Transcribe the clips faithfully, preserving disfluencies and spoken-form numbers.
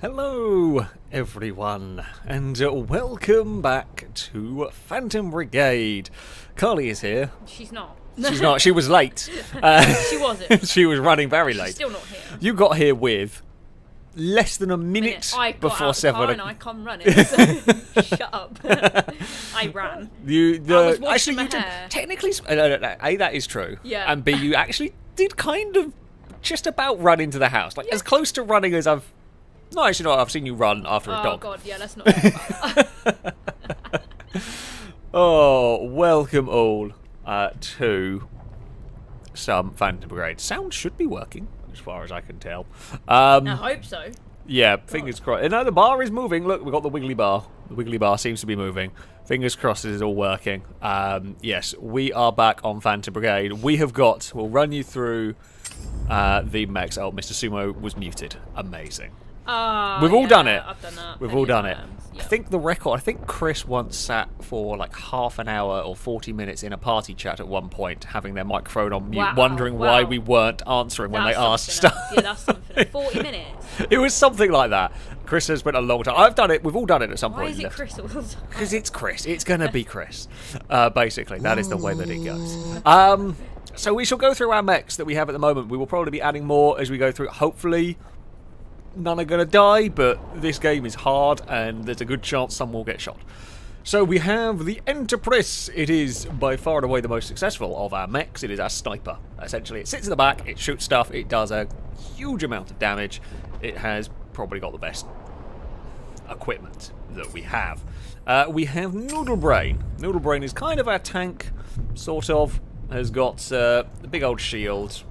Hello everyone, and welcome back to Phantom Brigade. Carly is here. She's not. She's not. She was late. Uh, she wasn't. She was running very late. She's still not here. You got here with less than a minute, minute. I got before out of seven. The car and I come running. So shut up. I ran. You the, I was washing actually my you hair. Did, technically, no, no, no, A, that is true. Yeah. And B, you actually did kind of just about run into the house, like yeah. as close to running as I've. No, actually not. I've seen you run after oh, a dog. Oh, God, yeah, let's not talk about that. Oh, welcome all uh, to some Phantom Brigade. Sound should be working, as far as I can tell. Um, I hope so. Yeah, God. Fingers crossed. You know, the bar is moving. Look, we've got the wiggly bar. The wiggly bar seems to be moving. Fingers crossed it is all working. Um, yes, we are back on Phantom Brigade. We have got... We'll run you through uh, the mechs. Oh, Mister Sumo was muted. Amazing. Uh, We've all yeah, done it. I've done that We've all done times. it. Yep. I think the record, I think Chris once sat for like half an hour or forty minutes in a party chat at one point, having their microphone on mute, wow, wondering wow. why we weren't answering that's when they asked stuff. Yeah, that's something. forty minutes. It was something like that. Chris has been a long time. I've done it. We've all done it at some why point. Why is it Chris all the time? Because it's Chris. It's going to be Chris. Uh, basically, that is the way that it goes. Um, so we shall go through our mechs that we have at the moment. We will probably be adding more as we go through. Hopefully... none are going to die, but this game is hard and there's a good chance some will get shot. So we have the Enterprise. It is by far and away the most successful of our mechs. It is our sniper. Essentially, it sits in the back, it shoots stuff, it does a huge amount of damage. It has probably got the best equipment that we have. Uh, we have Noodlebrain. Noodlebrain is kind of our tank, sort of. Has got uh, the big old shield.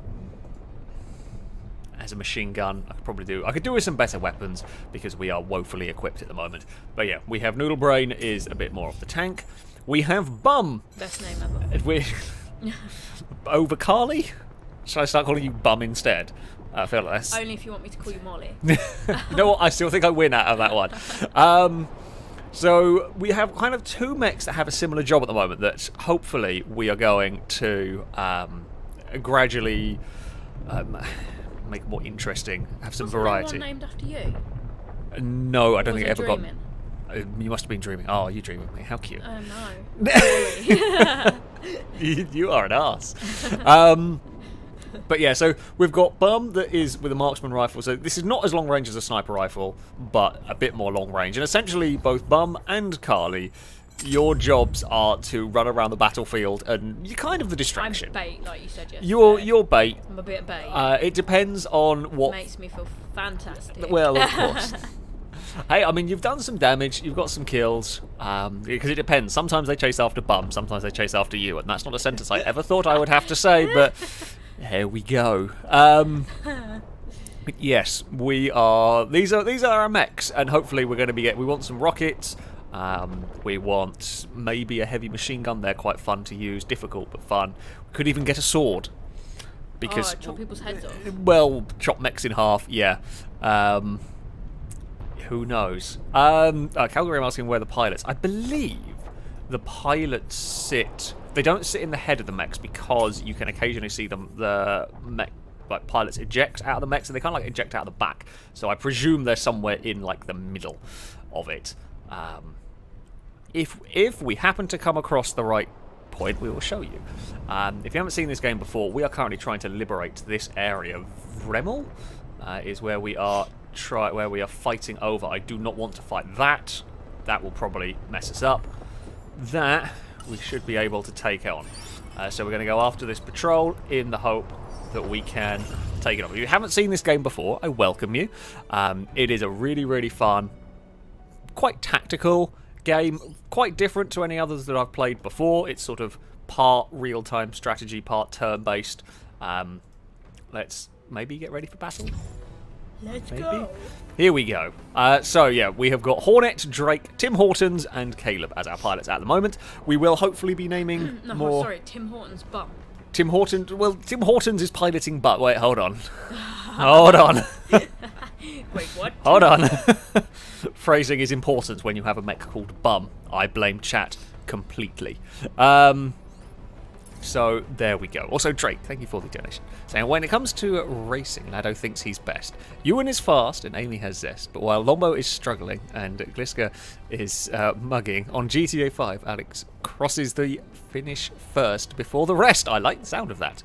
As a machine gun, I could probably do. I could do with some better weapons because we are woefully equipped at the moment. But yeah, we have Noodlebrain is a bit more of the tank. We have Bum. Best name ever. We over Carly. Should I start calling you Bum instead? I feel like that's... only if you want me to call you Molly. No, I still think I win out of that one. Um, so we have kind of two mechs that have a similar job at the moment. That hopefully we are going to um, gradually. Um, Make more interesting, have some Wasn't variety. Named after you? No, I don't or think I ever dreaming? got. Uh, you must have been dreaming. Oh, you dreaming me? How cute! Oh no! you, you are an arse. Um, but yeah, so we've got Bum that is with a marksman rifle. So this is not as long range as a sniper rifle, but a bit more long range. And essentially, both Bum and Carly, your jobs are to run around the battlefield, and you're kind of the distraction. I'm bait, like you said yesterday. You're, you're bait. I'm a bit bait. Uh, it depends on what... makes me feel fantastic. Well, of course. Hey, I mean, you've done some damage, you've got some kills, um, because it depends. Sometimes they chase after Bum, sometimes they chase after you, and that's not a sentence I ever thought I would have to say, but here we go. Um... Yes, we are... These are these are our mechs, and hopefully we're going to be getting... We want some rockets... Um, we want maybe a heavy machine gun. They're quite fun to use, difficult but fun. We could even get a sword because oh, chop people's heads off. Well, chop mechs in half. Yeah. Um, who knows? Um, uh, Calgary, I'm asking where the pilots. I believe the pilots sit. They don't sit in the head of the mechs because you can occasionally see them. The mech, like pilots, eject out of the mechs, and they kind of like eject out of the back. So I presume they're somewhere in like the middle of it. Um, if if we happen to come across the right point, we will show you. Um, if you haven't seen this game before, we are currently trying to liberate this area. Vremel uh, is where we are try where we are fighting over. I do not want to fight that. That will probably mess us up. That we should be able to take on. Uh, so we're going to go after this patrol in the hope that we can take it on. If you haven't seen this game before, I welcome you. Um, it is a really really fun. Quite tactical game, quite different to any others that I've played before. It's sort of part real-time strategy, part turn-based. Um, let's maybe get ready for battle. Let's maybe. go. Here we go. Uh, so yeah, we have got Hornet, Drake, Tim Hortons, and Caleb as our pilots at the moment. We will hopefully be naming no, more. Sorry, Tim Hortons, Bum. Tim Hortons. Well, Tim Hortons is piloting, but wait, hold on, hold on. Wait, what? Hold on. Phrasing is important when you have a mech called Bum. I blame chat completely. Um, So there we go. Also, Drake, thank you for the donation. Saying, when it comes to racing, Lado thinks he's best. Ewan is fast and Amy has zest, but while Lombo is struggling and Gliska is uh, mugging, on G T A five, Alex crosses the finish first before the rest. I like the sound of that.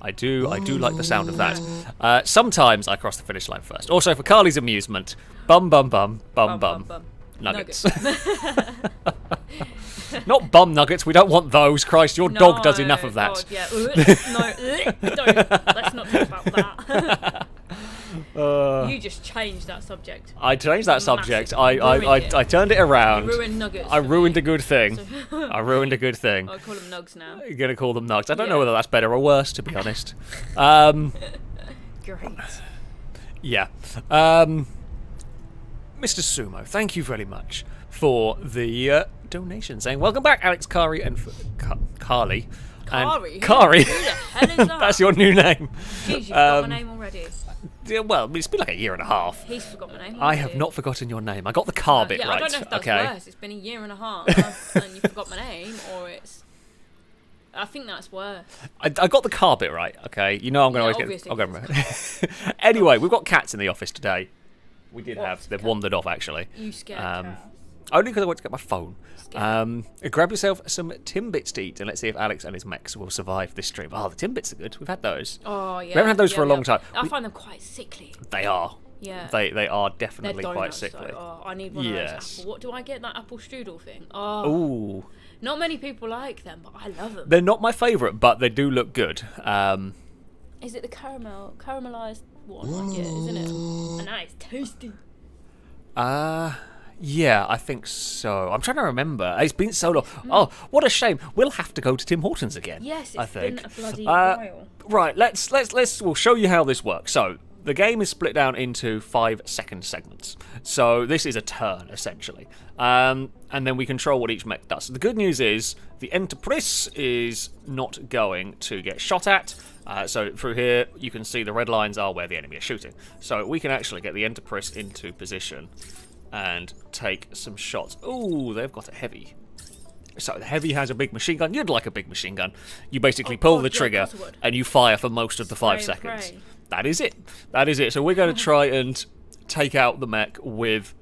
I do, I do like the sound of that. Uh, sometimes I cross the finish line first. Also, for Carly's amusement, bum, bum, bum, bum, bum, bum, bum. Nuggets. nuggets. Not bum nuggets, we don't want those. Christ, your no, dog does enough of that. God, yeah. No, don't. Let's not talk about that. Uh, you just changed that subject. I changed that subject. I I, I, I I turned it around. You ruined nuggets. I ruined me. a good thing. I ruined a good thing. I call them nugs now. You're gonna call them nugs. I don't yeah. know whether that's better or worse, to be honest. Um, Great. Yeah. Um, Mister Sumo, thank you very much for the uh, donation. Saying, welcome back, Alex, Kari, and F Ka Carly. Kari? And Kari. Who the hell is that? That's your new name. Jeez, you've um, got my name already. Well, it's been like a year and a half. He's forgotten my name. I have not forgotten your name. I got the car bit right. Yeah, I don't know if that's worse. It's been a year and a half and you forgot my name, or it's... I think that's worse. I, I got the car bit right, okay? You know I'm going to always get... I'll go remember. Anyway, we've got cats in the office today. We did have. They've wandered off, actually. You scared um, Only because I went to get my phone. Um, grab yourself some Timbits to eat, and let's see if Alex and his mechs will survive this stream. Oh, the Timbits are good. We've had those. Oh, yeah. We haven't had those yeah, for a long yeah. time. I we, find them quite sickly. They are. Yeah. They they are definitely donuts, quite sickly. So, oh, I need one yes. of those. Apple. What do I get? That apple strudel thing. Oh. Ooh. Not many people like them, but I love them. They're not my favourite, but they do look good. Um, Is it the caramel caramelised one? Yeah, isn't it? And that is tasty. Ah. Uh, Yeah, I think so. I'm trying to remember. It's been so long. Mm. Oh, what a shame. We'll have to go to Tim Hortons again. Yes, it's I think. been a bloody uh, while. Right, let's let's let's we'll show you how this works. So the game is split down into five-second segments. So this is a turn, essentially. Um, and then we control what each mech does. So the good news is the Enterprise is not going to get shot at. Uh, so through here, you can see the red lines are where the enemy is shooting. So we can actually get the Enterprise into position and take some shots. Ooh, they've got a heavy. So the heavy has a big machine gun. You'd like a big machine gun. You basically oh, pull God, the trigger yeah, and you fire for most of the five Spray seconds. Pray. That is it. That is it. So we're going to try and take out the mech with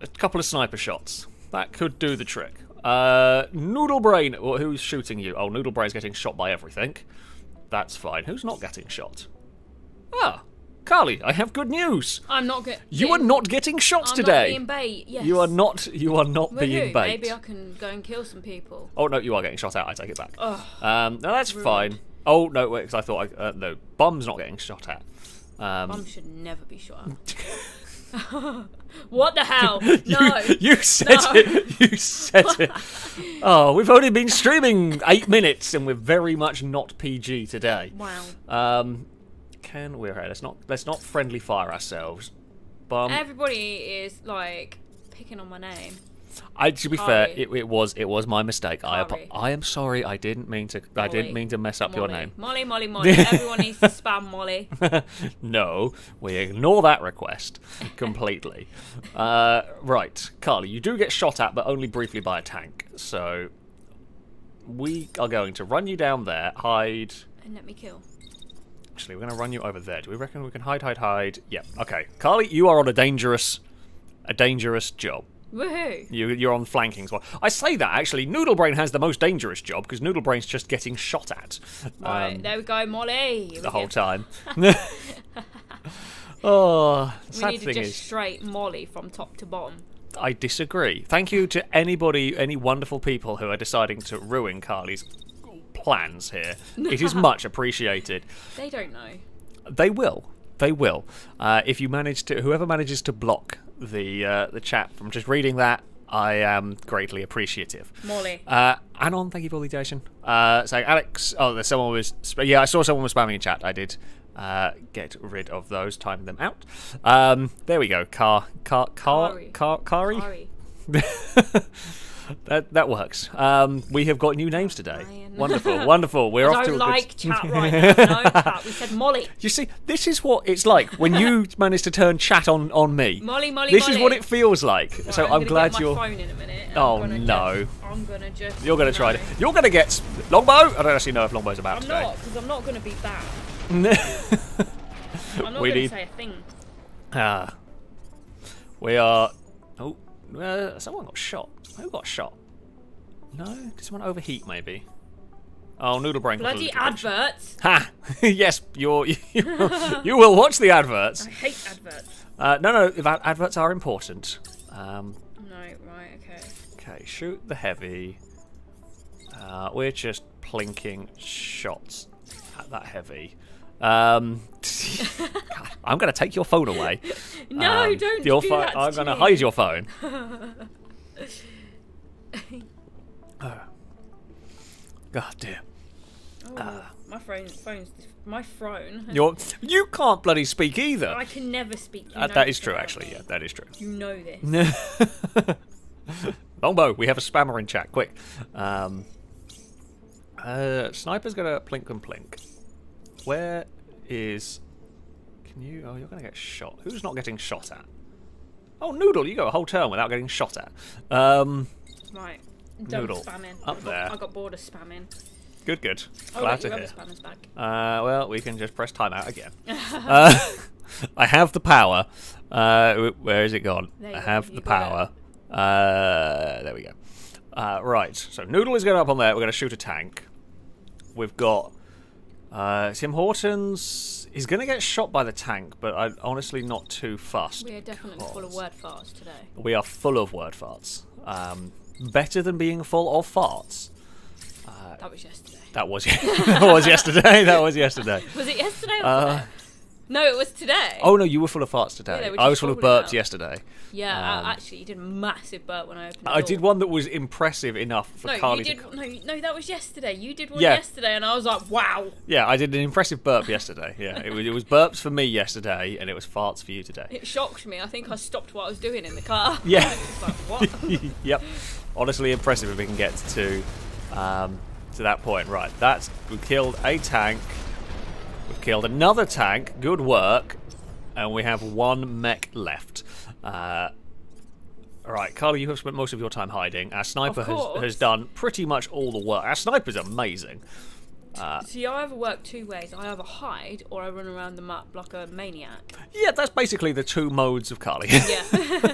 a couple of sniper shots. That could do the trick. Uh, Noodlebrain, well, who's shooting you? Oh, Noodlebrain's getting shot by everything. That's fine. Who's not getting shot? Ah. Carly, I have good news. I'm not getting. You are not getting shots I'm today. Not being bait. Yes. You are not. You are not We're being who? bait. Maybe I can go and kill some people. Oh no, you are getting shot at. I take it back. Oh, um, no, that's rude. fine. Oh no, wait, because I thought I, uh, no, Bum's not getting shot at. Um, Bum should never be shot at. What the hell? No, you, you said no. it. You said it. Oh, we've only been streaming eight minutes, and we're very much not P G today. Wow. Um. Can we? Right, let's not let's not friendly fire ourselves. Bum. Everybody is like picking on my name. I to be Kari. fair, it, it was it was my mistake. Kari. I I am sorry. I didn't mean to. Molly. I didn't mean to mess up Molly. your name. Molly, Molly, Molly. Everyone needs to spam Molly. No, we ignore that request completely. uh, right, Carly, you do get shot at, but only briefly by a tank. So we are going to run you down there, hide, and let me kill. Actually, we're going to run you over there. Do we reckon we can hide, hide, hide? Yeah. Okay. Carly, you are on a dangerous, a dangerous job. Woohoo! You, you're on flanking as well. I say that, actually. Noodlebrain has the most dangerous job because Noodlebrain's just getting shot at. Right. Um, there we go, Molly. The we whole go. time. oh, sad We need thing to just is, straight Molly from top to bottom. I disagree. Thank you to anybody, any wonderful people who are deciding to ruin Carly's plans here. It is much appreciated. They don't know. They will. They will. Uh, if you manage to, whoever manages to block the uh, the chat from just reading that, I am greatly appreciative. Molly. Uh, Anon, thank you for the donation. Uh, so Alex, oh, there's someone was. Yeah, I saw someone was spamming in chat. I did. Uh, get rid of those. Time them out. Um, there we go. Car. Car. Car. Kari. Car. Kari. Kari. That that works. Um, we have got new names today. Ryan. Wonderful, wonderful. We're I off don't to a like good... chat right now. No chat. We said Molly. You see, this is what it's like when you manage to turn chat on on me. Molly, Molly. This Molly. is what it feels like. Right, so I'm, I'm glad get my you're. Phone in a minute oh gonna no. Just, I'm gonna just. You're gonna try know. it. You're gonna get Longbow. I don't actually know if Longbow's about I'm today. I'm not because I'm not gonna be that. I'm not we gonna need... say a thing. Ah, we are. Oh, uh, someone got shot. Who got shot? No? Did someone overheat, maybe? Oh, Noodlebrain. Bloody adverts! Ha! Yes, you're, you you will watch the adverts. I hate adverts. Uh, no, no, if ad adverts are important. Um, no, right, okay. Okay, shoot the heavy. Uh, we're just plinking shots at that heavy. Um, God, I'm going to take your phone away. No, um, don't your do that I'm going to hide your phone. Oh. God dear. Oh, uh, my phone, phone's my phone. You're, you can't bloody speak either. I can never speak. You uh, that is true, actually. Yeah, that is true. You know this. Longbow, we have a spammer in chat. Quick. Um, uh, Sniper's gonna plink and plink. Where is? Can you? Oh, you're gonna get shot. Who's not getting shot at? Oh, Noodle, you go a whole turn without getting shot at. Um, right. Don't Noodle. Spamming. Up I got, there. I got bored of spamming. Good, good. Glad oh, wait, to hear. Back. Uh, well, we can just press timeout again. uh, I have the power. Uh, where is it gone? I have go. the you power. Uh, there we go. Uh, right. So Noodle is going up on there. We're going to shoot a tank. We've got uh, Tim Hortons. He's going to get shot by the tank, but I'm honestly not too fussed. We are definitely God. full of word farts today. We are full of word farts. Um, better than being full of farts. Uh, that was yesterday. That was, that was yesterday. That was yesterday. Was it yesterday or uh, today? No, it was today. Oh, no, you were full of farts today. Yeah, I was full of burps out. yesterday. Yeah, um, uh, actually, you did a massive burp when I opened the door. I did one that was impressive enough for no, Carly you did, to... No, no, that was yesterday. You did one yeah. yesterday, and I was like, wow. Yeah, I did an impressive burp yesterday. Yeah, it was, it was burps for me yesterday, and it was farts for you today. It shocked me. I think I stopped what I was doing in the car. Yeah. I was just like, what? Yep. Honestly impressive if we can get to... Um, to that point, right? That's we killed a tank. We've killed another tank. Good work. And we have one mech left. Uh, right, Carly, you have spent most of your time hiding. Our sniper has, has done pretty much all the work. Our sniper's amazing. Uh, See, I either work two ways. I either hide or I run around the map like a maniac. Yeah, that's basically the two modes of Carly. Yeah.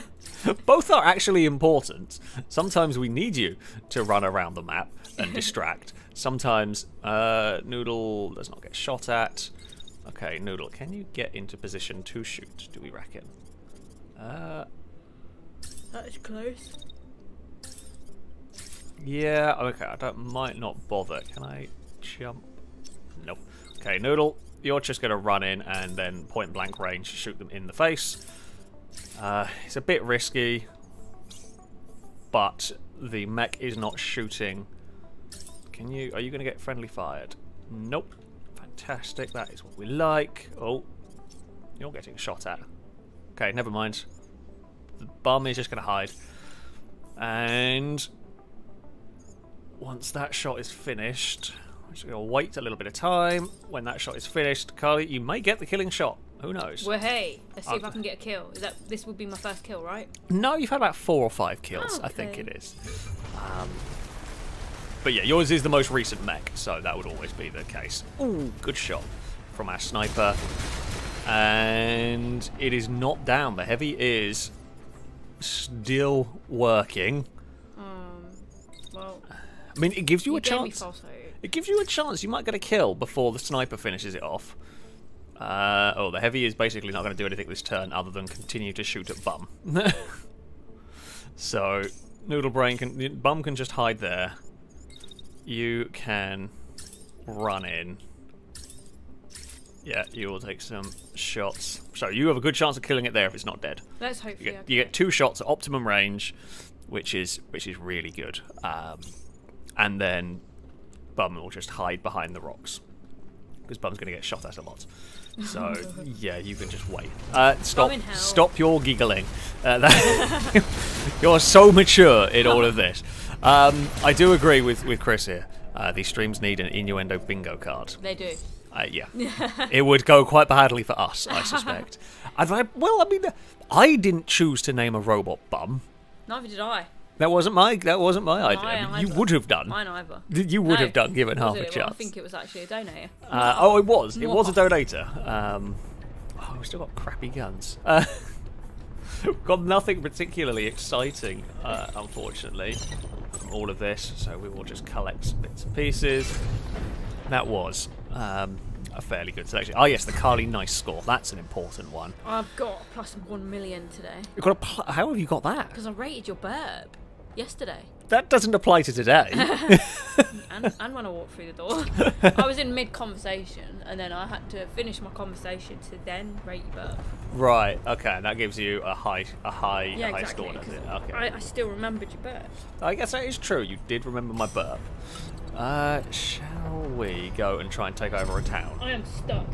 Both are actually important. Sometimes we need you to run around the map and distract. Sometimes uh, Noodle does not get shot at. Okay, Noodle, can you get into position to shoot, do we reckon? Uh, that is close. Yeah, okay, I don't, might not bother. Can I... jump. Nope. Okay, Noodle, you're just going to run in and then point blank range shoot them in the face. Uh, it's a bit risky, but the mech is not shooting. Can you? Are you going to get friendly fired? Nope. Fantastic. That is what we like. Oh, you're getting shot at. Okay, never mind. The bum is just going to hide. And once that shot is finished... I'm just going to wait a little bit of time. When that shot is finished, Carly, you may get the killing shot. Who knows? Well, hey, let's see um, if I can get a kill. Is that, this will be my first kill, right? No, you've had about four or five kills, oh, okay. I think it is. Um, but yeah, yours is the most recent mech, so that would always be the case. Ooh, good shot from our sniper. And it is not down. The heavy is still working. Um, well, I mean, it gives you, you a chance. It gives you a chance. You might get a kill before the sniper finishes it off. Uh, oh, the heavy is basically not going to do anything this turn other than continue to shoot at Bum. So, Noodlebrain can... Bum can just hide there. You can run in. Yeah, you will take some shots. So, you have a good chance of killing it there if it's not dead. Let's hope you get, okay. you get two shots at optimum range, which is, which is really good. Um, and then... Bum will just hide behind the rocks. because Bum's going to get shot at a lot. So yeah, you can just wait. Uh, stop! Stop your giggling. Uh, that you're so mature in all of this. Um, I do agree with with Chris here. Uh, these streams need an innuendo bingo card. They do. Uh, yeah, it would go quite badly for us, I suspect. And I, well, I mean, I didn't choose to name a robot Bum. Neither did I. That wasn't my. That wasn't my idea. I mean, you would have done. Mine either. You would no, have done, given half a chance. Well, I think it was actually a donator. Uh, oh, it was. It was a donator. Um, oh, we've still got crappy guns. Uh, we've got nothing particularly exciting, uh, unfortunately, from all of this. So we will just collect some bits and pieces. That was um, a fairly good selection. Oh yes, the Carly Nice score. That's an important one. I've got plus one million today. You've got a pl how have you got that? Because I rated your burp. Yesterday. That doesn't apply to today. and, and when I walked through the door, I was in mid-conversation, and then I had to finish my conversation to then rate you birth. Right. Okay. And that gives you a high, a high, yeah, a high exactly, score. Doesn't it? Okay. I, I still remembered your birth. I guess that is true. You did remember my birth. Uh, shall we go and try and take over a town? I am stuck.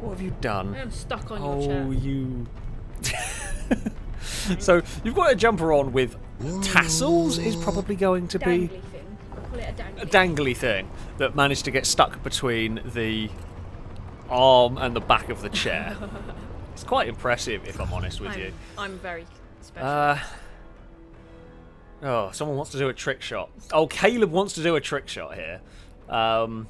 What have you done? I am stuck on oh, your chair. Oh, you. So you've got a jumper on with tassels is probably going to be dangly thing. We'll call it a dangly, a dangly thing. thing that managed to get stuck between the arm and the back of the chair. It's quite impressive, if I'm honest with I'm, you. I'm very special. Uh, oh, someone wants to do a trick shot. Oh, Caleb wants to do a trick shot here. Um,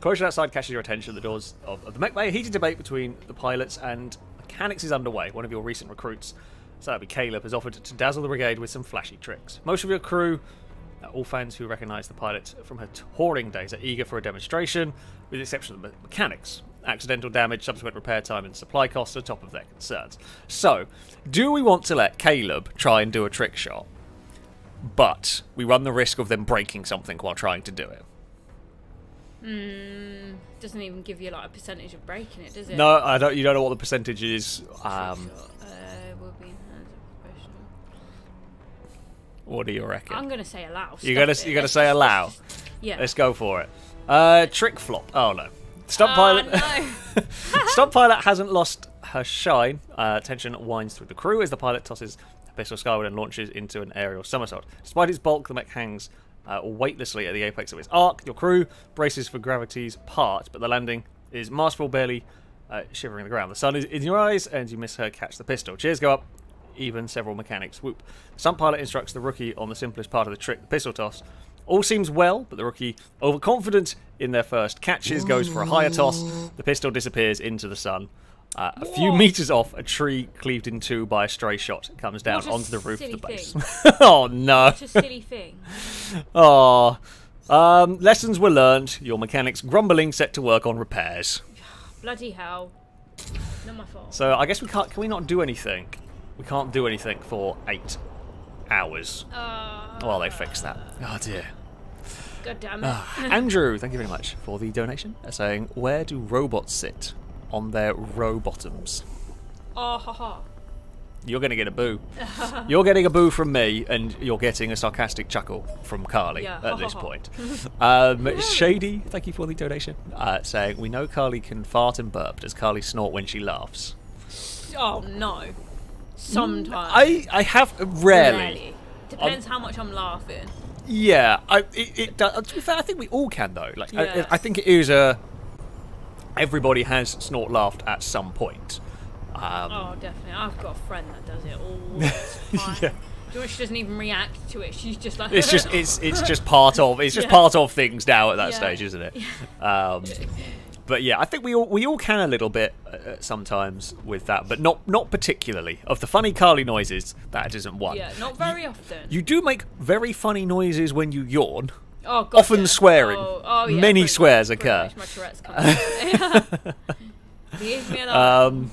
Corrosion outside catches your attention. The doors of, of the mech bay. A heated debate between the pilots and mechanics is underway. One of your recent recruits. So that'd be Caleb, has offered to dazzle the brigade with some flashy tricks. Most of your crew, all fans who recognise the pilot from her touring days, are eager for a demonstration, with the exception of the mechanics. Accidental damage, subsequent repair time and supply costs are top of their concerns. So, do we want to let Caleb try and do a trick shot, but we run the risk of them breaking something while trying to do it? Mm, doesn't even give you like a percentage of breaking it, does it? No, I don't. You don't know what the percentage is. Um, What do you reckon? I'm gonna say allow. You're gonna it. you're gonna say allow. Yeah. Let's go for it. Uh, trick flop. Oh no. Stunt oh, pilot. No. Stunt pilot hasn't lost her shine. Uh, tension winds through the crew as the pilot tosses a pistol skyward and launches into an aerial somersault. Despite its bulk, the mech hangs uh, weightlessly at the apex of its arc. Your crew braces for gravity's part, but the landing is masterful, barely uh, shivering the ground. The sun is in your eyes, and you miss her catch the pistol. Cheers go up. Even several mechanics whoop. Some pilot instructs the rookie on the simplest part of the trick, the pistol toss. All seems well, but the rookie, overconfident in their first catches, goes for a higher toss. The pistol disappears into the sun. Uh, a few meters off, a tree cleaved in two by a stray shot comes down onto the roof of the base. Oh no! Such a silly thing. Oh, um, lessons were learned. Your mechanics grumbling set to work on repairs. Bloody hell! Not my fault. So I guess we can't. Can we not do anything? We can't do anything for eight hours. Uh, well, they fixed that. Oh, dear. God damn it. Uh, Andrew, thank you very much for the donation. They're saying, where do robots sit on their row-bottoms? Oh, ha, ha. You're going to get a boo. You're getting a boo from me, and you're getting a sarcastic chuckle from Carly yeah, at ha, this ha, point. Ha. um, Shady, thank you for the donation. Uh, saying, we know Carly can fart and burp. Does Carly snort when she laughs? Oh, no. Sometimes I I have rarely, rarely. depends I'm, how much I'm laughing. Yeah, I it, it does. To be fair, I think we all can though. Like yeah. I, I think it is a everybody has snort laughed at some point. Um, oh, definitely. I've got a friend that does it all the time. Yeah. George doesn't even react to it. She's just like it's just it's it's just part of it's just yeah. part of things now at that yeah. stage, isn't it? Yeah. Um, But yeah, I think we all we all can a little bit uh, sometimes with that, but not not particularly. Of the funny Carly noises, that isn't one. Yeah, not very you, often. You do make very funny noises when you yawn. Oh God! Often yeah. swearing. Oh, oh, yeah, many swears much, occur. My Tourette's coming Leave me alone. Um,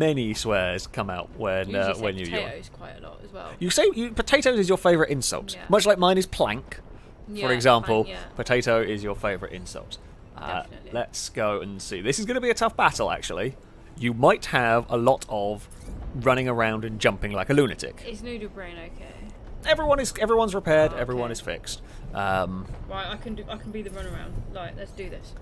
many swears come out when uh, when you yawn. You say potatoes quite a lot as well. You say you, potatoes is your favourite insult, yeah. much like mine is plank, yeah, for example. Plank, yeah. Potato is your favourite insult. Uh, let's go and see. This is going to be a tough battle, actually. You might have a lot of running around and jumping like a lunatic. Is Noodlebrain okay? everyone is everyone's repaired. Oh, okay. Everyone is fixed. Um, right, I can do. I can be the runaround. Like, let's do this.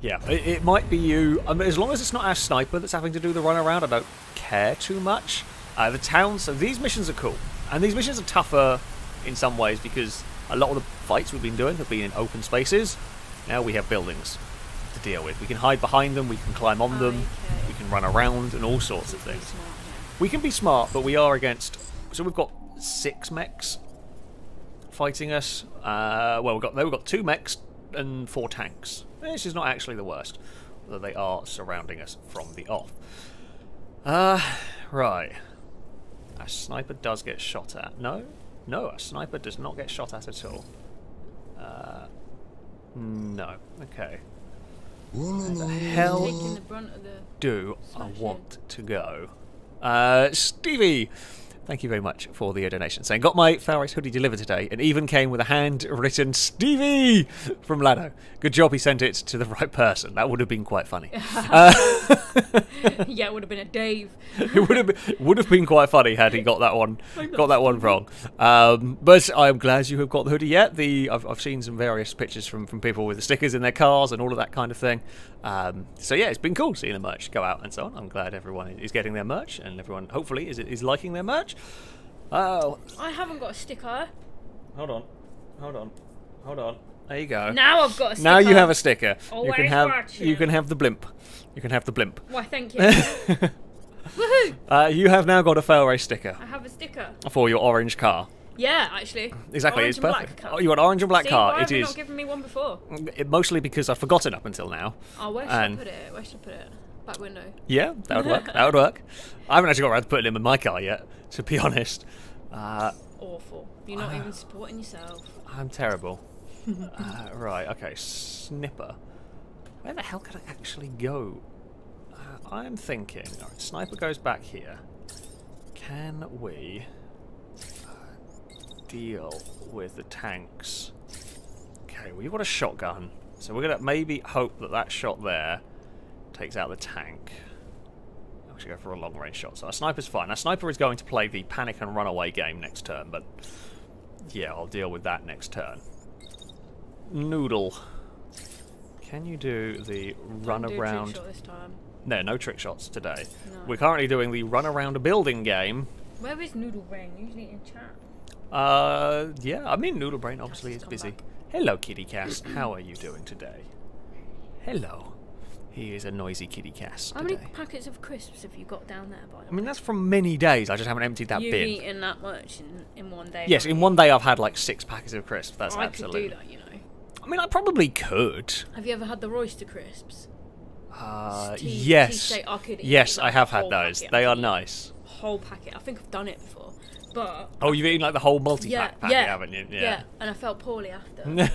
Yeah, it, it might be you. I mean, as long as it's not our sniper that's having to do the runaround, I don't care too much. Uh, the towns. So these missions are cool, and these missions are tougher in some ways because a lot of the fights we've been doing have been in open spaces. Now we have buildings to deal with. We can hide behind them. We can climb on them. Okay. We can run around and all sorts of things. Smart, yeah. We can be smart, but we are against. So we've got six mechs fighting us. Uh, well, we've got we've got two mechs and four tanks. This is not actually the worst, although they are surrounding us from the off. Uh, right. Our sniper does get shot at. No? No, our sniper does not get shot at at all. Uh, no. Okay. Where the hell do I want to go? Uh, Stevie! Thank you very much for the donation. Saying, got my FailRace hoodie delivered today and even came with a handwritten Stevie from Lado. Good job he sent it to the right person. That would have been quite funny. uh, yeah, it would have been a Dave. It would have been, would have been quite funny had he got that one got that one wrong. Um, but I'm glad you have got the hoodie yet. The I've, I've seen some various pictures from, from people with the stickers in their cars and all of that kind of thing. Um, so yeah, it's been cool seeing the merch go out and so on. I'm glad everyone is getting their merch and everyone hopefully is, is liking their merch. Oh. I haven't got a sticker. Hold on. Hold on. Hold on. There you go. Now I've got a sticker. Now you have a sticker. Oh, you can have Ratchet? You can have the blimp. You can have the blimp. Why, thank you. Woohoo! Uh, you have now got a FailRace sticker. I have a sticker. For your orange car. Yeah, actually. Exactly, orange it's perfect. Oh, you want orange and black See, car. Why have it you is. Not given me one before? It, mostly because I've forgotten up until now. Oh, where should and I put it? Where should I put it? Back window. Yeah, that would work. That would work. I haven't actually got around to putting him in my car yet, to be honest. Uh, Awful. You're not uh, even supporting yourself. I'm terrible. uh, right, okay, Snipper. Where the hell could I actually go? Uh, I'm thinking, all right, Sniper goes back here. Can we uh, deal with the tanks? Okay, well, you want a shotgun. So we're going to maybe hope that that shot there takes out the tank. I should go for a long range shot. So our sniper's fine. Our sniper is going to play the panic and runaway game next turn, but yeah, I'll deal with that next turn. Noodle, can you do the run around? Don't do a trick shot this time. No, no trick shots today. No. We're currently doing the run around a building game. Where is Noodlebrain? Usually in chat. Uh, yeah. I mean, Noodlebrain obviously is busy. Back. Hello, kitty Cass. How are you doing today? Hello. He is a noisy kitty Cass. How many packets of crisps have you got down there, by the way? I mean, that's from many days. I just haven't emptied that bin. You've eaten that much in, in one day. Yes, in you? one day I've had like six packets of crisps. That's I absolutely. I could do that, you know. I mean, I probably could. Have you ever had the Royster crisps? Uh, tea, yes. Tea I could yes, eat, like, I have had those. Packet. They are nice. Whole packet. I think I've done it before. But oh, you've eaten like the whole multi-pack yeah, packet, yeah, haven't you? Yeah. yeah, and I felt poorly after.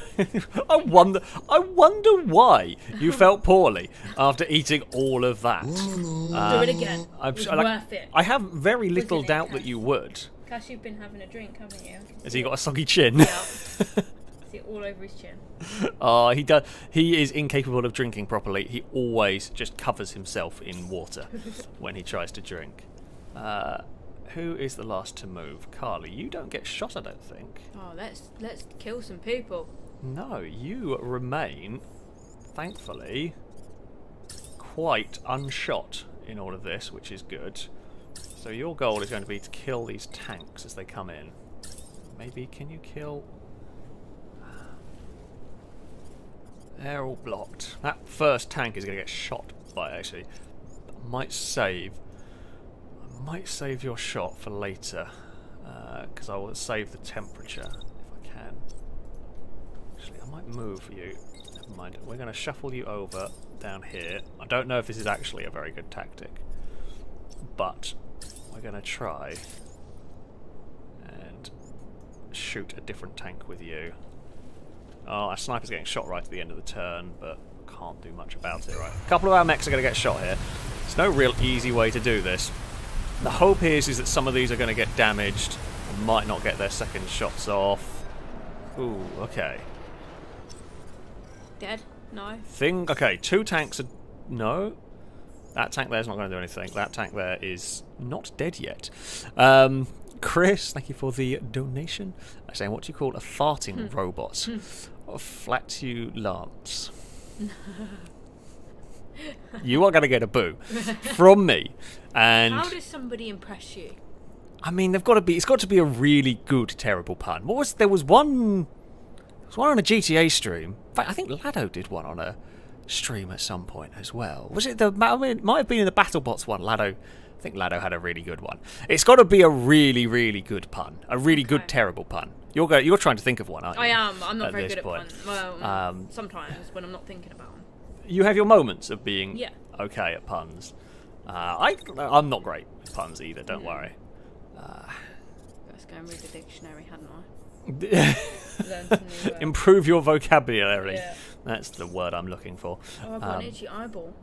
I wonder, I wonder why you felt poorly after eating all of that. um, Do it again. I'm, it's I, like, worth it. I have very little Wasn't doubt it, that you would. Cass, you've been having a drink, haven't you? Has he got a soggy chin? Yeah. See it all over his chin. Oh, uh, he does. He is incapable of drinking properly. He always just covers himself in water when he tries to drink. Uh, Who is the last to move? Carly, you don't get shot, I don't think. Oh, let's let's kill some people. No, you remain, thankfully, quite unshot in all of this, which is good. So your goal is going to be to kill these tanks as they come in. Maybe can you kill? They're all blocked. That first tank is going to get shot by actually. That might save. Might save your shot for later, because uh, I will save the temperature if I can. Actually, I might move you. Never mind. We're going to shuffle you over down here. I don't know if this is actually a very good tactic, but we're going to try and shoot a different tank with you. Oh, our sniper's getting shot right at the end of the turn, but can't do much about it. Right, a couple of our mechs are going to get shot here. There's no real easy way to do this. The hope is, is that some of these are going to get damaged and might not get their second shots off. Ooh, okay. Dead? No. Thing. Okay, two tanks are... No. That tank there's not going to do anything. That tank there is not dead yet. Um, Chris, thank you for the donation. I'm saying, what do you call a farting hmm. robot? A flatulence. You are going to get a boo from me. And how does somebody impress you? I mean, they've got to be. It's got to be a really good terrible pun. What was there was one. There was one on a G T A stream. In fact, I think Lado did one on a stream at some point as well. Was it the? I mean, it might have been in the BattleBots one. Lado. I think Lado had a really good one. It's got to be a really, really good pun. A really okay. good terrible pun. You're go, you're trying to think of one, aren't you? I am. I'm not at very good at puns. Well, um, sometimes when I'm not thinking about them. You have your moments of being yeah. okay at puns. Uh, I I'm not great at puns either. Don't no. worry. Uh, Let's go and read the dictionary, hadn't I? Learn improve your vocabulary. Yeah. That's the word I'm looking for. Oh, I've got um, an itchy eyeball.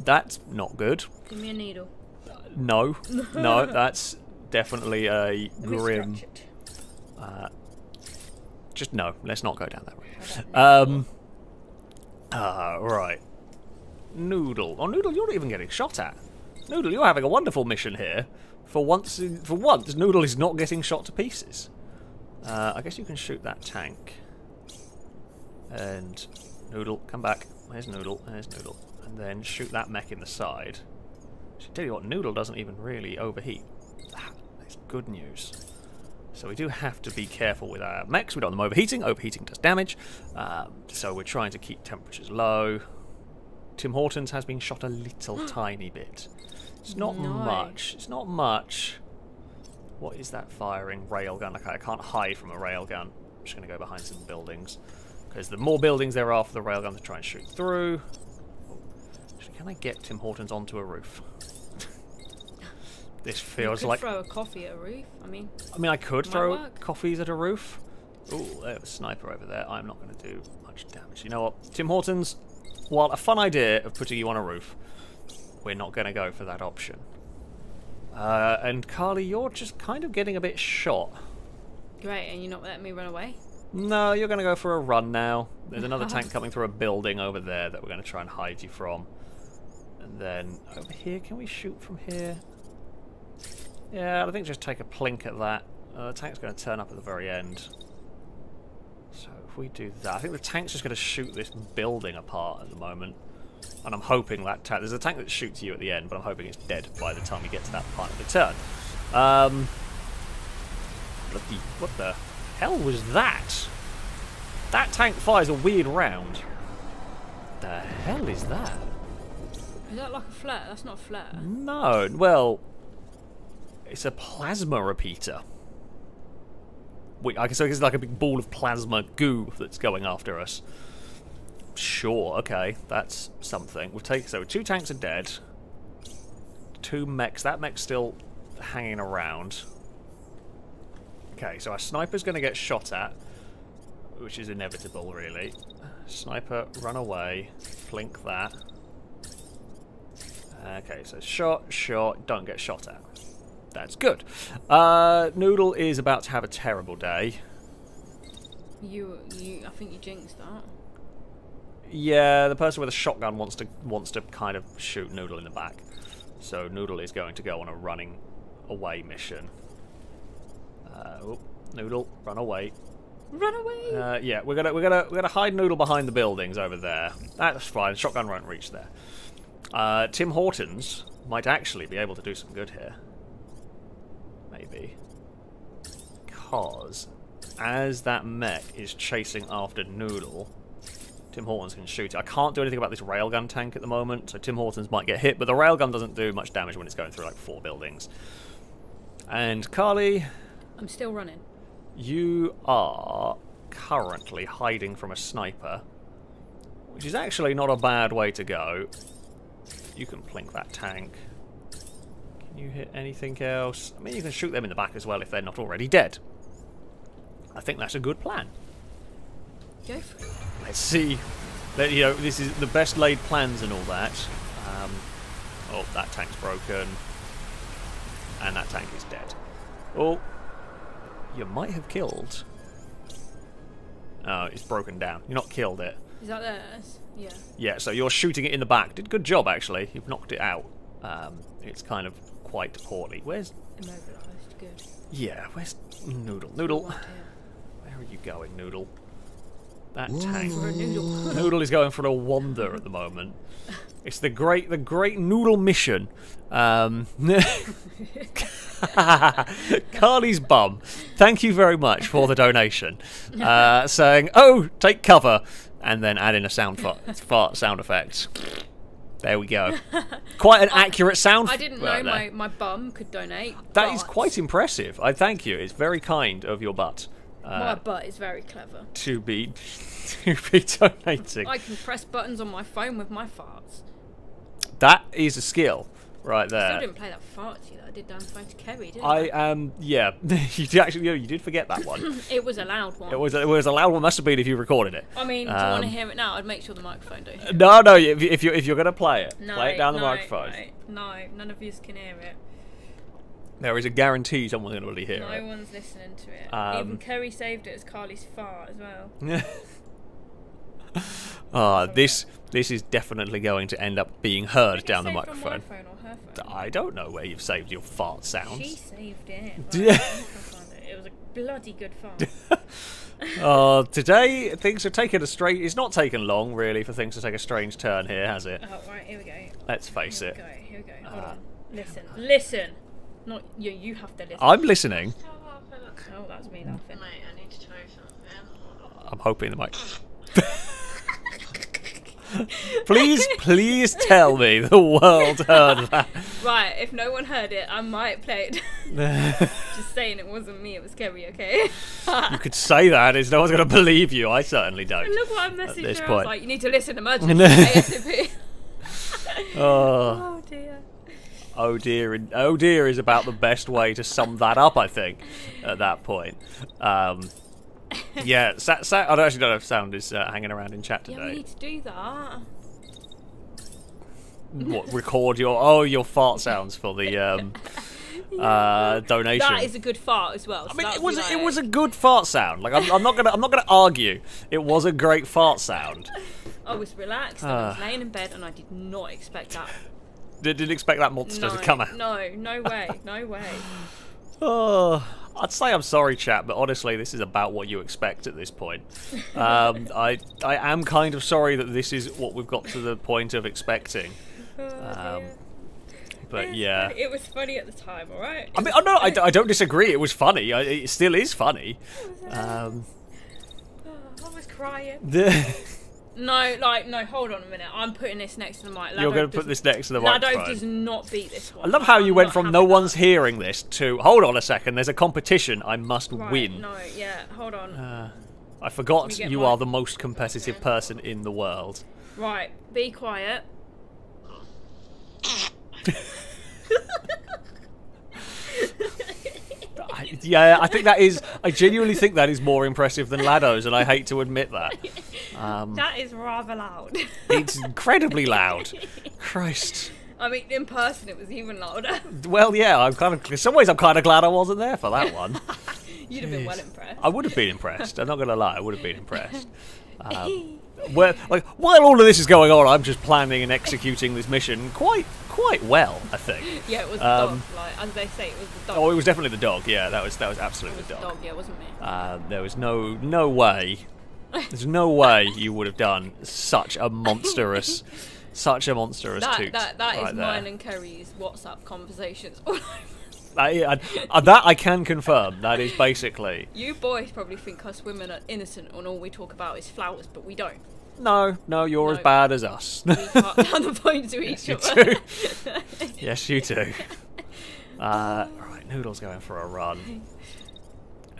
That's not good. Give me a needle. Uh, no, no, that's definitely a Let grim. Me it. Uh, just no. Let's not go down that road. Um. Ah, uh, right. Noodle. Oh, Noodle, you're not even getting shot at. Noodle, you're having a wonderful mission here. For once, in, for once, Noodle is not getting shot to pieces. Uh, I guess you can shoot that tank. And Noodle, come back. Where's Noodle? There's Noodle. And then shoot that mech in the side. I should tell you what, Noodle doesn't even really overheat. Ah, that's good news. So we do have to be careful with our mechs. We don't want them overheating. Overheating does damage. Um, so we're trying to keep temperatures low. Tim Hortons has been shot a little tiny bit. It's not no. much. It's not much. What is that firing? Railgun. Like, I can't hide from a railgun. I'm just going to go behind some buildings. Because the more buildings there are for the railgun to try and shoot through. Actually, can I get Tim Hortons onto a roof? This feels you could like throw a coffee at a roof. I mean, I mean, I could throw work. coffees at a roof. Oh, there's a sniper over there. I'm not going to do much damage. You know what, Tim Hortons? While a fun idea of putting you on a roof, we're not going to go for that option. Uh, and Carly, you're just kind of getting a bit shot. Great, and you're not letting me run away? No, you're going to go for a run now. There's another tank coming through a building over there that we're going to try and hide you from. And then over here, can we shoot from here? Yeah, I think just take a plink at that. Uh, the tank's going to turn up at the very end. So if we do that, I think the tank's just going to shoot this building apart at the moment. And I'm hoping that tank... There's a tank that shoots you at the end, but I'm hoping it's dead by the time you get to that part of the turn. Um, what, the, what the hell was that? That tank fires a weird round. What the hell is that? Is that like a flare? That's not a flare. No, well... It's a plasma repeater. Wait, I guess it's like a big ball of plasma goo that's going after us. Sure, okay, that's something. We'll take so two tanks are dead. Two mechs. That mech's still hanging around. Okay, so our sniper's going to get shot at, which is inevitable, really. Sniper, run away. Flink that. Okay, so shot, shot. Don't get shot at. That's good. Uh, Noodle is about to have a terrible day. You, you, I think you jinxed that. Yeah, the person with a shotgun wants to wants to kind of shoot Noodle in the back, so Noodle is going to go on a running away mission. Uh, oh, Noodle, run away! Run away! Uh, yeah, we're gonna we're gonna we're gonna hide Noodle behind the buildings over there. That's fine. The shotgun won't reach there. Uh, Tim Hortons might actually be able to do some good here. Maybe. Because as that mech is chasing after Noodle, Tim Hortons can shoot it. I can't do anything about this railgun tank at the moment, so Tim Hortons might get hit, but the railgun doesn't do much damage when it's going through like four buildings. And Carly... I'm still running. You are currently hiding from a sniper, which is actually not a bad way to go. You can plink that tank. You hit anything else? I mean, you can shoot them in the back as well if they're not already dead. I think that's a good plan. Go for it. Let's see. Let, you know, this is the best laid plans and all that. Um, oh, that tank's broken. And that tank is dead. Oh, you might have killed. Oh, it's broken down. You're not killed it. Is that theirs? Yeah. Yeah, so you're shooting it in the back. Did good job, actually. You've knocked it out. Um, it's kind of... quite poorly. Where's immobilised? Good. Yeah, where's Noodle? Noodle, where are you going, Noodle? That tank. Noodle. Noodle is going for a wander at the moment. It's the great, the great Noodle mission. Um, Carly's bum. Thank you very much for the donation. Uh, saying, "Oh, take cover," and then add in a sound fart, fart sound effect. There we go. Quite an I, accurate sound. I didn't know my, my bum could donate. That is quite impressive. I thank you. It's very kind of your butt. Uh, my butt is very clever. To be, to be donating. I can press buttons on my phone with my farts. That is a skill, right there. I still didn't play that farty that I did down the phone to Kerry, didn't I? I um, yeah. you actually, you did forget that one. It was a loud one. It was, it was a loud one. Must have been if you recorded it. I mean, do um, you want to hear it now? I'd make sure the microphone don't hear it. No, no. If, if you if you're gonna play it, no, play it down the no, microphone. No, no, none of you can hear it. There is a guarantee someone's going to really hear no it. No one's listening to it. Um, Even Kerry saved it as Carly's fart as well. Ah, uh, this this is definitely going to end up being heard down the microphone. On my phone or her phone? I don't know where you've saved your fart sounds. She saved it. Right? it. It was a bloody good fart. uh, today things have taken a strange. It's not taken long really for things to take a strange turn here, has it? Oh right, here we go. Let's face here it. We go, here we go. Hold uh, on. Listen, listen. Not you. You have to listen. I'm listening. Oh, that's me laughing. Mate, I need to tell you something. I'm hoping the mic. Please, please tell me the world heard that. Right, if no one heard it, I might play it. Just saying it wasn't me, it was Kerry, okay? You could say that, it's no one's going to believe you, I certainly don't. And look what I messaged her, I was like, you need to listen to emergency. oh. oh dear. Oh dear, oh dear is about the best way to sum that up, I think, at that point. Um... yeah, sa sa I actually don't know if sound is uh, hanging around in chat today. Yeah, we need to do that. What, record your oh your fart sounds for the um, yeah. uh, donation. That is a good fart as well. So I mean, it was like... it was a good fart sound. Like I'm, I'm not gonna I'm not gonna argue. It was a great fart sound. I was relaxed. Uh, I was laying in bed, and I did not expect that. Didn't expect that monster no, to come out. No, no way, no way. Oh, I'd say I'm sorry, chat, but honestly, this is about what you expect at this point. Um, I I am kind of sorry that this is what we've got to the point of expecting. Um, but yeah, it was funny at the time, all right. I mean, oh, no, I, I don't disagree. It was funny. I, it still is funny. Um, I was crying. No, like, no, hold on a minute. I'm putting this next to the mic. Lado You're going to put this next to the mic. Lado does not beat this one. I love how you I'm went from no one's that. hearing this to, hold on a second, there's a competition, I must right, win. No, yeah, hold on. Uh, I forgot you mine. are the most competitive person in the world. Right, be quiet. I, yeah, I think that is, I genuinely think that is more impressive than Lado's, and I hate to admit that. Um, that is rather loud. It's incredibly loud. Christ. I mean, in person it was even louder. Well, yeah, I'm kind of, in some ways I'm kind of glad I wasn't there for that one. You'd have been well impressed. I would have been impressed. I'm not going to lie, I would have been impressed. Um, where, like, while all of this is going on, I'm just planning and executing this mission quite quite well, I think. Yeah, it was the um, dog, like, as they say, it was the dog. Oh, it was definitely the dog, yeah, that was, that was absolutely was the dog. It was the dog, yeah, it wasn't me. Uh, there was no, no way. There's no way you would have done such a monstrous, such a monstrous that, toot. That, that right is there. Mine and Kerry's WhatsApp conversations. I, I, I, that I can confirm. That is basically. You boys probably think us women are innocent and all we talk about is flowers, but we don't. No, no, you're no. as bad as us. We can't have the point to each yes, other. You yes, you do. Uh, right, Noodle's going for a run.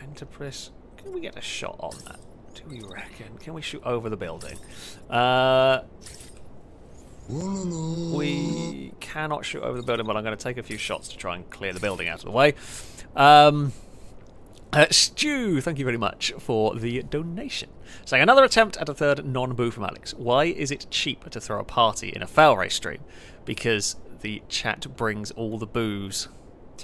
Enterprise, can we get a shot on that? Do we reckon? Can we shoot over the building? Uh, we cannot shoot over the building, but I'm going to take a few shots to try and clear the building out of the way. Um, uh, Stu, thank you very much for the donation. Saying another attempt at a third non-boo from Alex. Why is it cheap to throw a party in a FailRace stream? Because the chat brings all the boos.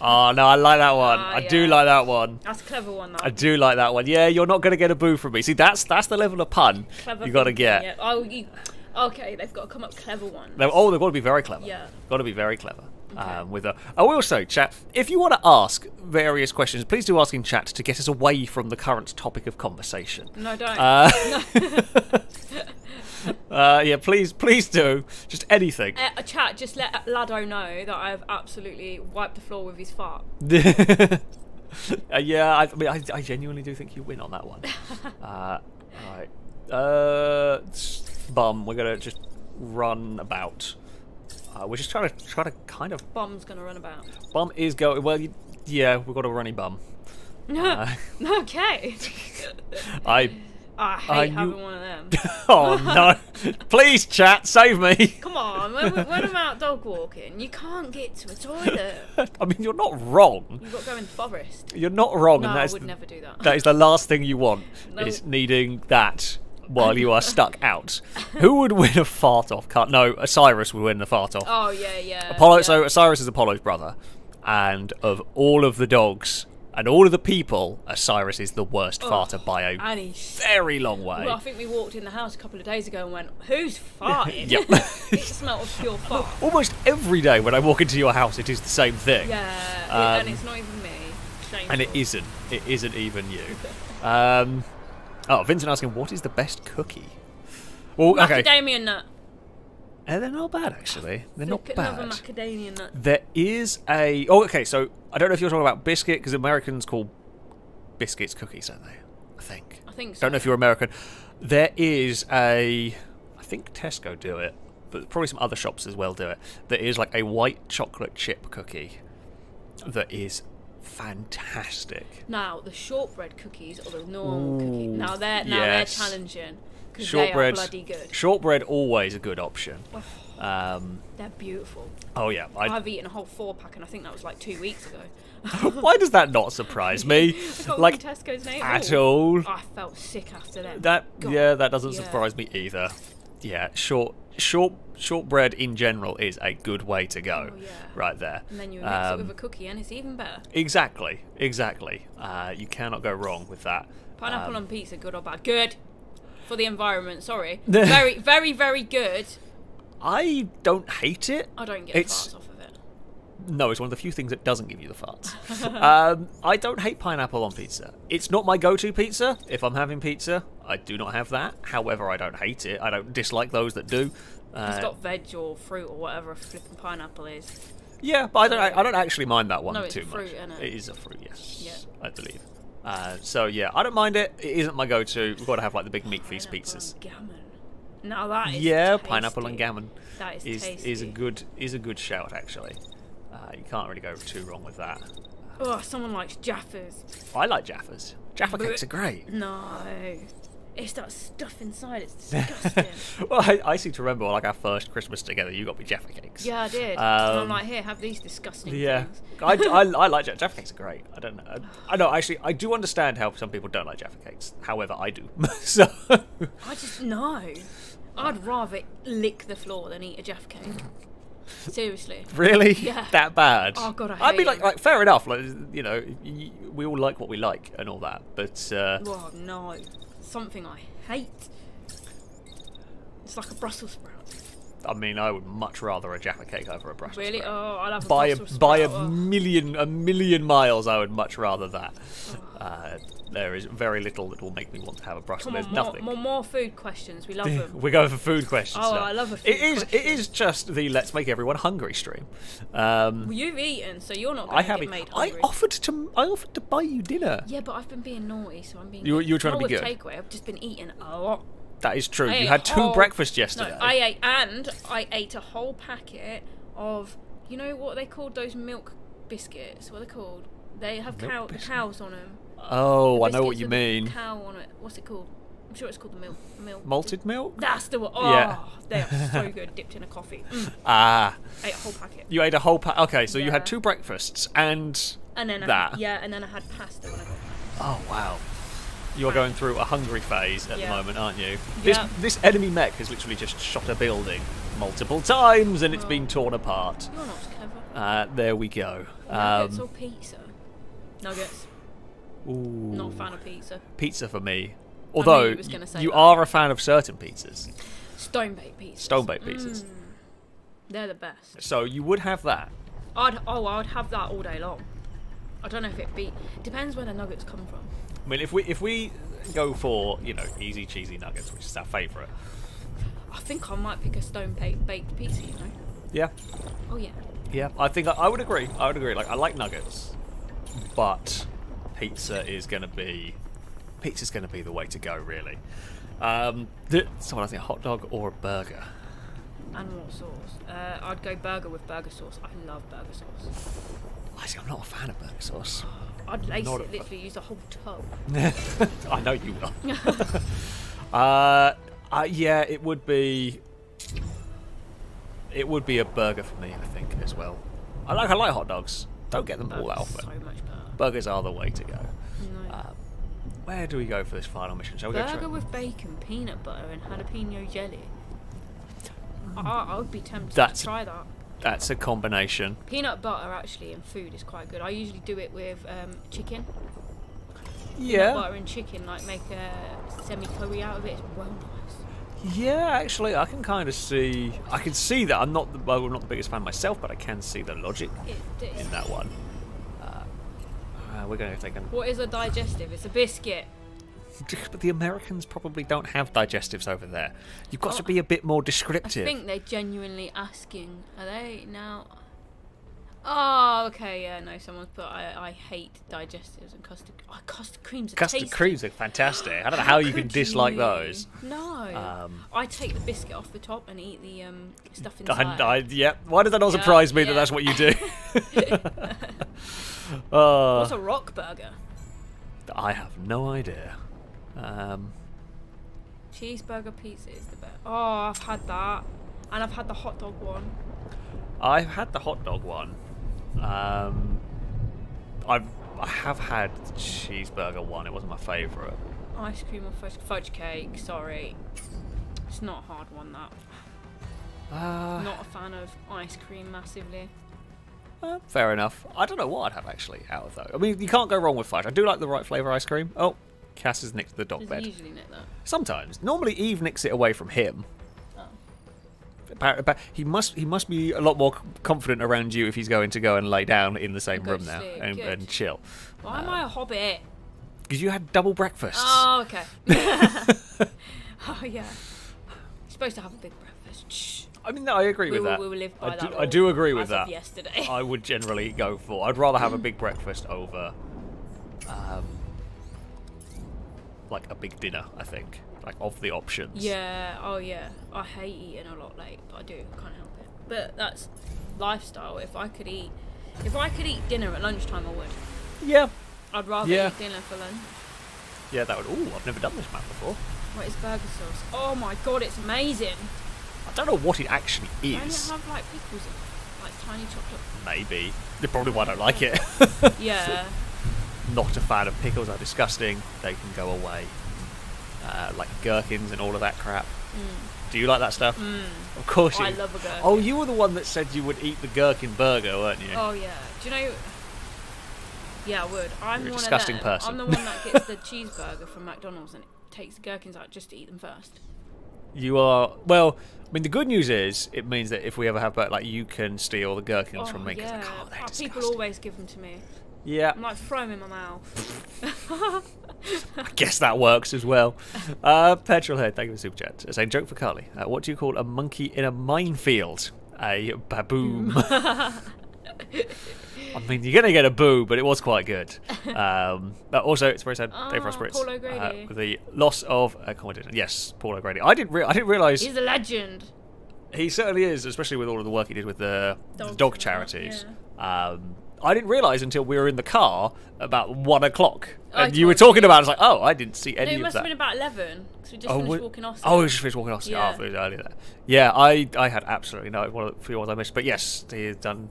Oh no, I like that one. Ah, I yeah. do like that one. That's a clever one, though. I do like that one. Yeah, you're not going to get a boo from me. See, that's that's the level of pun clever you got to get. Yeah. Oh, you, Okay, they've got to come up clever ones. They're, oh, they've got to be very clever. Yeah. Got to be very clever. Okay. Um, with a, oh, also, chat, if you want to ask various questions, please do ask in chat to get us away from the current topic of conversation. No, don't. Uh, no. uh, yeah, please, please do. Just anything. Uh, a chat, just let Lado know that I've absolutely wiped the floor with his fart. uh, yeah, I, I mean, I, I genuinely do think you win on that one. Uh, all right. Uh, Bum, we're gonna just run about. Uh, we're just trying to try to kind of. Bum's gonna run about. Bum is going. Well, you, yeah, we've got a runny bum. No. Uh, okay. I. I hate I having knew... one of them. Oh no! Please, chat, save me. Come on, when, when I'm out dog walking, you can't get to a toilet. I mean, you're not wrong. You've got to go in the forest. You're not wrong, no, and that I is would the, never do that. That is the last thing you want. No. Is needing that. While you are stuck out, who would win a fart off? Cut? No, Osiris would win the fart off. Oh yeah, yeah. Apollo. Yeah. So Osiris is Apollo's brother, and of all of the dogs and all of the people, Osiris is the worst oh, farter by a very long way. Well, I think we walked in the house a couple of days ago and went, "Who's farting?" Yep. It smelled of pure fart. Almost every day when I walk into your house, it is the same thing. Yeah, um, and it's not even me. Shameful. And it isn't. It isn't even you. Um. Oh, Vincent asking, what is the best cookie? Well, okay. Macadamia nut. Uh, they're not bad, actually. They're not bad. Another macadamia nut. There is a... Oh, okay, so I don't know if you're talking about biscuit, because Americans call biscuits cookies, don't they? I think. I think so. Don't know if you're American. There is a... I think Tesco do it, but probably some other shops as well do it. There is like a white chocolate chip cookie that is... fantastic. Now the shortbread cookies or the normal cookies. Now they're now yes. they're challenging because they are bloody good. Shortbread always a good option. Oh, um, they're beautiful. Oh yeah, I'd... I've eaten a whole four pack and I think that was like two weeks ago. Why does that not surprise me? I like Tesco's name at all. all. I felt sick after that. That God. yeah, that doesn't yeah. surprise me either. Yeah, short short shortbread in general is a good way to go, oh, yeah. right there. And then you mix um, it with a cookie, and it's even better. Exactly, exactly. Uh, you cannot go wrong with that. Pineapple um, on pizza, good or bad? Good for the environment. Sorry, very, very, very good. I don't hate it. I don't get it's, farts off of it. No, it's one of the few things that doesn't give you the farts. um, I don't hate pineapple on pizza. It's not my go-to pizza. If I'm having pizza, I do not have that. However, I don't hate it. I don't dislike those that do. Uh, it's got veg or fruit or whatever a flipping pineapple is. Yeah, but I don't. I, I don't actually mind that one no, it's too fruit, much. Isn't it? It is a fruit, yes, yeah. I believe. Uh, so yeah, I don't mind it. It isn't my go-to. We've got to have like the big meat feast pizzas. Gammon. Now that is yeah, tasty. Pineapple and gammon. That is is, tasty. is a good is a good shout actually. Uh, you can't really go too wrong with that. Oh, someone likes Jaffas. I like Jaffas. Jaffa but, cakes are great. No. It's that stuff inside, it's disgusting. Well, I, I seem to remember like our first Christmas together, you got me Jaffa cakes. Yeah, I did. Um, and I'm like, here, have these disgusting yeah. things. I, I, I like Jaffa, Jaffa cakes are great. I don't know. I, I know, actually, I do understand how some people don't like Jaffa cakes. However, I do. So I just, no. I'd rather lick the floor than eat a Jaffa cake. Seriously. Really? Yeah. That bad? Oh, God, I hate I mean, like, like, fair enough. Like, you know, we all like what we like and all that. But, uh... oh, no. Something I hate. It's like a Brussels sprout. I mean, I would much rather a Jaffa cake over a Brussels really? sprout. Really? Oh, I love a by Brussels a, sprout. By a oh. million, a million miles, I would much rather that. Oh. Uh, there is very little that will make me want to have a Brussels. Come on, There's more, nothing. More, more food questions. We love them. We're going for food questions. Oh, now. I love a food it is, question. It is just the let's make everyone hungry stream. Um, well, you've eaten, so you're not going to get made hungry. I offered to. I offered to buy you dinner. Yeah, but I've been being naughty, so I'm being. You, you were trying not to be good. Takeaway. I've just been eating a lot. That is true. I you had two whole, breakfasts yesterday. No, I ate, and I ate a whole packet of, you know what they called those milk biscuits? What are they called? They have cow, cows on them. Oh, the I know what you mean. Cow on it. What's it called? I'm sure it's called the milk. milk. Malted milk? That's the one. Oh, yeah. They are so good, dipped in a coffee. Mm. Ah. I ate a whole packet. You ate a whole packet. Okay, so yeah. you had two breakfast and, and then that. I, yeah, and then I had pasta when I got back. Oh, wow. You're going through a hungry phase at yeah. the moment, aren't you? This, yeah. this enemy mech has literally just shot a building multiple times and it's oh. been torn apart. You're not clever. Uh, there we go. Nuggets um, or pizza? Nuggets. Ooh. Not a fan of pizza. Pizza for me. Although, I knew you was gonna say you that. are a fan of certain pizzas. Stone baked pizzas. Stone baked pizzas. Mm. They're the best. So you would have that? I'd oh, I'd have that all day long. I don't know if it be depends where the nuggets come from. I mean, if we if we go for you know easy cheesy nuggets, which is our favourite. I think I might pick a stone baked pizza, you know. Yeah. Oh yeah. Yeah, I think I, I would agree. I would agree. Like I like nuggets, but pizza is gonna be pizza's gonna be the way to go, really. Um, someone has a hot dog or a burger. And what sauce? Uh, I'd go burger with burger sauce. I love burger sauce. I see, I'm not a fan of burger sauce. I'd lace it, literally use a whole tub. I know you will. uh, uh, yeah, it would be. It would be a burger for me, I think, as well. I like I like hot dogs. Don't get them burgers all that often. So much better. Burgers are the way to go. No. Um, where do we go for this final mission? Shall we burger go Burger with bacon, peanut butter, and jalapeno jelly. I, I would be tempted that's, to try that. That's a combination. Peanut butter, actually, and food is quite good. I usually do it with um, chicken. Yeah. Peanut butter and chicken, like make a semi-curry out of it. It's well nice. Yeah, actually, I can kind of see. I can see that. I'm not the, well, I'm not the biggest fan myself, but I can see the logic it, it, in that one. Uh, uh, we're going to take. What is a digestive? It's a biscuit. But the Americans probably don't have digestives over there. You've got oh, to be a bit more descriptive. I think they're genuinely asking. Are they now? Oh, okay, yeah, no, someone's put. I, I hate digestives and custard. Oh, custard creams are custard tasty. creams are fantastic. I don't know how, how you can dislike you? those. No. Um, I take the biscuit off the top and eat the um, stuff inside. I, I, yeah. Why does that not yeah, surprise me yeah. that that's what you do? uh, What's a rock burger? I have no idea. Um, Cheeseburger pizza is the best. Oh, I've had that, and I've had the hot dog one. I've had the hot dog one. Um, I've I have had the cheeseburger one. It wasn't my favourite. Ice cream or fudge, fudge cake? Sorry, it's not a hard one. That. Uh, not a fan of ice cream massively. Uh, fair enough. I don't know what I'd have actually out of though. I mean, you can't go wrong with fudge. I do like the right flavour ice cream. Oh. Cass has nicked the dog Does bed. He usually nick that? Sometimes. Normally Eve nicks it away from him. Oh. But, but he must he must be a lot more confident around you if he's going to go and lay down in the same room now and, and chill. Why um, am I a hobbit? Because you had double breakfasts. Oh, okay. Oh, yeah. You're supposed to have a big breakfast. Shh. I mean, no, I agree we with will, that. We will live by I that. Do, I do agree with that. Yesterday. I would generally go for... I'd rather have a big breakfast over... Um, like a big dinner, I think, like of the options. Yeah, oh yeah. I hate eating a lot late, but I do, can't help it. But that's lifestyle. If I could eat, if I could eat dinner at lunchtime, I would. Yeah. I'd rather yeah. eat dinner for lunch. Yeah, that would. Oh, I've never done this map before. What is burger sauce? Oh my god, it's amazing. I don't know what it actually is. Don't it have like pickles in it, like tiny chocolate? Maybe. They're probably why I don't like it. Yeah. Not a fan of pickles. Are disgusting. They can go away. Uh, like gherkins and all of that crap. Mm. Do you like that stuff? Mm. Of course you. Oh, I love a gherkin. Oh, you were the one that said you would eat the gherkin burger, weren't you? Oh yeah. Do you know? Yeah, I would. I'm You're a one disgusting of them. person. I'm the one that gets the cheeseburger from McDonald's and it takes the gherkins out just to eat them first. You are well. I mean, the good news is it means that if we ever have, like, you can steal the gherkins oh, from me. Yeah. Like, oh, they're disgusting. People always give them to me. Yeah. I'm like, throw them in my mouth. I guess that works as well. Uh, Petrolhead, thank you for the super chat. It's a joke for Carly. Uh, what do you call a monkey in a minefield? A baboom. I mean, you're going to get a boo, but it was quite good. Um, but also, it's very sad day for us Brits. Paul O'Grady. Uh, the loss of a comedy. Yes, Paul O'Grady. I didn't, re I didn't realise... He's a legend. He certainly is, especially with all of the work he did with the dog, the dog charities. Yeah. Um... I didn't realise until we were in the car about one o'clock, and you were talking about. It. I was like, "Oh, I didn't see any of that." It must have been about eleven because we just finished walking off. Oh, we just finished walking off. Yeah, earlier. Yeah, I, I had absolutely no few ones I missed, but yes, he had done.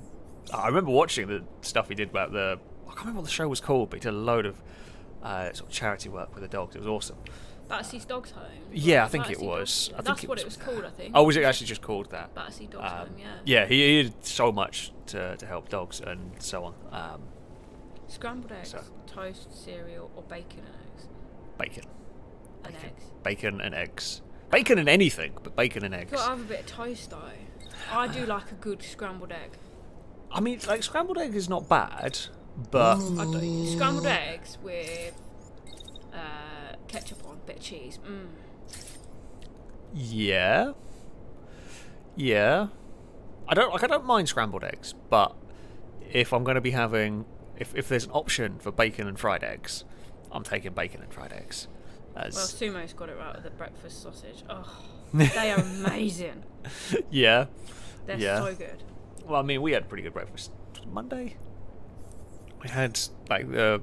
I remember watching the stuff he did about the. I can't remember what the show was called, but he did a load of uh, sort of charity work with the dogs. It was awesome. Battersea Dogs Home. Yeah, I think it was. That's what it was called, I think. Oh, was it actually just called that? Battersea Dogs Home, yeah. Yeah, he, he did so much to, to help dogs and so on. Um, Scrambled eggs, so. toast, cereal, or bacon and eggs? Bacon. And bacon. eggs. Bacon and eggs. Bacon and anything, but bacon and eggs. You've got to have a bit of toast though. I do like a good scrambled egg. I mean, like, scrambled egg is not bad, but... I don't. Scrambled eggs with uh, ketchup on, a bit of cheese. Mm. Yeah. Yeah. I don't, like, I don't mind scrambled eggs, but if I'm going to be having... If, if there's an option for bacon and fried eggs, I'm taking bacon and fried eggs. As... Well, Sumo's got it right with the breakfast sausage. Oh, they are amazing. Yeah. They're yeah. so good. Well, I mean, we had a pretty good breakfast Monday. We had like a uh,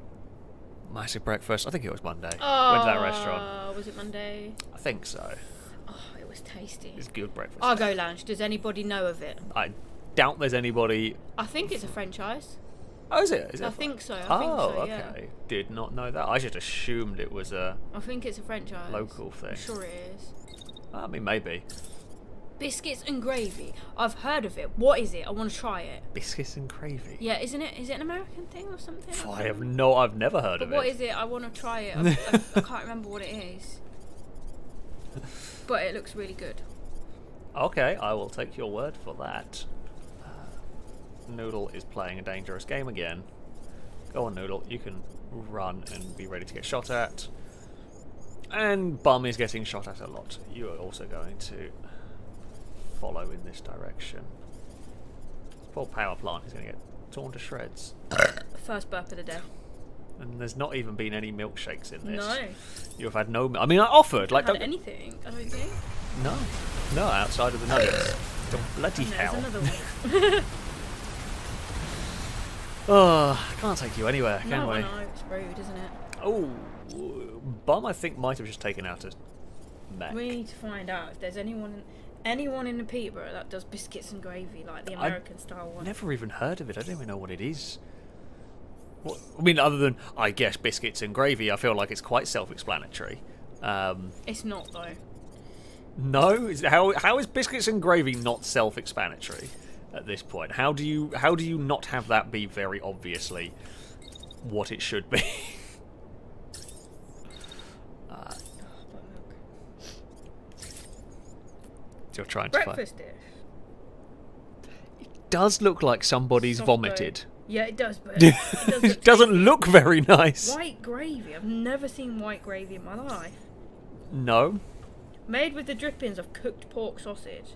massive breakfast. I think it was Monday. Oh, went to that restaurant. Was it Monday? I think so. Oh, it was tasty. It's good breakfast. Argo Lounge. Does anybody know of it? I doubt there's anybody. I think it's a franchise. Oh, is it? Is it I think so. I oh, think so, yeah. okay. Did not know that. I just assumed it was a. I think it's a franchise. Local thing. I'm sure it is. I mean, maybe. Biscuits and gravy. I've heard of it. What is it? I want to try it. Biscuits and gravy. Yeah, isn't it? Is it an American thing or something? Oh, I have no. I've never heard but of what it. What is it? I want to try it. I, I, I can't remember what it is. But it looks really good. Okay, I will take your word for that. Noodle is playing a dangerous game again. Go on, Noodle. You can run and be ready to get shot at. And Bum is getting shot at a lot. You are also going to follow in this direction. This poor power plant is going to get torn to shreds. First burp of the day. And there's not even been any milkshakes in this. No. You've had no... I mean, I offered. I like, had don't... anything, I don't think. No. No, outside of the nuggets. Bloody and hell. Another one. Oh, I can't take you anywhere, can no, we? No, it's rude, isn't it? Oh, Bum, I think, might have just taken out a mech. We need to find out if there's anyone anyone in the Peterborough that does biscuits and gravy, like the American-style one. I've never even heard of it. I don't even know what it is. What, I mean, other than, I guess, biscuits and gravy, I feel like it's quite self-explanatory. Um, it's not, though. No? How, how is biscuits and gravy not self-explanatory? At this point, how do you how do you not have that be very obviously what it should be? uh, you're trying to breakfast find. Dish. It does look like somebody's Soft vomited. Bone. Yeah, it does, but it, it does look doesn't look very nice. White gravy. I've never seen white gravy in my life. No. Made with the drippings of cooked pork sausage,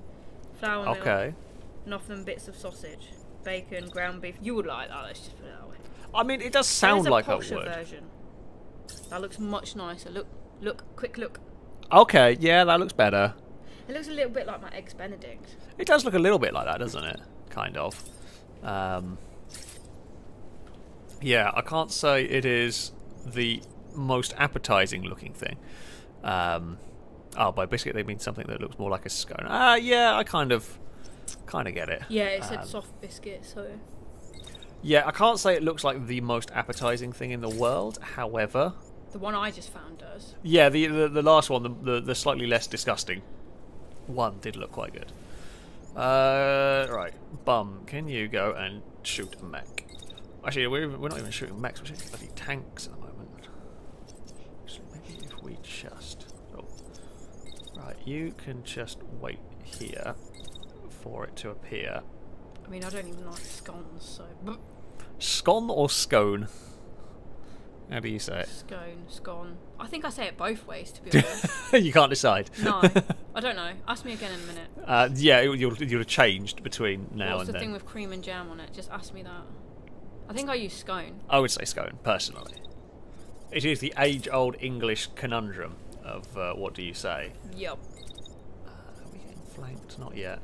flour milk. Okay. Nothing bits of sausage, bacon, ground beef. You would like that. Let's just put it that way. I mean, it does sound like that word. Version. That looks much nicer. Look, look, quick look. Okay, yeah, that looks better. It looks a little bit like my eggs Benedict. It does look a little bit like that, doesn't it? Kind of. Um, yeah, I can't say it is the most appetizing looking thing. Um, oh, by biscuit they mean something that looks more like a scone. Ah, uh, yeah, I kind of. Kind of get it. Yeah, it said um, soft biscuit, so... Yeah, I can't say it looks like the most appetising thing in the world, however... The one I just found does. Yeah, the the, the last one, the, the the slightly less disgusting one, did look quite good. Uh, right, Bum, can you go and shoot a mech? Actually, we're, we're not even shooting mechs, we're shooting bloody tanks at the moment. So maybe if we just... Oh. Right, you can just wait here... for it to appear. I mean, I don't even like scones, so... Scone or scone? How do you say it? Scone, scone. I think I say it both ways, to be honest. You can't decide. No, I don't know. Ask me again in a minute. Uh, yeah, you'll, you'll have changed between now What's and then. What's the thing with cream and jam on it? Just ask me that. I think I use scone. I would say scone, personally. It is the age-old English conundrum of uh, what do you say? Yep. Uh, are we getting flanked? Not yet.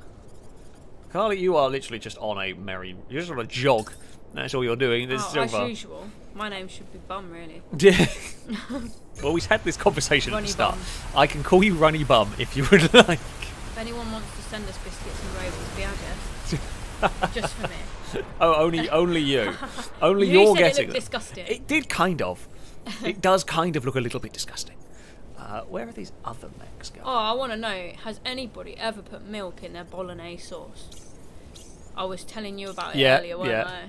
Carly, you are literally just on a merry... You're just on a jog. That's all you're doing. There's oh, as usual. My name should be Bum, really. Yeah. Well, we had this conversation Runny at the start. Bum. I can call you Runny Bum if you would like. If anyone wants to send us biscuits and gravy, be our guest. Just for me. Oh, only only you. Only you you're said getting... it looked disgusting. It did, kind of. It does kind of look a little bit disgusting. Uh, where are these other mechs going? Oh, I want to know, has anybody ever put milk in their bolognese sauce? I was telling you about it yeah, earlier, weren't yeah. I?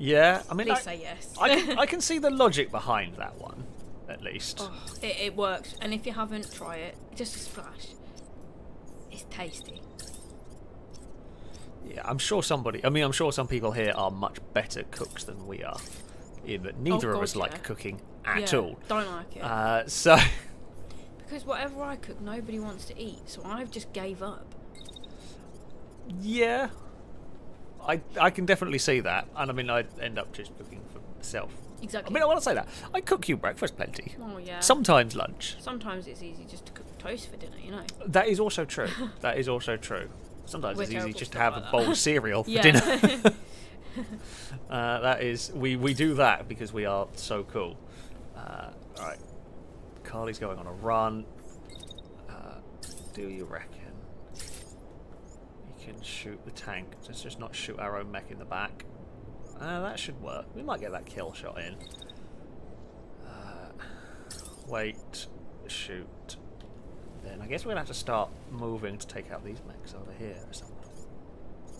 Yeah, I mean, Please I, say yes. I, can, I can see the logic behind that one. at least. Oh, it, it works, and if you haven't, try it. Just a splash. It's tasty. Yeah, I'm sure somebody, I mean, I'm sure some people here are much better cooks than we are. Yeah, but neither oh, God, of us yeah. like cooking at yeah, all. Don't like it. Uh, so. Because whatever I cook, nobody wants to eat, so I've just gave up. Yeah. I, I can definitely see that, and I mean, I end up just cooking for myself. Exactly. I mean, I want to say that. I cook you breakfast plenty. Oh, yeah. Sometimes lunch. Sometimes it's easy just to cook toast for dinner, you know. That is also true. That is also true. Sometimes We're it's easy just to have like a bowl of cereal for dinner. uh, that is, we, we do that because we are so cool. Uh, right. Carly's going on a run. Uh, do you reckon? Can shoot the tank. Let's just not shoot our own mech in the back. Uh, that should work. We might get that kill shot in. Uh, wait, shoot. Then I guess we're gonna have to start moving to take out these mechs over here or something.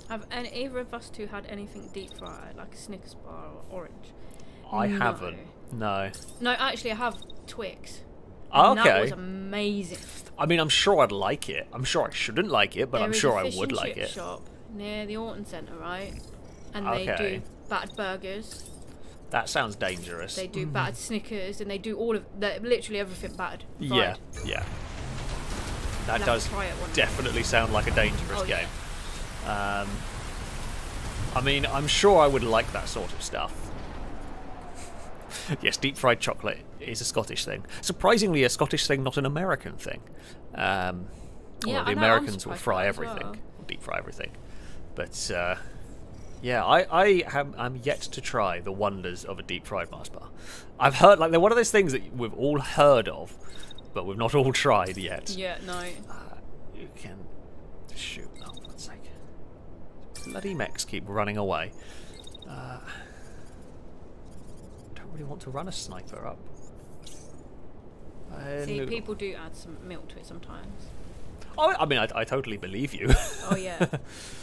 Have any, either of us two had anything deep fried, like a Snickers bar or orange? I no. haven't. No. No, actually, I have Twix. And okay. That was amazing. I mean, I'm sure I'd like it. I'm sure I shouldn't like it, but there I'm sure I would like it. There is a fish and chip shop near the Horton Centre, right? And okay. they do battered burgers. That sounds dangerous. They do mm. battered Snickers, and they do all of literally everything battered. Fried. Yeah, yeah. That Let's does try it one definitely day. sound like a dangerous oh, game. Yeah. Um, I mean, I'm sure I would like that sort of stuff. Yes, deep fried chocolate is a Scottish thing. Surprisingly, a Scottish thing, not an American thing. Um, yeah, well, the Americans will fry everything, well. deep fry everything. But uh, yeah, I, I have, I'm yet to try the wonders of a deep fried Mars bar. I've heard like they're one of those things that we've all heard of, but we've not all tried yet. Yeah, no. Uh, you can shoot. Oh, for God's sake! Bloody mechs keep running away. Uh, Really want to run a sniper up. Uh, See, Noodle. people do add some milk to it sometimes. Oh, I mean, I, I totally believe you. Oh yeah,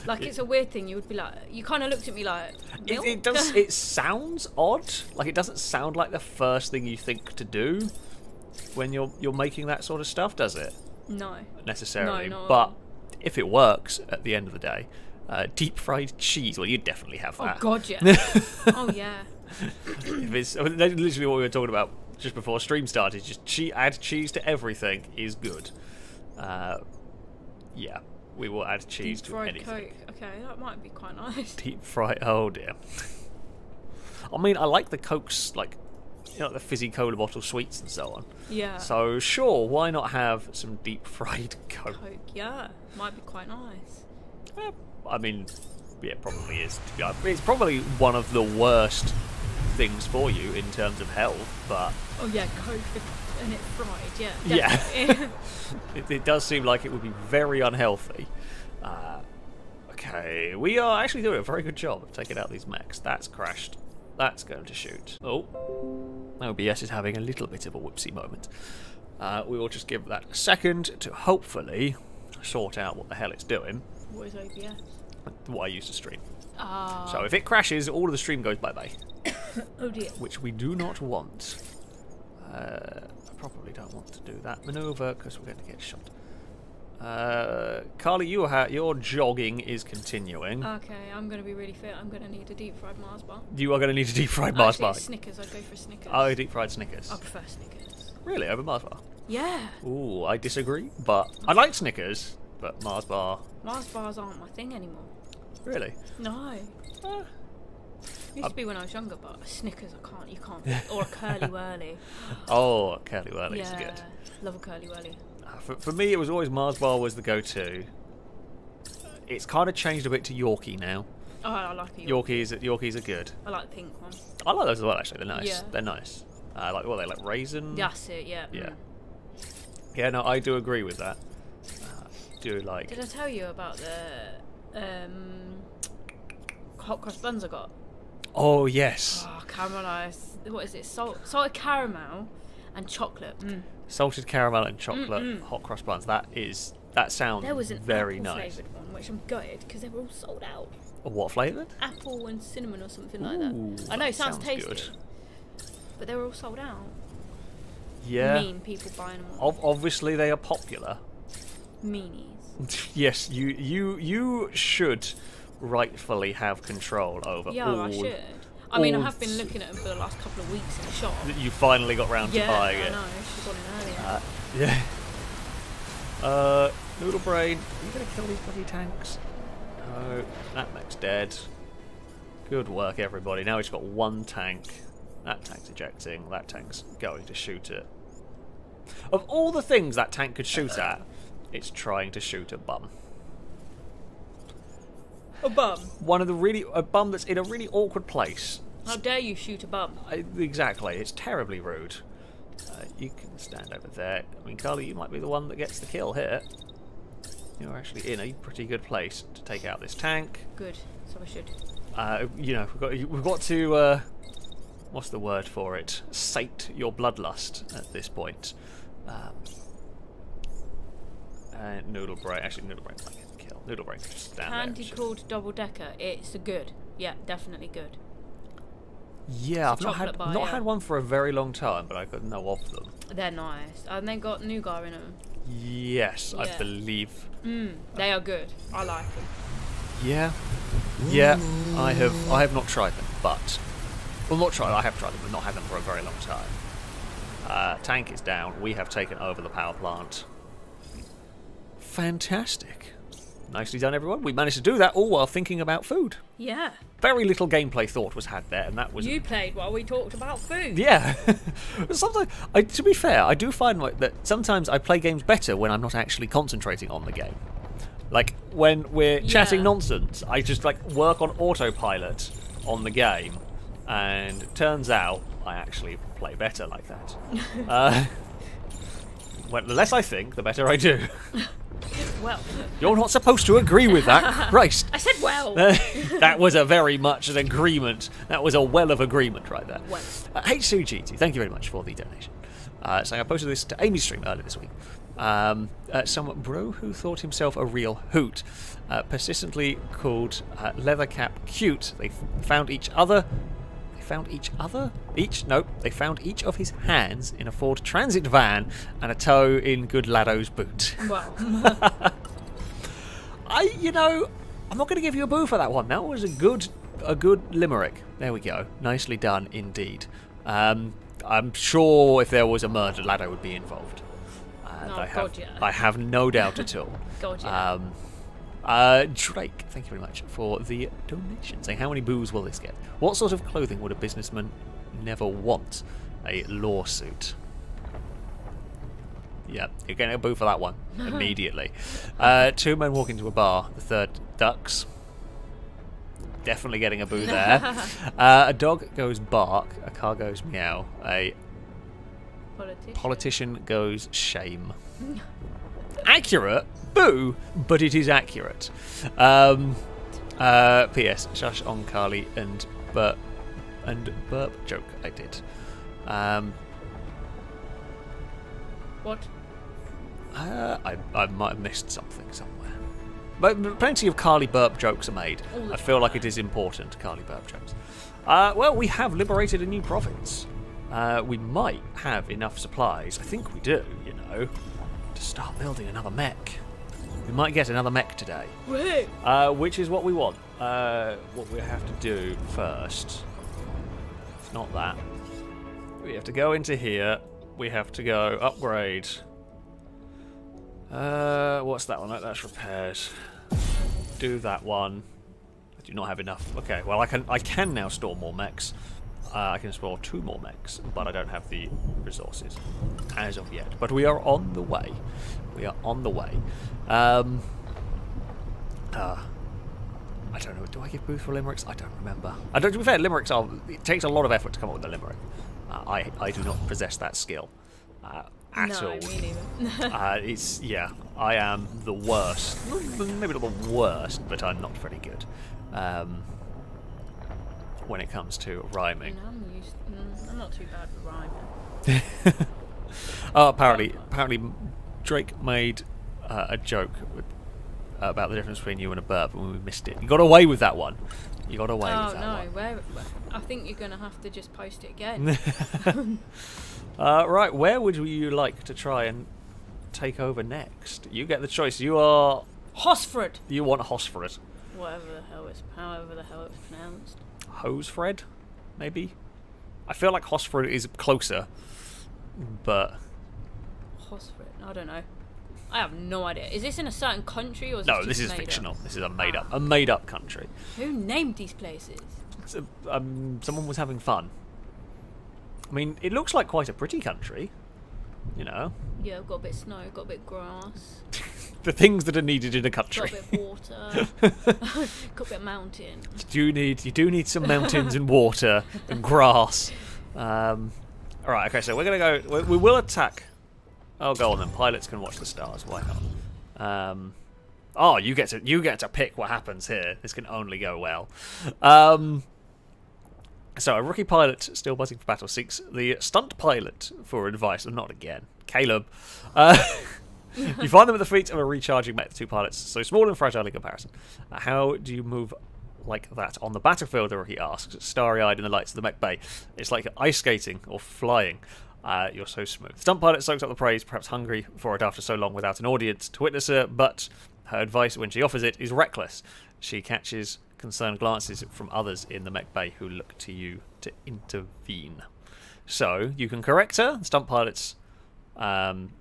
like it's a weird thing. You would be like, you kind of looked at me like. Milk? It, it does. It sounds odd. Like it doesn't sound like the first thing you think to do when you're you're making that sort of stuff, does it? No. Necessarily, no, but if it works at the end of the day, uh, deep fried cheese. Well, you definitely have that. Oh God, yeah. oh yeah. If it's literally what we were talking about just before stream started, just che add cheese to everything is good. Uh, yeah, we will add cheese Deep to fried anything. Coke. Okay, that might be quite nice. Deep fry. Oh dear. I mean, I like the Cokes, like you know, the fizzy cola bottle sweets and so on. Yeah. So sure, why not have some deep fried Coke? Coke, yeah, might be quite nice. Yeah, I mean, yeah, it probably is. It's probably one of the worst things for you in terms of health, but oh yeah, Coke and it's fried, yeah. Definitely. Yeah, it, it does seem like it would be very unhealthy. Uh, okay, we are actually doing a very good job of taking out these mechs. That's crashed. That's going to shoot. Oh, O B S is having a little bit of a whoopsie moment. Uh, we will just give that a second to hopefully sort out what the hell it's doing. What is O B S? What I use to stream. Uh. So if it crashes, all of the stream goes bye-bye. Oh dear. Which we do not want. Uh, I probably don't want to do that manoeuvre because we're going to get shot. Uh, Carly, you ha your jogging is continuing. Okay, I'm going to be really fit. I'm going to need a deep-fried Mars bar. You are going to need a deep-fried Mars bar. Snickers. I'd go for Snickers. Oh, deep-fried Snickers. I prefer Snickers. Really? Over Mars bar? Yeah. Ooh, I disagree, but okay. I like Snickers, but Mars bar... Mars bars aren't my thing anymore. Really? No. Uh, it used to be when I was younger, but Snickers, I can't, you can't. Or a Curly Whirly. Oh, Curly Whirly is yeah, good. Love a Curly Whirly. Uh, for, for me, it was always Mars bar was the go-to. It's kind of changed a bit to Yorkie now. Oh, I like a Yorkie. Yorkies, Yorkies are good. I like the pink ones. I like those as well, actually. They're nice. Yeah. They're nice. Uh, like, what are they, like raisin? That's it, yeah. Yeah. Mm. Yeah, no, I do agree with that. Uh, do like... Did I tell you about the... Um, hot cross buns I got. Oh yes. Oh, caramelised. What is it? Salt, salted caramel, and chocolate. Mm. Salted caramel and chocolate mm -mm. hot cross buns. That is. That sounds very nice. There was an very apple nice. flavoured one, which I'm gutted because they were all sold out. What flavoured? Apple and cinnamon or something Ooh, like that. I know that it sounds, sounds tasty, good. But they were all sold out. Yeah. Mean people buying them. Ob obviously, they are popular. Meanies. Yes, you you you should rightfully have control over. Yeah, all, I should. I mean, I have been looking at them for the last couple of weeks in the shop. You finally got round yeah, to buying I it. Yeah, I know. She's got an earlier. Uh, yeah. Uh, Noodlebrain, are you gonna kill these bloody tanks? No, that mech's dead. Good work, everybody. Now he's got one tank. That tank's ejecting. That tank's going to shoot it. Of all the things that tank could shoot at, it's trying to shoot a bum. A bum? One of the really... A bum that's in a really awkward place. How dare you shoot a bum? I, exactly. It's terribly rude. Uh, you can stand over there. I mean, Carly, you might be the one that gets the kill here. You're actually in a pretty good place to take out this tank. Good. So I should... Uh, you know, we've got, we've got to, uh, what's the word for it? Sate your bloodlust at this point. Um, uh, Noodlebrain, actually, Noodlebrain might get the kill. Noodlebrain can just stand Candy there, called just... double decker. It's good. Yeah, definitely good. Yeah, it's I've not had bar, not yeah. had one for a very long time, but I got no of them. They're nice, and they got nougat in them. Yes, yeah. I believe. Mm, they are good. I like them. Yeah. Yeah, I have I have not tried them, but well, not tried. I have tried them, but not had them for a very long time. Uh, tank is down. We have taken over the power plant. Fantastic, nicely done, everyone. We managed to do that all while thinking about food. Yeah. Very little gameplay thought was had there, and that was you played while we talked about food. Yeah. Sometimes, I, to be fair, I do find like, that sometimes I play games better when I'm not actually concentrating on the game. Like, when we're yeah. chatting nonsense, I just, like, work on autopilot on the game, and it turns out I actually play better like that. uh, well, the less I think, the better I do. Well. You're not supposed to agree with that, Christ. I said well. Uh, that was a very much an agreement. That was a well of agreement right there. Well. Uh, hey, Suji, thank you very much for the donation. Uh, so I posted this to Amy's stream earlier this week. Um, uh, some bro who thought himself a real hoot, uh, persistently called uh, Leathercap cute. They f found each other. They found each other. Each nope. They found each of his hands in a Ford Transit van and a toe in good Lado's boot. Wow. I, you know, I'm not going to give you a boo for that one. That was a good, a good limerick. There we go. Nicely done indeed. Um, I'm sure if there was a murder, Lado would be involved. And oh, I, have, God, yeah. I have no doubt at all. God, yeah. um, uh, Drake, thank you very much for the donation. Saying, how many boos will this get? What sort of clothing would a businessman never want? A lawsuit. Yeah, you're getting a boo for that one immediately. uh, two men walk into a bar. The third ducks. Definitely getting a boo there. uh, a dog goes bark. A car goes meow. A Politician. Politician goes shame. Accurate, boo, but it is accurate. Um, uh, P S Shush on Carly and burp and burp joke I did. Um, what? Uh, I I might have missed something somewhere. But plenty of Carly burp jokes are made. I feel like it is important, Carly burp jokes. Uh, well, we have liberated a new province. Uh, we might have enough supplies, I think we do, you know, to start building another mech. We might get another mech today, uh, which is what we want. Uh, what we have to do first, it's not that. We have to go into here, we have to go upgrade. Uh, what's that one? That's repairs. Do that one. I do not have enough. Okay, well I can, I can now store more mechs. Uh, I can explore two more mechs, but I don't have the resources as of yet. But we are on the way. We are on the way. Um, uh, I don't know. Do I give booth for limericks? I don't remember. I don't. To be fair, limericks are. It takes a lot of effort to come up with a limerick. Uh, I I do not possess that skill uh, at no, all. Me neither. uh, it's yeah. I am the worst. Maybe not the worst, but I'm not very good. Um, when it comes to rhyming. I mean, I'm, used, I'm not too bad at rhyming. oh, apparently, apparently Drake made uh, a joke with, uh, about the difference between you and a burp and we missed it. You got away with that one. You got away oh, with that no, one. Where, where, I think you're going to have to just post it again. uh, right, where would you like to try and take over next? You get the choice. You are... Hosfred! You want Hosfred. Whatever the hell it's... However the hell it's pronounced. Hosfred, maybe? I feel like Hosfred is closer, but... Hosfred? I don't know. I have no idea. Is this in a certain country or is no? This, this is fictional. Up? This is a made up, a made up country. Who named these places? So, um, someone was having fun. I mean, it looks like quite a pretty country, you know. Yeah, got a bit of snow, got a bit of grass. The things that are needed in a country. Got a bit of water. Got a bit of mountain. You do need you do need some mountains and water and grass. Um, all right, okay. So we're gonna go. We, we will attack. Oh, go on then. Pilots can watch the stars. Why not? Um, oh, you get to you get to pick what happens here. This can only go well. Um, so a rookie pilot still buzzing for battle seeks the stunt pilot for advice. And not again, Caleb. Uh, you find them at the feet of a recharging mech. Two pilots, so small and fragile in comparison. Uh, how do you move like that on the battlefield? The rookie asks, starry-eyed in the lights of the mech bay. It's like ice skating or flying. Uh, you're so smooth. Stunt pilot soaks up the praise, perhaps hungry for it after so long without an audience to witness her, but her advice when she offers it is reckless. She catches concerned glances from others in the mech bay who look to you to intervene. So you can correct her. The stunt pilot's um,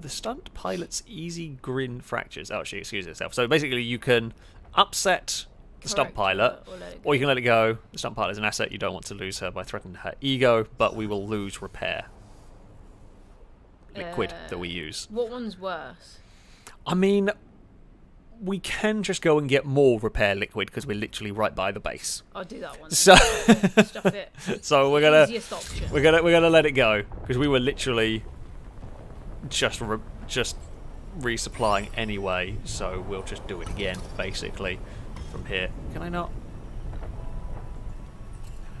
the stunt pilot's easy grin fractures. Oh, she excuses herself. So basically, you can upset the stunt pilot, or, or you can let it go. The stunt pilot is an asset. You don't want to lose her by threatening her ego, but we will lose repair. Liquid uh, that we use. What one's worse? I mean, we can just go and get more repair liquid because we're literally right by the base. I'll do that one. So, stuff it. So we're gonna, we're gonna, we're gonna let it go because we were literally just, re just resupplying anyway. So we'll just do it again, basically. From here, can I not?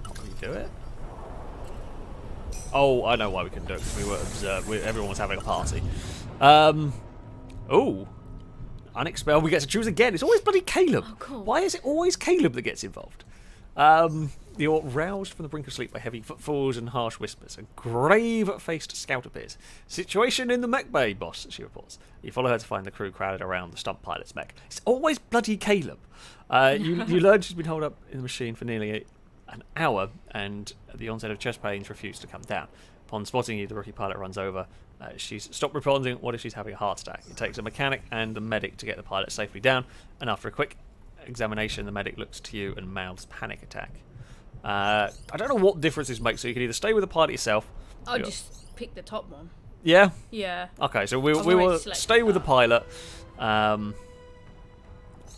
Can I not redo it? Oh, I know why we couldn't do it. We were observed. We, everyone was having a party. Um, oh, unexpelled. We get to choose again. It's always bloody Caleb. Oh, cool. Why is it always Caleb that gets involved? Um, you're roused from the brink of sleep by heavy footfalls and harsh whispers. A grave-faced scout appears. Situation in the mech bay, boss, she reports. You follow her to find the crew crowded around the stunt pilot's mech. It's always bloody Caleb. Uh, you, you learn she's been holed up in the machine for nearly an hour and at the onset of chest pains refused to come down. Upon spotting you, the rookie pilot runs over. Uh, she's stopped responding. What if she's having a heart attack? It takes a mechanic and a medic to get the pilot safely down, and after a quick examination, the medic looks to you and mouths panic attack. Uh, I don't know what difference this makes, so you can either stay with the pilot yourself. I'll you're... just pick the top one. Yeah? Yeah. Okay, so we, we will stay with that. the pilot. Um,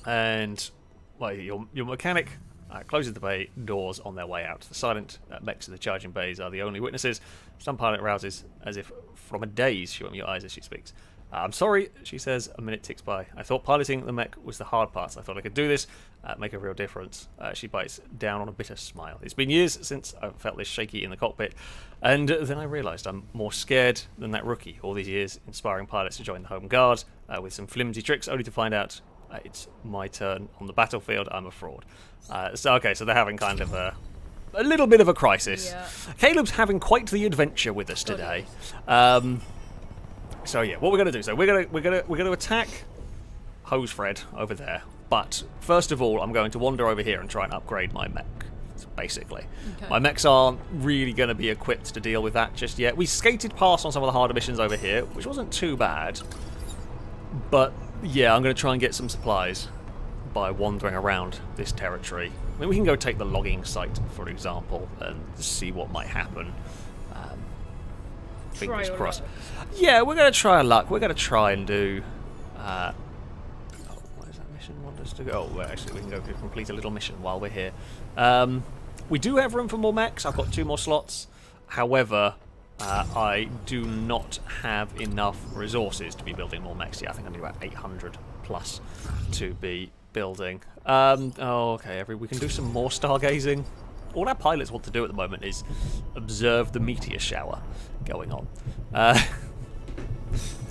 and well, your, your mechanic uh, closes the bay doors on their way out. The silent uh, mechs of the charging bays are the only witnesses. Some pilot rouses as if from a daze, showing your eyes as she speaks. I'm sorry, she says. A minute ticks by. I thought piloting the mech was the hard part. I thought I could do this, uh, make a real difference. Uh, she bites down on a bitter smile. It's been years since I've felt this shaky in the cockpit, and then I realised I'm more scared than that rookie. All these years, inspiring pilots to join the Home Guard uh, with some flimsy tricks, only to find out uh, it's my turn on the battlefield. I'm a fraud. Uh, so okay, so they're having kind of a, a little bit of a crisis. Yeah. Caleb's having quite the adventure with us today. Um... So yeah, what we're gonna do? So we're gonna we're gonna we're gonna attack Hosfred over there. But first of all, I'm going to wander over here and try and upgrade my mech. Basically, okay. My mechs aren't really going to be equipped to deal with that just yet. We skated past on some of the harder missions over here, which wasn't too bad. But yeah, I'm going to try and get some supplies by wandering around this territory. I mean, we can go take the logging site, for example, and see what might happen. Fingers crossed. Yeah, we're going to try our luck. We're going to try and do... Uh, oh, what is that mission? Want us to go? Oh, well, actually, we can go complete a little mission while we're here. Um, we do have room for more mechs. I've got two more slots. However, uh, I do not have enough resources to be building more mechs. Yeah, I think I need about eight hundred plus to be building. Um, oh, okay. Every, we can do some more stargazing. All our pilots want to do at the moment is observe the meteor shower going on. Uh,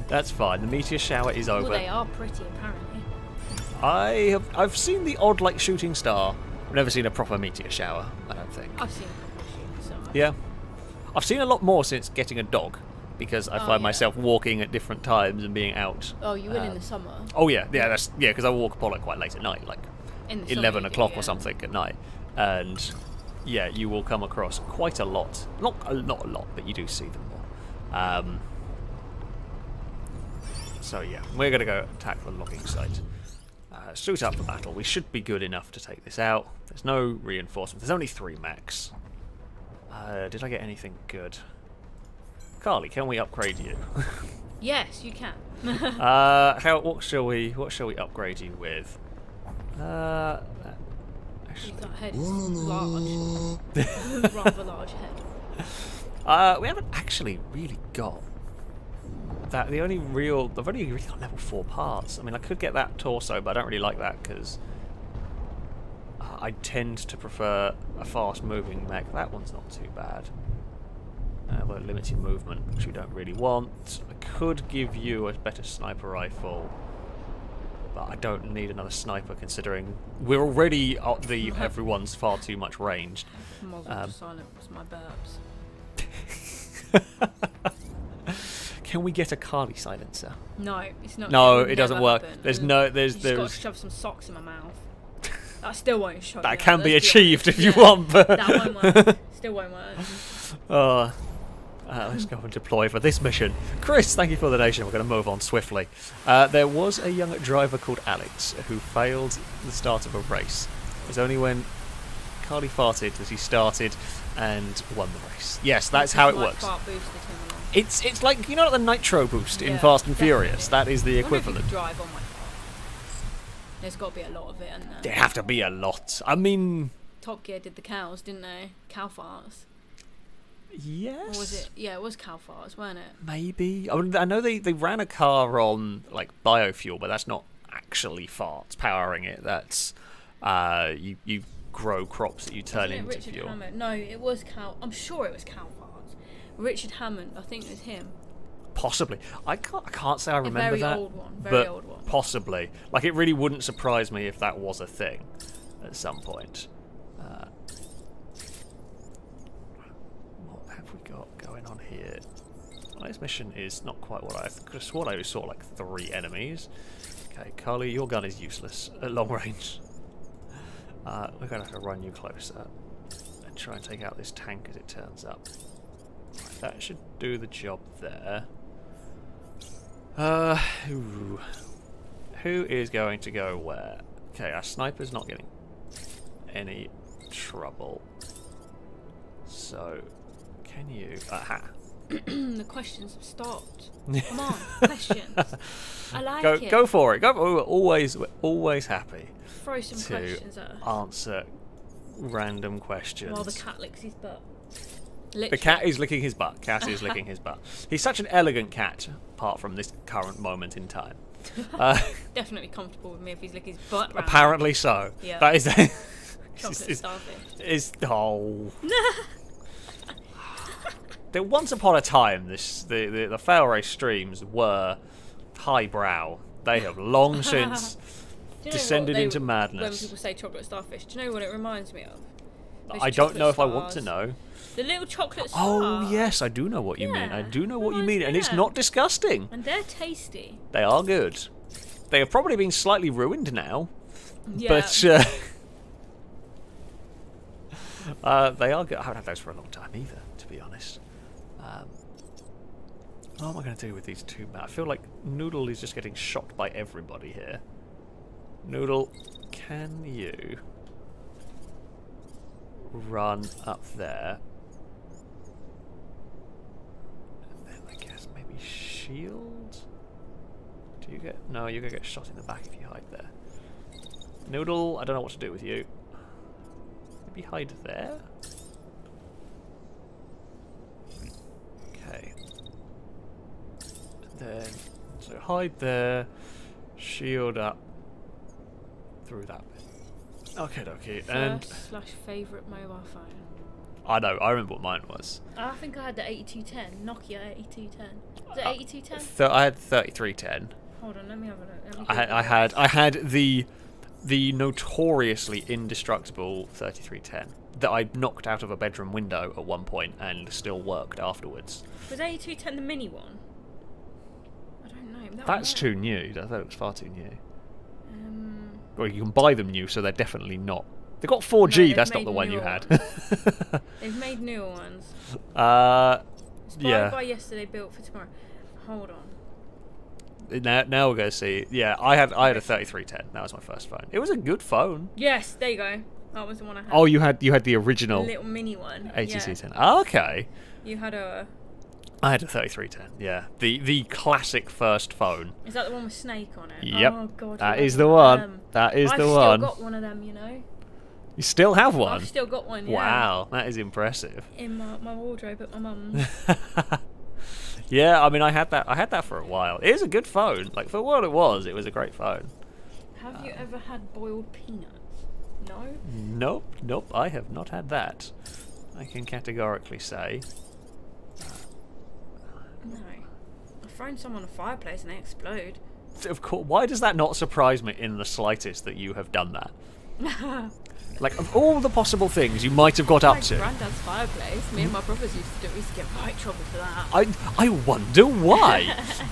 that's fine. The meteor shower is over. Well, they are pretty, apparently. I have, I've seen the odd, like, shooting star. I've never seen a proper meteor shower, I don't think. I've seen a shooting star. Yeah. I've seen a lot more since getting a dog, because I oh, find yeah. myself walking at different times and being out. Oh, you went um, in the summer. Oh, yeah. Yeah, that's yeah. because I walk Apollo quite late at night, like in the eleven o'clock yeah. or something at night. And, yeah, you will come across quite a lot. Not a lot, a lot, but you do see them more. Um, so, yeah, we're going to go attack the logging site. Uh, suit up for battle. We should be good enough to take this out. There's no reinforcement. There's only three max. Uh, did I get anything good? Carly, can we upgrade you? Yes, you can. uh, how? What shall we? What shall we upgrade you with? Uh, actually, that head is large. Rather large head. Uh, we haven't actually really got that. The only real, I've only really got level four parts. I mean, I could get that torso, but I don't really like that because I tend to prefer a fast-moving mech. That one's not too bad. Uh, well, limited movement, which we don't really want. I could give you a better sniper rifle, but I don't need another sniper considering we're already at the everyone's far too much range. Um, silent was my burps. Can we get a Carly silencer? No, it's not. No, it doesn't work. Happen. There's no. There's. You've got to shove some socks in my mouth. That still won't show. That can be achieved if you want, but that won't work. Still won't work. Oh, uh, let's go and deploy for this mission. Chris, thank you for the donation. We're going to move on swiftly. Uh, there was a young driver called Alex who failed the start of a race. It was only when Carly farted that he started and won the race. Yes, that's how it works. It's it's like, you know, like the nitro boost in Fast and Furious. That is the equivalent. Drive on my. There's got to be a lot of it, isn't there? There have to be a lot. I mean... Top Gear did the cows, didn't they? Cow farts. Yes. Or was it? Yeah, it was cow farts, weren't it? Maybe. I mean, I know they, they ran a car on, like, biofuel, but that's not actually farts powering it. That's... Uh, you, you grow crops that you turn into Richard fuel. Hammond? No, it was cow... I'm sure it was cow farts. Richard Hammond, I think it was him. Possibly. I can't, I can't say I remember that. A very that, old one. Very old one. Possibly. Like, it really wouldn't surprise me if that was a thing at some point. Uh, what have we got going on here? Well, this mission is not quite what I could have sworn. I saw like three enemies. Okay, Carly, your gun is useless at long range. Uh, we're going to have to run you closer and try and take out this tank as it turns up. Right, that should do the job there. Uh, ooh. Who is going to go where? Okay, our sniper's not getting any trouble. So, can you... Aha! The questions have stopped. Come on, questions. I like go, it. Go for it. Go for, we're, always, we're always happy Throw some to questions at us. Answer random questions. While the cat licks his butt. Literally. The cat is licking his butt. Cass is licking his butt. He's such an elegant cat, apart from this current moment in time. Uh, Definitely comfortable with me if he's licking his butt. Round. Apparently so. Yeah. That is. Chocolate is, starfish. Is oh. There once upon a time, this the the, the FailRace streams were highbrow. They have long since do you know descended they, into madness. When people say chocolate starfish, do you know what it reminds me of? Those I don't know if stars. I want to know. The little chocolate stars. Oh, yes, I do know what you yeah, mean. I do know what you mean, and it's not disgusting. And they're tasty. They are good. They have probably been slightly ruined now, yeah. but uh, uh, they are good. I haven't had those for a long time either, to be honest. Um, what am I going to do with these two? I feel like Noodle is just getting shot by everybody here. Noodle, can you run up there? Shield? Do you get... No, you're going to get shot in the back if you hide there. Noodle, I don't know what to do with you. Maybe hide there? Okay. And then... So hide there, shield up through that bit. Okay, dokie. And slash favourite mobile phone. I know, I remember what mine was. I think I had the eighty-two ten, Nokia eighty-two ten. Was it eighty-two ten? Uh, I had thirty-three ten. Hold on, let me have a look. Let me I, I had I had the the notoriously indestructible thirty-three ten that I knocked out of a bedroom window at one point and still worked afterwards. Was eighty-two ten the mini one? I don't know. That That's too new. I thought it was far too new. Um, well, you can buy them new, so they're definitely not. They got four G. No, that's not the one you had. They've made newer ones. Uh, Inspired yeah. by yesterday, built for tomorrow. Hold on. Now, now we're gonna see. Yeah, I had I had a thirty-three ten. That was my first phone. It was a good phone. Yes, there you go. That was the one I had. Oh, you had you had the original. The little mini one. eighty-two ten. Yeah. Oh, okay. You had a. I had a thirty-three ten. Yeah, the the classic first phone. Is that the one with snake on it? Yep. Oh god. That is the one. That is I've the one. I've still got one of them, you know. You still have one? I've still got one, yeah. Wow, that is impressive. In my, my wardrobe at my mum's. Yeah, I mean, I had that I had that for a while. It is a good phone. Like, for what it was, it was a great phone. Have um, you ever had boiled peanuts? No? Nope, nope, I have not had that. I can categorically say. No. I've thrown some on a fireplace and they explode. Of course. Why does that not surprise me in the slightest that you have done that? Like, of all the possible things you might have got up to. My granddad's fireplace. Me and my brothers used to, do, used to get right trouble for that. I, I wonder why.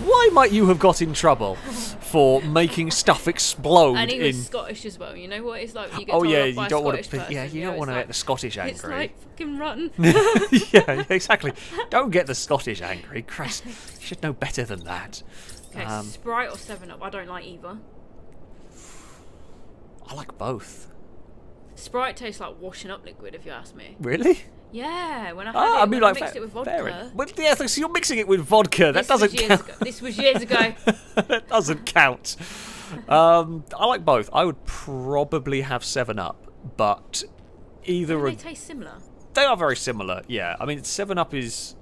Why might you have got in trouble for making stuff explode? And he was in... Scottish as well. You know what it's like. You get oh yeah, you don't want to. Yeah, you don't want to get the Scottish angry. It's like fucking rotten. Yeah, exactly. Don't get the Scottish angry. Christ, you should know better than that. Okay, um, Sprite or Seven Up. I don't like either. I like both. Sprite tastes like washing up liquid, if you ask me. Really? Yeah. When I, had ah, it, I, mean, when like I mixed fair, it with vodka. Well, yeah, so you're mixing it with vodka. That this doesn't count. Ago. This was years ago. That doesn't count. Um, I like both. I would probably have seven up, but either... Do they taste similar? They are very similar, yeah. I mean, seven up is...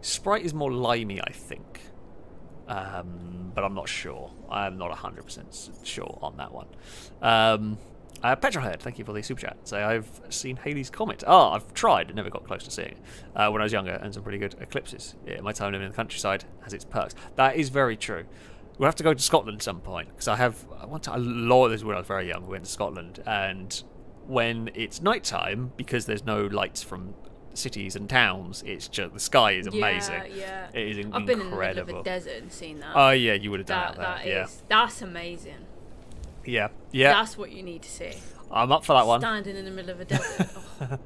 Sprite is more limey, I think. Um, but I'm not sure. I'm not one hundred percent sure on that one. Um... Uh, Petrolhead, thank you for the super chat. So I've seen Haley's Comet. Oh, I've tried and never got close to seeing it uh, when I was younger, and some pretty good eclipses. Yeah, my time living in the countryside has its perks. That is very true. We'll have to go to Scotland at some point, because I have... I want to... Lord, this is when I was very young. We went to Scotland, and when it's nighttime, because there's no lights from cities and towns, it's just... The sky is amazing. Yeah, yeah. It is in I've incredible. I've been in the middle of a desert and seen that. Oh, yeah, you would have done that. That, that yeah. is... That's amazing. Yeah, yeah. That's what you need to see. I'm up for that one. Standing in the middle of a desert. Oh.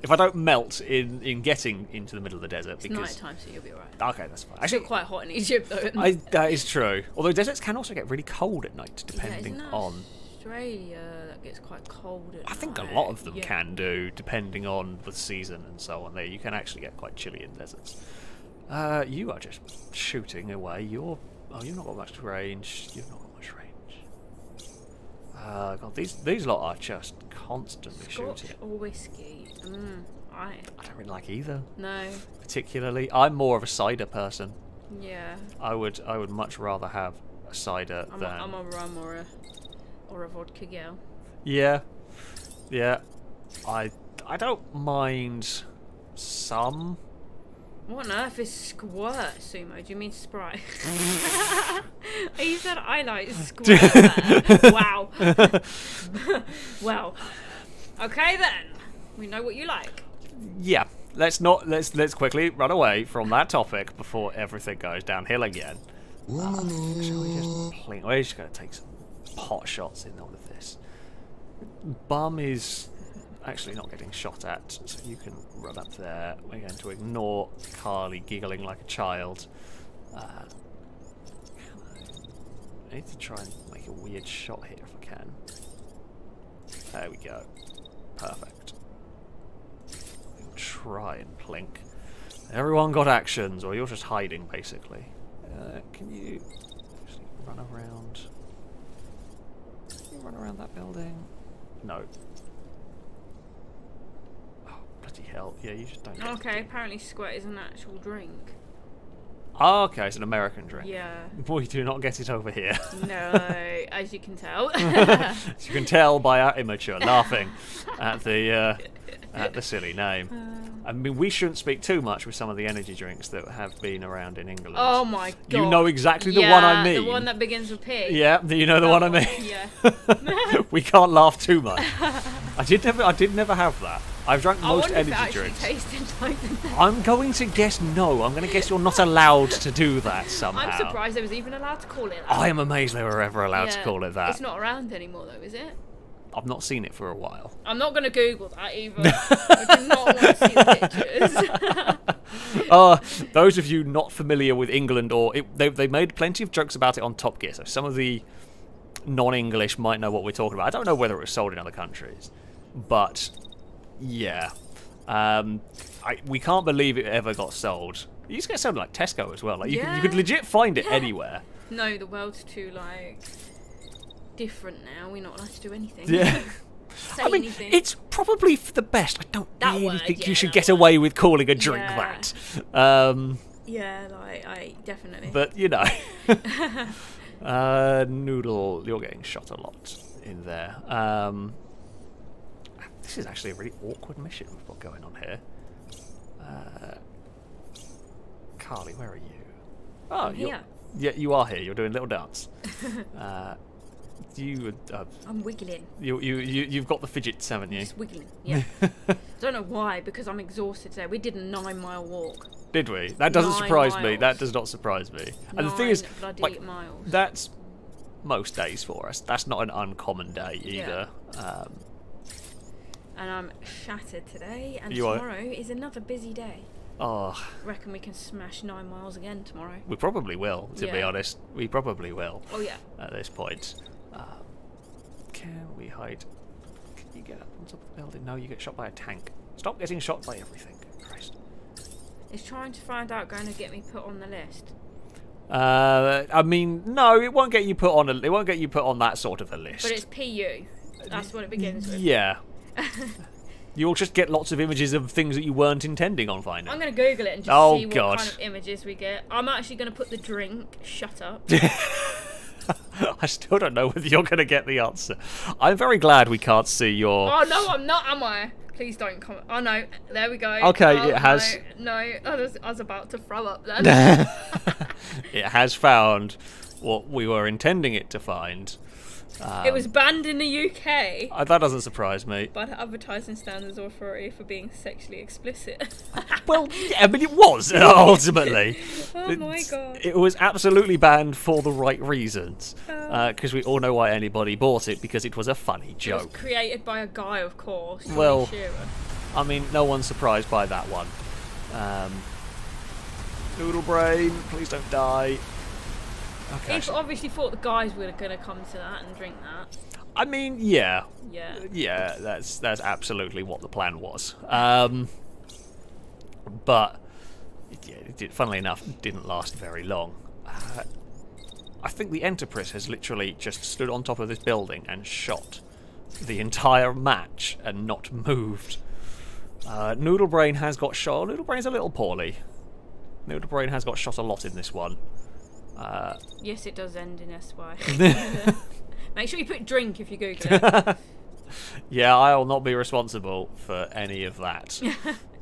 If I don't melt in in getting into the middle of the desert, it's because night time, so you'll be alright. Okay, that's fine. It's actually quite hot in Egypt, though. Isn't I, it? That is true. Although deserts can also get really cold at night, depending yeah, isn't that on Australia. That gets quite cold. At I night? think a lot of them yeah. can do, depending on the season and so on. There, you can actually get quite chilly in deserts. Uh, you are just shooting away. You're oh, you've not got much range. You've not. Uh, God, these these lot are just constantly Scotch shooting. Or whiskey, mm, right. I don't really like either. No. Particularly, I'm more of a cider person. Yeah. I would I would much rather have a cider I'm than. A, I'm a rum or a or a vodka girl. Yeah, yeah. I I don't mind some. What on earth is squirt, Sumo? Do you mean Sprite? You said I like squirt. Wow. Well, okay then. We know what you like. Yeah. Let's not. Let's let's quickly run away from that topic before everything goes downhill again. Uh, shall we just plink? We're just gonna take some pot shots in all of this. Bum is. Actually not getting shot at, so you can run up there. We're going to ignore Carly giggling like a child. Uh, I need to try and make a weird shot here if I can. There we go. Perfect. We'll try and plink. Everyone got actions, or you're just hiding, basically. Uh, can you actually run around? Can you run around that building? No. Bloody hell, yeah, you just don't get okay, apparently squirt is an actual drink. Oh, okay, it's an American drink. Yeah. We do not get it over here. No, as you can tell. As you can tell by our immature laughing at the uh, at the silly name. I mean, we shouldn't speak too much with some of the energy drinks that have been around in England. Oh my god. You know exactly the yeah, one I mean. The one that begins with P. Yeah, you know the oh, one I mean. Yeah. We can't laugh too much. I did never I did never have that. I've drunk most I energy drinks. Like I'm going to guess no. I'm going to guess you're not allowed to do that somehow. I'm surprised they was even allowed to call it that. I am amazed they were ever allowed yeah, to call it that. It's not around anymore though, is it? I've not seen it for a while. I'm not going to Google that either. I do not want to see the pictures. uh, those of you not familiar with England, or it, they, they made plenty of jokes about it on Top Gear, so some of the non-English might know what we're talking about. I don't know whether it was sold in other countries, but yeah. Um, I, we can't believe it ever got sold. It used to get sold like Tesco as well. Like you, yeah. could, you could legit find it yeah. anywhere. No, the world's too, like... different now. We're not allowed to do anything. Yeah. Say I mean, anything. It's probably for the best. I don't that really word, think yeah, you should get word. away with calling a drink yeah. that. Um, yeah, like I definitely. But you know, uh, Noodle, you're getting shot a lot in there. Um, this is actually a really awkward mission we've got going on here. Uh, Carly, where are you? Oh, yeah. Yeah, you are here. You're doing a little dance. Uh, You, uh, I'm wiggling. You, you, you, you've got the fidgets, haven't you? I'm just wiggling, yeah. I don't know why, because I'm exhausted today. We did a nine mile walk. Did we? That doesn't nine surprise miles. me. That does not surprise me. And nine the thing is, like, miles. That's most days for us. That's not an uncommon day either. Yeah. Um, and I'm shattered today, and tomorrow are... is another busy day. Oh. Reckon we can smash nine miles again tomorrow. We probably will, to yeah. be honest. We probably will. Oh yeah. At this point. Um, can we hide? Can you get up on top of the building? No, you get shot by a tank. Stop getting shot by everything. Christ. Is trying to find out going to get me put on the list? Uh, I mean, no, it won't get you put on a. It won't get you put on that sort of a list. But it's P U. That's what it begins with. Yeah. You'll just get lots of images of things that you weren't intending on finding. I'm going to Google it and just oh, see what God. kind of images we get. I'm actually going to put the drink. Shut up. I still don't know whether you're going to get the answer. I'm very glad we can't see your... Oh, no, I'm not, am I? Please don't comment. Oh, no, there we go. Okay, oh, it has... No, no. I, was, I was about to throw up then. It has found what we were intending it to find. Um, it was banned in the U K. Uh, that doesn't surprise me. By the Advertising Standards Authority for being sexually explicit. Well, yeah, I mean, it was, ultimately. Oh, it's, my God. It was absolutely banned for the right reasons. Because uh, we all know why anybody bought it, because it was a funny joke. It was created by a guy, of course. Well, I mean, no one's surprised by that one. Um, Noodlebrain, please don't die. Okay. It's obviously thought the guys were going to come to that and drink that. I mean, yeah. Yeah. Yeah, that's that's absolutely what the plan was. Um, but, yeah, it did, funnily enough, it didn't last very long. Uh, I think the Enterprise has literally just stood on top of this building and shot the entire match and not moved. Uh, Noodlebrain has got shot. Noodlebrain's a little poorly. Noodlebrain has got shot a lot in this one. Uh, yes, it does end in S Y. Make sure you put drink if you Google it. Yeah, I'll not be responsible for any of that.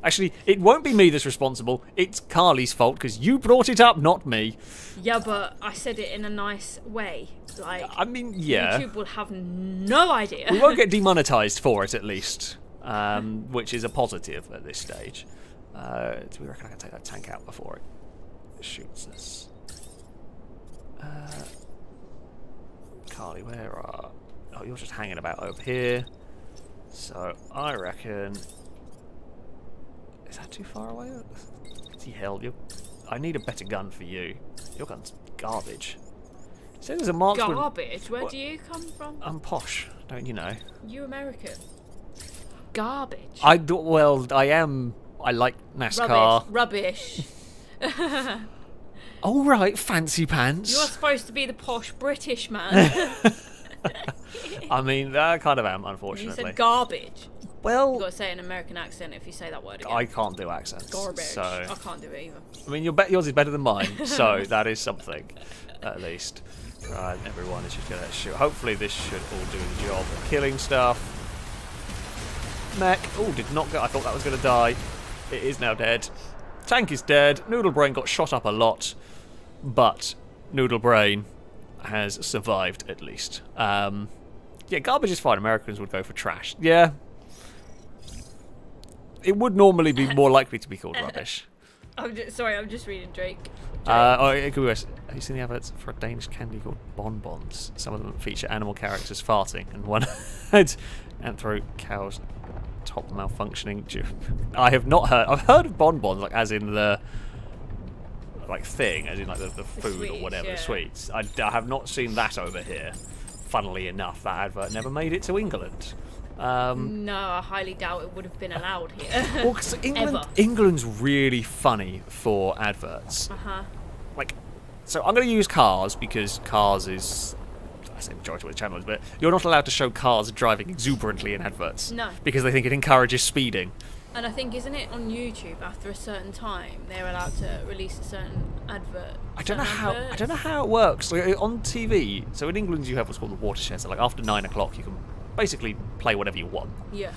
Actually, it won't be me that's responsible. It's Carly's fault because you brought it up, not me. Yeah, but I said it in a nice way. Like, I mean, yeah. YouTube will have no idea. We won't get demonetized for it, at least, um, which is a positive at this stage. Uh, do we reckon I can take that tank out before it shoots us? Uh, Carly, where are... Oh, you're just hanging about over here. So, I reckon... Is that too far away? Bloody hell, you're... I need a better gun for you. Your gun's garbage. So there's a marksman... Garbage? Where what? do you come from? I'm posh, don't you know? You American. Garbage? I do, well, I am... I like NASCAR. Rubbish. Rubbish. All right, fancy pants. You're supposed to be the posh British man. I mean, I kind of am, unfortunately. You said garbage. Well, you've got to say it in an American accent if you say that word again. I can't do accents. Garbage. So. I can't do it either. I mean, your bet yours is better than mine, so that is something, at least. Right, everyone is just going to shoot. Hopefully, this should all do the job of killing stuff. Mech. Oh, did not go. I thought that was going to die. It is now dead. Tank is dead. Noodlebrain got shot up a lot, but Noodlebrain has survived at least. Um, yeah, garbage is fine. Americans would go for trash. Yeah. It would normally be more likely to be called rubbish. I'm just, sorry, I'm just reading Drake. Drake. Uh, oh, it could be worse. Have you seen the adverts for a Danish candy called bonbons? Some of them feature animal characters farting, and one had anthro cows top malfunctioning. I have not heard. I've heard of bonbons, like as in the like thing, as in like the, the food the sweets, or whatever, yeah. the sweets. I, I have not seen that over here. Funnily enough, that advert never made it to England. Um, no, I highly doubt it would have been allowed here. Well, because England, England's really funny for adverts. Uh-huh. Like, so I'm going to use cars because cars is, I say majority of the channel is, but you're not allowed to show cars driving exuberantly in adverts. No. Because they think it encourages speeding. And I think, isn't it on YouTube after a certain time they're allowed to release a certain advert? I don't know how. Adverts. I don't know how it works. Like, on T V, so in England you have what's called the watershed. So like after nine o'clock you can basically play whatever you want. Yeah.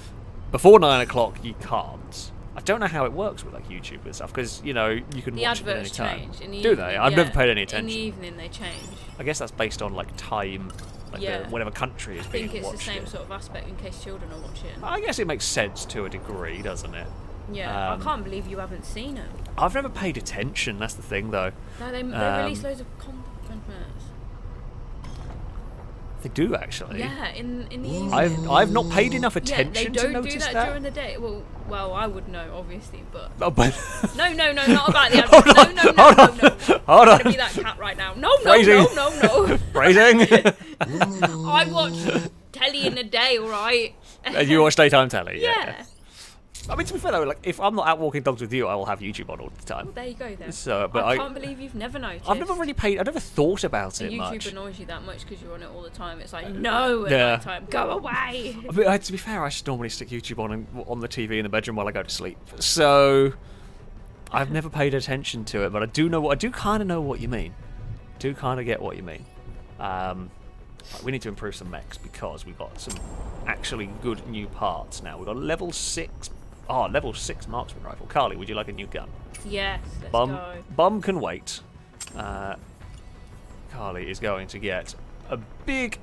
Before nine o'clock, you can't. I don't know how it works with like YouTube and stuff because you know you can the watch it at any time. In the Do evening, they? I've yeah. never paid any attention. In the evening they change. I guess that's based on like time, like yeah. the, whatever country is I being watched. I think it's the same it. sort of aspect in case children are watching. I guess it makes sense to a degree, doesn't it? Yeah. Um, I can't believe you haven't seen it. I've never paid attention. That's the thing, though. No, they, they um, release loads of compliments. They do actually. Yeah, in in the evening. I've I've not paid enough attention yeah, to notice that. They don't do that during the day. Well, well, I would know obviously, but. Oh, but no, no, no, not about the advert. Hold on, no, no, no, hold on, no, no, no. Hold on. I'm gonna be that cat right now. No, no, Phrasing. no, no, no. Phrasing. I watch telly in the day, all right. And you watch daytime telly. Yeah. yeah. I mean, to be fair though, like if I'm not out walking dogs with you, I will have YouTube on all the time. Well, there you go then. So, but I can't I, believe you've never noticed. I've never really paid. I've never thought about it YouTube much. YouTube annoys you that much because you're on it all the time. It's like no, at yeah. night time, go away. I mean, to be fair, I just normally stick YouTube on on the T V in the bedroom while I go to sleep. So, I've never paid attention to it, but I do know what I do. Kind of know what you mean. I do kind of get what you mean. Um, we need to improve some mechs because we've got some actually good new parts now. We've got level six. Ah, oh, level six marksman rifle. Carly, would you like a new gun? Yes, let's Bum, go. Bum can wait. Uh, Carly is going to get a big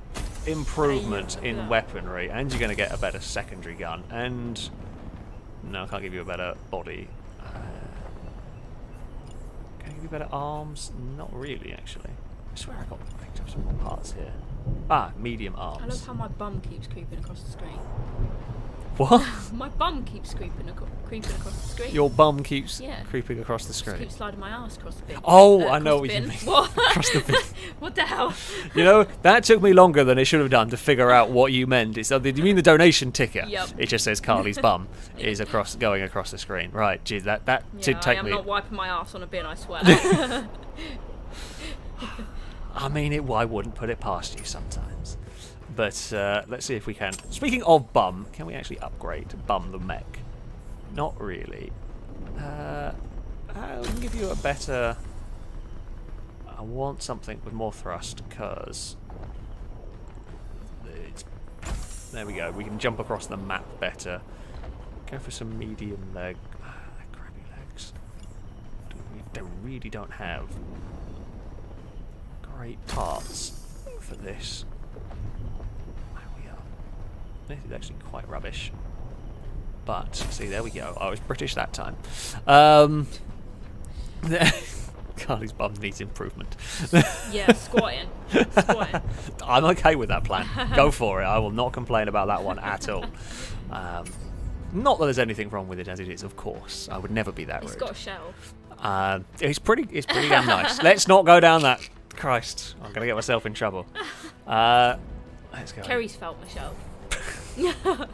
improvement in that. weaponry, and you're going to get a better secondary gun. And no, I can't give you a better body. Uh, can I give you better arms? Not really, actually. I swear I got picked up some more parts here. Ah, medium arms. I love how my bum keeps creeping across the screen. What? My bum keeps creeping, ac creeping across the screen. Your bum keeps yeah. creeping across the screen. Just keep sliding my ass across the bin. Oh, uh, I know what bin. you mean. What? Across the bin. What the hell? You know, that took me longer than it should have done to figure out what you meant. It's, uh, you mean the donation ticket? Yep. It just says Carly's bum is across, going across the screen. Right, geez, that, that yeah, did take I am me. I'm not wiping my ass on a bin, I swear. I mean, it, I wouldn't put it past you sometimes. But uh, let's see if we can. Speaking of Bum, can we actually upgrade Bum the mech? Not really. Uh, I'll give you a better. I want something with more thrust, because there we go. We can jump across the map better. Go for some medium leg. Ah, crappy legs. They really don't have great parts for this. This is actually quite rubbish. But, see, there we go. I was British that time. Um, Carly's bum needs improvement. Yeah, squatting. Squatting. I'm okay with that plan. Go for it. I will not complain about that one at all. Um, not that there's anything wrong with it as it is, of course. I would never be that rude. It's got a shell. Uh, it's pretty, it's pretty damn nice. Let's not go down that. Christ, I'm going to get myself in trouble. Uh, let's go. Kerry's felt Michelle.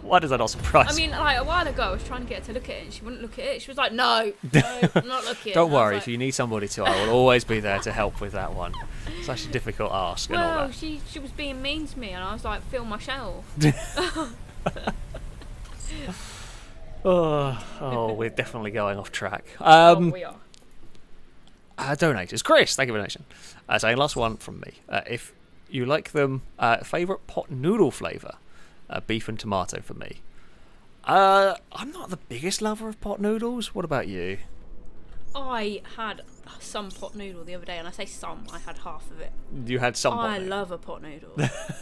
Why does that not surprise me? I mean, like a while ago, I was trying to get her to look at it, and she wouldn't look at it. She was like, "No, no, I'm not looking." Don't and worry, like, if you need somebody to, I will always be there to help with that one. It's actually a difficult ask. Well, and all that. she she was being mean to me, and I was like, "Feel my shell." oh, oh, we're definitely going off track. Um, oh, we are. Uh, donators, Chris, thank you for donation. Uh, so, last one from me. Uh, if you like them, uh, favorite pot noodle flavor. Uh, beef and tomato for me. Uh, I'm not the biggest lover of pot noodles. What about you? I had some pot noodle the other day, and I say some, I had half of it. You had some pot noodle. I love a pot noodle.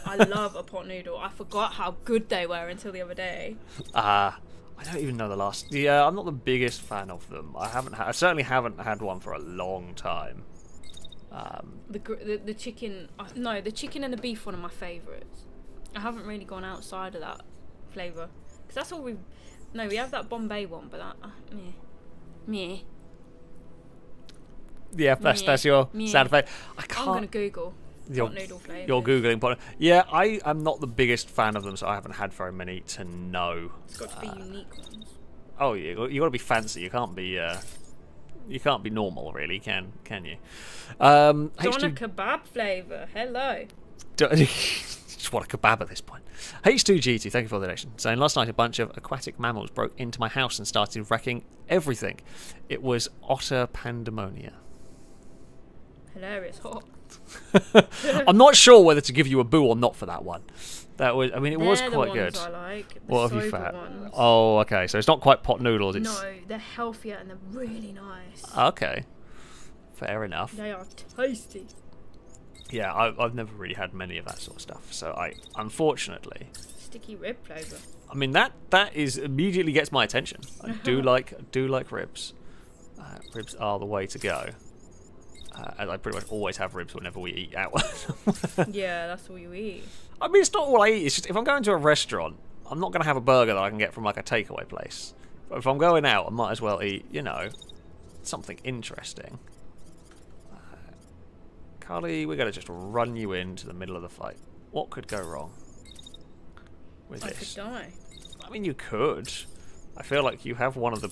I love a pot noodle. I forgot how good they were until the other day. Ah, uh, I don't even know the last. Yeah, I'm not the biggest fan of them. I haven't. Ha I certainly haven't had one for a long time. Um, the, the the chicken, no, the chicken and the beef one are my favourites. I haven't really gone outside of that flavour. Because that's all we... No, we have that Bombay one, but that... Uh, meh. Meh. Yeah, that's, meh. that's your meh. sound effect. I can't... I'm going to Google your, pot noodle flavours. You're Googling pot... Yeah, I am not the biggest fan of them, so I haven't had very many to know. It's got to be uh, unique ones. Oh, you you got to be fancy. You can't be... Uh, you can't be normal, really, can can you? Um, I want a kebab flavour. Hello. Just want a kebab at this point. H two G two, thank you for the donation. Saying, last night a bunch of aquatic mammals broke into my house and started wrecking everything. It was utter pandemonium. Hilarious hot. I'm not sure whether to give you a boo or not for that one. That was, I mean, it they're was quite the ones good. I like. What have you fat? Ones. Oh, okay. So it's not quite pot noodles. It's... No, they're healthier and they're really nice. Okay, fair enough. They are tasty. Yeah, I, I've never really had many of that sort of stuff, so I, unfortunately... Sticky rib flavour. I mean, that that is immediately gets my attention. I do like do like ribs. Uh, ribs are the way to go. Uh, I pretty much always have ribs whenever we eat out. Yeah, that's all you eat. I mean, it's not all I eat. It's just if I'm going to a restaurant, I'm not going to have a burger that I can get from, like, a takeaway place. But if I'm going out, I might as well eat, you know, something interesting. Carly, we're going to just run you into the middle of the fight. What could go wrong with I this? I could die. I mean, you could. I feel like you have one of the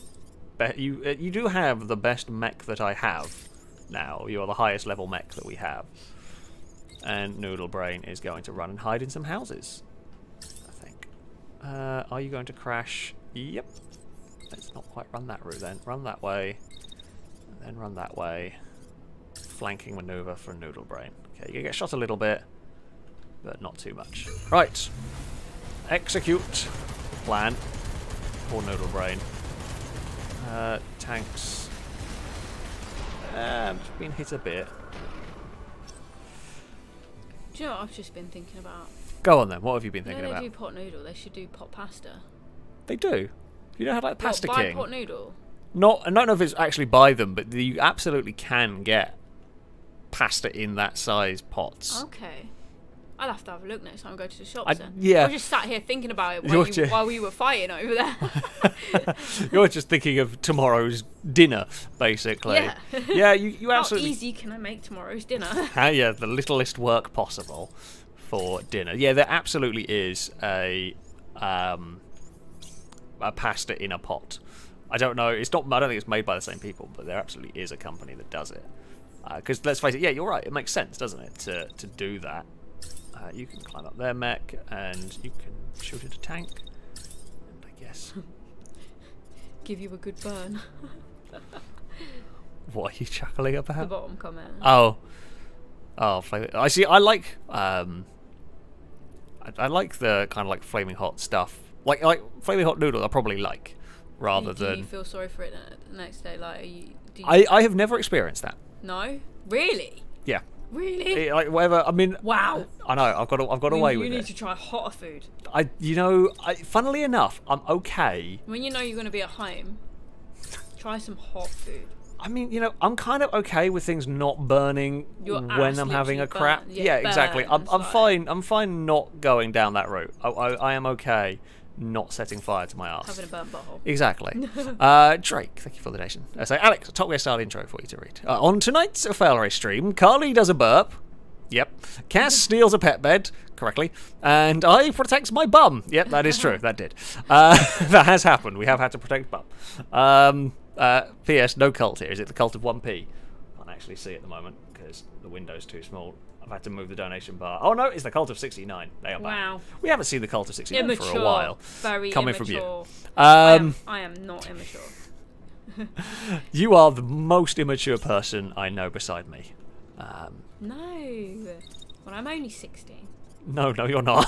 best... You, uh, you do have the best mech that I have now. You are the highest level mech that we have. And Noodlebrain is going to run and hide in some houses, I think. Uh, are you going to crash? Yep. Let's not quite run that route then. Run that way. And then run that way. Flanking maneuver for Noodlebrain. Okay, you can get shot a little bit, but not too much. Right, execute plan for Noodlebrain. Uh, tanks. And been hit a bit. Do you know what I've just been thinking about? Go on then. What have you been you know thinking they about? They do pot noodle. They should do pot pasta. They do. You don't have like Pasta what, buy King. Buy pot noodle. Not. I don't know if it's actually by them, but the, you absolutely can get pasta in that size pots. Okay, I'll have to have a look next time I go to the shops. I, then. Yeah, I just sat here thinking about it while, you, while we were fighting over there. You're just thinking of tomorrow's dinner, basically. Yeah, yeah. You, you absolutely. How easy can I make tomorrow's dinner? Ah, yeah, the littlest work possible for dinner. Yeah, there absolutely is a um, a pasta in a pot. I don't know. It's not. I don't think it's made by the same people, but there absolutely is a company that does it. Because uh, let's face it, yeah, you're right. It makes sense, doesn't it, to to do that? Uh, you can climb up their mech, and you can shoot at a tank. And I guess give you a good burn. What are you chuckling about? The bottom comment. Oh, oh, flaming. I see. I like. Um, I, I like the kind of like flaming hot stuff. Like like flaming hot noodle. I probably like rather do, do than. Do you feel sorry for it the next day? Like, are you, do you I I have never experienced that. No, really. Yeah. Really. It, like whatever. I mean. Wow. I know. I've got. I've got I mean, away with it. You need to try hotter food. I. You know. I, funnily enough, I'm okay. When you know you're going to be at home, try some hot food. I mean, you know, I'm kind of okay with things not burning your when I'm having a crap. Burn, yeah, yeah burn, exactly. I'm, I'm fine. I'm fine not going down that route. I, I, I am okay. Not setting fire to my ass. Having a burnt butthole. Exactly. uh, Drake, thank you for the donation. Uh, so, Alex, a Top Gear style intro for you to read. Uh, on tonight's FailRace stream, Carly does a burp. Yep. Cass steals a pet bed. Correctly. And I protect my bum. Yep, that is true. That did. Uh, that has happened. We have had to protect bum. Um, uh, P S No cult here. Is it the cult of one P? Can't actually see at the moment because the window's too small. I've had to move the donation bar. Oh no, it's the cult of sixty-nine. They are back. Wow. We haven't seen the cult of sixty-nine immature, for a while. Very coming immature. From you. Um, I, am, I am not immature. You are the most immature person I know beside me. Um, no. Well, I'm only sixteen. No, no, you're not.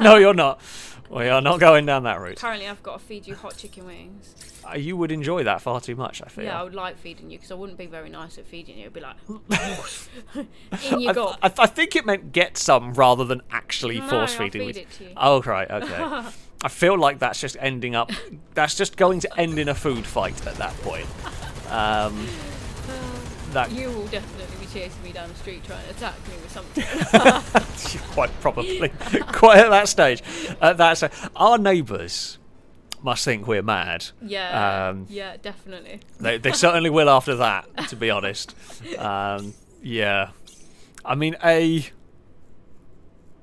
No, you're not. We are not going down that route. Apparently I've got to feed you hot chicken wings. Uh, you would enjoy that far too much, I feel. Yeah, I would like feeding you, because I wouldn't be very nice at feeding you. It would be like... in your gob. I, I, I think it meant get some rather than actually no, force feeding feed it to you. Oh, right, okay. I feel like that's just ending up... That's just going to end in a food fight at that point. Um, that... You will definitely be chasing me down the street trying to attack me with something. Quite probably. Quite at that stage. At that stage. Our neighbours must think we're mad. Yeah, um, yeah, definitely. They, they certainly will after that, to be honest. Um, yeah. I mean, a...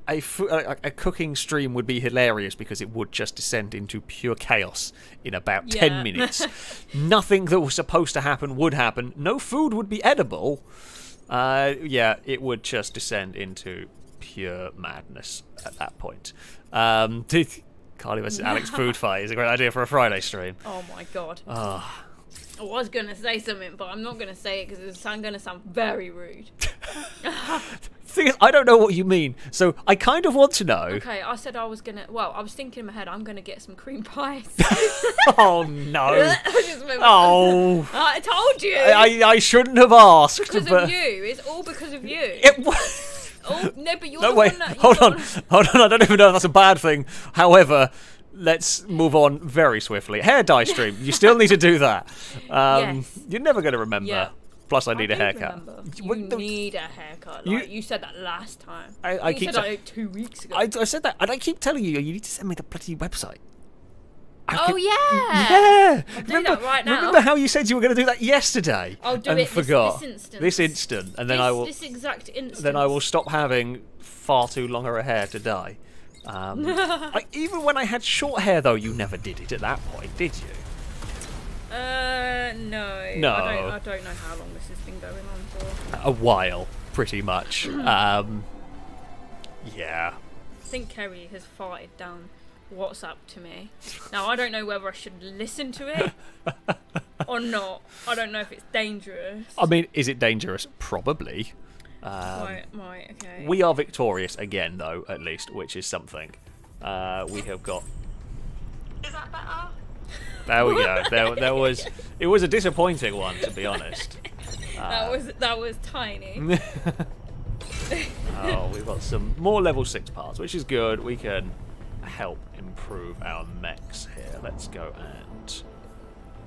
A, f a, a cooking stream would be hilarious because it would just descend into pure chaos in about yeah. ten minutes. Nothing that was supposed to happen would happen. No food would be edible. Uh, yeah, it would just descend into pure madness at that point. Um, Carly versus Alex food fight is a great idea for a Friday stream. Oh my god. Oh. I was going to say something, but I'm not going to say it because I'm going to sound very rude. The thing is, I don't know what you mean, so I kind of want to know. Okay, I said I was going to... Well, I was thinking in my head, I'm going to get some cream pies. Oh, no. Oh. I told you. I, I shouldn't have asked. Because but... of you. It's all because of you. It was... Oh, no, but you're no, the wait. one that... Hold on. One... Hold on. I don't even know if that's a bad thing. However... Let's move on very swiftly. Hair dye stream. You still need to do that. Um, yes. You're never going to remember. Yeah. Plus, I need I a haircut. Remember. You what, the, need a haircut. Like, you, you said that last time. I, I you keep said that like two weeks ago. I, I said that, and I keep telling you, you need to send me the bloody website. I oh, could, yeah. Yeah. I'll remember, do that right now. Remember how you said you were going to do that yesterday? I'll do and it forgot. This, this instant. This instant. And then this, I will, this exact instant. Then I will stop having far too long a hair to dye. Um, I, even when I had short hair, though, you never did it at that point, did you? Uh, no. No. I don't, I don't know how long this has been going on for. A while, pretty much. um, yeah. I think Kerry has farted down WhatsApp to me. Now, I don't know whether I should listen to it or not. I don't know if it's dangerous. I mean, is it dangerous? Probably. Um, right, right, okay. We are victorious again, though, at least, which is something. Uh, we have got. Is that better? There we go. There, there was. It was a disappointing one, to be honest. Uh, that was that was tiny. Oh, we've got some more level six parts, which is good. We can help improve our mechs here. Let's go and.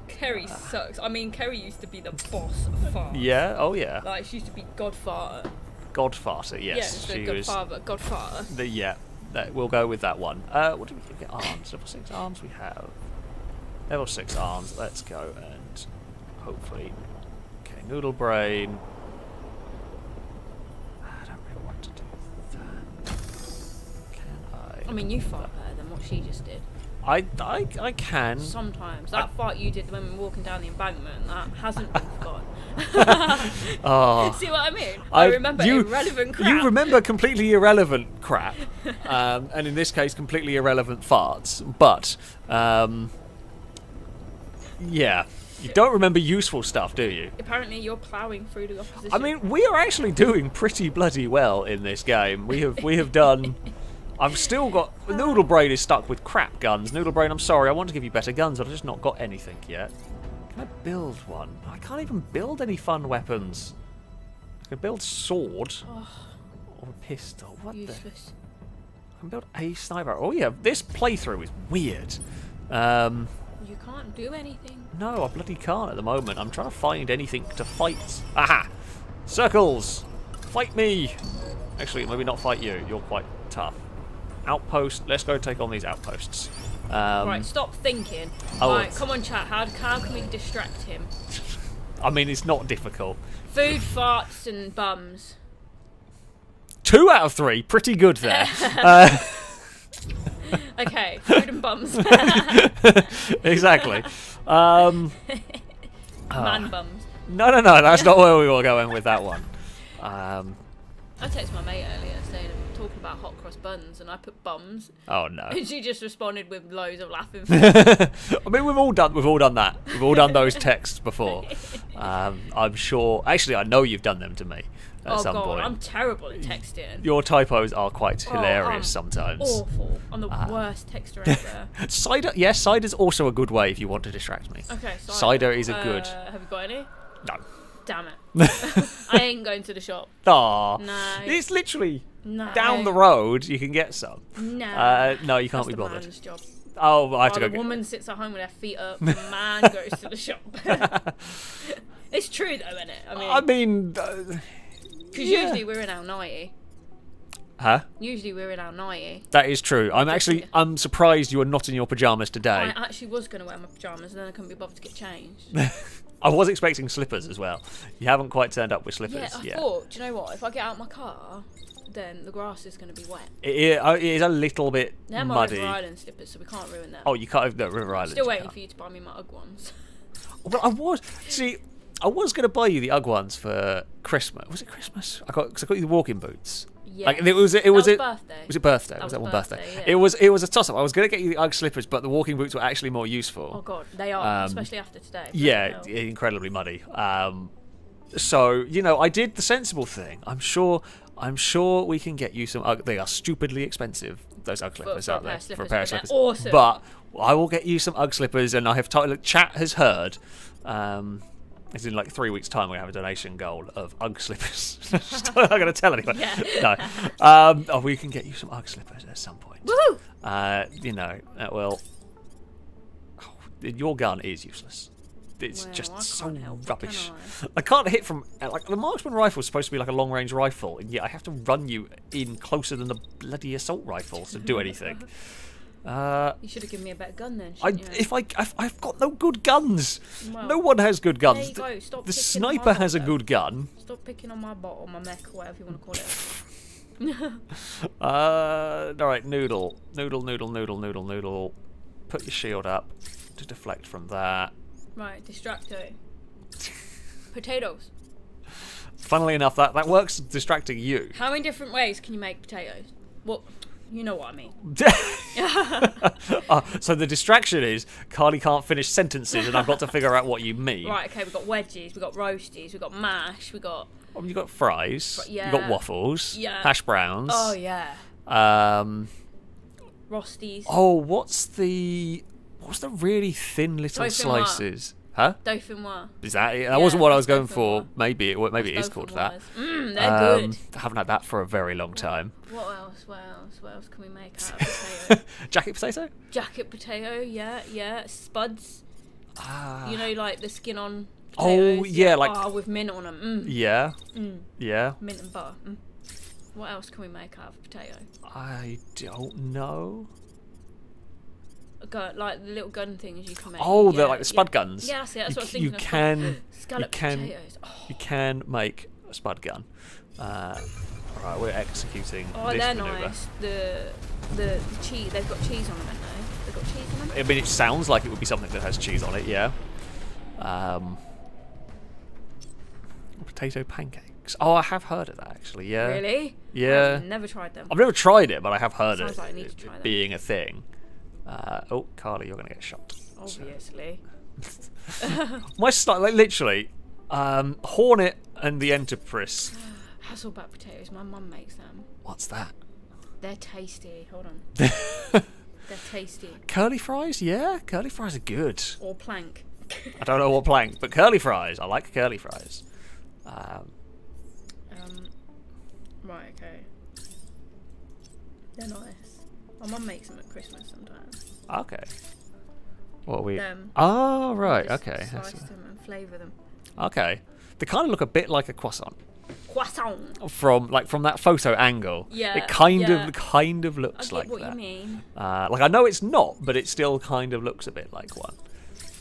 Kerry sucks. I mean, Kerry used to be the boss of farts. Yeah, oh yeah. Like, she used to be Godfarter. Godfarter, yes. Yeah, the she Godfather, was... Godfarter. The, yeah, that, we'll go with that one. Uh, what do we get? Arms, level six arms we have. Level six arms, let's go and hopefully... Okay, Noodlebrain. I don't really want to do that. Can I... I mean, you fight better than what she just did. I, I, I can. Sometimes. That I, fight you did when we were walking down the embankment, that hasn't been forgotten. Oh, see what I mean? I, I remember you, irrelevant crap. You remember completely irrelevant crap, um, and in this case, completely irrelevant farts. But, um, yeah. You don't remember useful stuff, do you? Apparently you're ploughing through the opposition. I mean, we are actually doing pretty bloody well in this game. We have, we have done... I've still got... Noodlebrain is stuck with crap guns. Noodlebrain, I'm sorry, I want to give you better guns, but I've just not got anything yet. Can I build one? I can't even build any fun weapons. I can build sword. Oh, or a pistol. What useless. the... I can build a sniper. Oh yeah, this playthrough is weird. Um, you can't do anything. No, I bloody can't at the moment. I'm trying to find anything to fight. Aha! Circles! Fight me! Actually, maybe not fight you. You're quite tough. Outpost. Let's go take on these outposts. Um, right, stop thinking. Oh, right, come on, chat. How, how can we distract him? I mean, it's not difficult. Food, farts, and bums. Two out of three. Pretty good there. uh, okay, food and bums. Exactly. Um, Man uh, bums. No, no, no. That's not where we were going with that one. Um, I texted my mate earlier saying talking about hot cross buns and I put bums. Oh no. And she just responded with loads of laughing. I mean we've all done we've all done that. We've all done those texts before. Um, I'm sure actually I know you've done them to me. at oh some God, point. I'm terrible at texting. Your typos are quite oh, hilarious I'm sometimes. Awful. I'm the um, worst texter ever. Cider, yes, yeah, cider's also a good way if you want to distract me. Okay, cider, cider is a good. Uh, have you got any? No. Damn it. I ain't going to the shop. Aww. No. It's literally no. down the road. You can get some. No. Uh, no, you can't That's be bothered. The man's job. Oh, I have oh, to go. The get woman it. sits at home with her feet up. The man goes to the shop. It's true, though, isn't it? I mean, I mean, uh, because yeah. usually we're in our nighty. Huh? Usually we're in our nighty. That is true. I'm actually, I'm surprised you are not in your pajamas today. I actually was going to wear my pajamas, and then I couldn't be bothered to get changed. I was expecting slippers as well. You haven't quite turned up with slippers. Yeah, I yeah. thought. Do you know what? If I get out of my car, then the grass is going to be wet. It, it is a little bit They're muddy. They're my River Island slippers, so we can't ruin them. Oh, you can't. No, River Island. Still waiting for you to buy me my Ugg ones. Well, I was see. I was going to buy you the Ugg ones for Christmas. Was it Christmas? I got because I got you the walking boots. Yeah. Like, it was. It was, that was it, birthday. Was it birthday? That was, was that one birthday? birthday? Yeah. It was. It was a toss up. I was going to get you the Ugg slippers, but the walking boots were actually more useful. Oh God, they are, um, especially after today. Yeah, incredibly muddy. Um, so you know, I did the sensible thing. I'm sure. I'm sure we can get you some Ugg. They are stupidly expensive. Those Ugg slippers out there for a pair of slippers. Awesome. But I will get you some Ugg slippers, and I have look, chat has heard. Um, It's in like three weeks' time we have a donation goal of Ugg slippers. I'm not going to tell anyone. Yeah. No. Um, oh, we can get you some Ugg slippers at some point. Woohoo! Uh, you know, that will... Oh, your gun is useless. It's well, just so rubbish. Can I? I can't hit from... Like, the marksman rifle is supposed to be like a long-range rifle, and yet I have to run you in closer than the bloody assault rifle to do anything. Uh, you should have given me a better gun then. I, you? If I, I've, I've got no good guns. Well, no one has good guns. There you go. Stop the sniper has bottle. a good gun. Stop picking on my bot or my mech or whatever you want to call it. uh, all right, noodle, noodle, noodle, noodle, noodle, noodle. Put your shield up to deflect from that. Right, distracto. Potatoes. Funnily enough, that that works distracting you. How many different ways can you make potatoes? What? You know what I mean. uh, so the distraction is Carly can't finish sentences, and I've got to figure out what you mean. Right. Okay. We've got wedgies. We've got roasties. We've got mash. We got. Oh, you got fries. Fr yeah. You got waffles. Yeah. Hash browns. Oh yeah. Um. Rosties. Oh, what's the what's the really thin little Dauphin slices? Noir. Huh? Dauphinois. Is that it? That yeah, wasn't what I was going for. Noir. Maybe it maybe that's it is called noirs. that. Mm, they're um, good. I haven't had that for a very long time. What else? What else? What else can we make out of potato? Jacket potato? Jacket potato, yeah, yeah. Spuds. Ah. You know, like the skin on potatoes. Oh, yeah, like... Oh, with mint on them. Mm. Yeah. Mm. Yeah. Mint and butter. Mm. What else can we make out of potato? I don't know. Gun, like the little gun things you can make. Oh, yeah, they're like the spud yeah. guns. Yeah, that's it. That's you, what I was thinking. You can... Scallop you can, potatoes. Oh. You can make a spud gun. Uh... Right, we're executing oh, this they're maneuver. nice. The, the, the cheese, they've got cheese on them, haven't they? They've got cheese on them? I mean, it sounds like it would be something that has cheese on it, yeah. Um, potato pancakes. Oh, I have heard of that, actually, yeah. Really? Yeah. I've never tried them. I've never tried it, but I have heard sounds it, like I need it to try being them. a thing. Uh, oh, Carly, you're going to get shot. Obviously. So. My style, like, literally, um, Hornet and the Enterprise... Hasselback potatoes, my mum makes them. What's that? They're tasty. Hold on. They're tasty. Curly fries, yeah. Curly fries are good. Or plank. I don't know what plank, but curly fries. I like curly fries. Um. um right, okay. They're nice. My mum makes them at Christmas sometimes. Okay. What are we? Them. Oh, right, just okay. Slice That's... them and flavour them. Okay. They kind of look a bit like a croissant. Croissant. From like from that photo angle, yeah, it kind yeah. of kind of looks I get like what that. You mean. Uh, like I know it's not, but it still kind of looks a bit like one.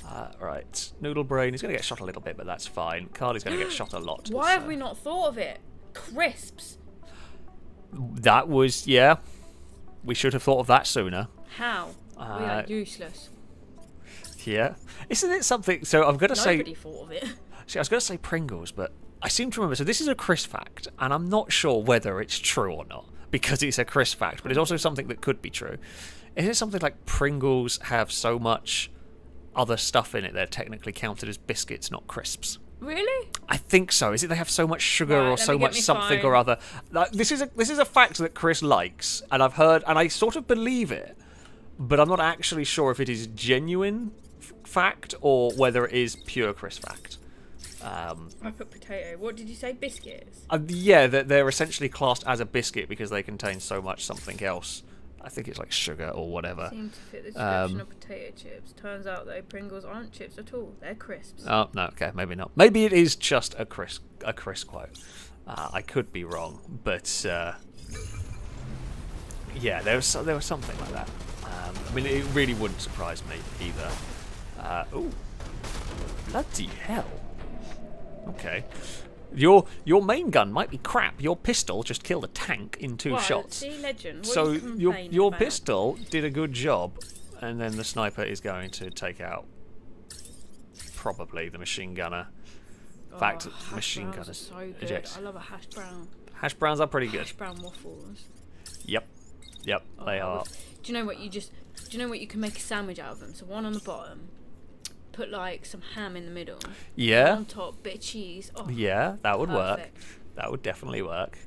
Uh, right, Noodlebrain is going to get shot a little bit, but that's fine. Carly's going to get shot a lot. Why so. have we not thought of it? Crisps. That was yeah. We should have thought of that sooner. How? Uh, we are useless. Yeah, isn't it something? So I'm going to say. Nobody thought of it. See, I was going to say Pringles, but. I seem to remember, so this is a Chris fact, and I'm not sure whether it's true or not, because it's a Chris fact, but it's also something that could be true. Is it something like Pringles have so much other stuff in it they're technically counted as biscuits, not crisps? Really? I think so. Is it they have so much sugar right, or so much something phone. or other? Like, this is a this is a fact that Chris likes, and I've heard, and I sort of believe it, but I'm not actually sure if it is genuine f fact or whether it is pure Chris fact. Um, I put potato. What did you say? Biscuits? Uh, yeah, they're, they're essentially classed as a biscuit because they contain so much something else. I think it's like sugar or whatever. Seem to fit the description um, of potato chips. Turns out though, Pringles aren't chips at all. They're crisps. Oh no, okay, maybe not. Maybe it is just a crisp, a crisp quote. Uh, I could be wrong, but uh, yeah, there was so, there was something like that. Um, I mean, it really wouldn't surprise me either. Uh, oh, bloody hell! Okay. Your your main gun might be crap. Your pistol just killed a tank in two well, shots. See, legend. What so you your your about? pistol did a good job, and then the sniper is going to take out probably the machine gunner. In oh, fact, machine gunners. So ejects. I love a hash brown. Hash browns are pretty good. Hash brown waffles. Yep, yep, oh, they are. Do you know what you just? Do you know what you can make a sandwich out of them? So one on the bottom. Put like some ham in the middle. Yeah. On top, bit of cheese. Oh, yeah, that would perfect. work. That would definitely work.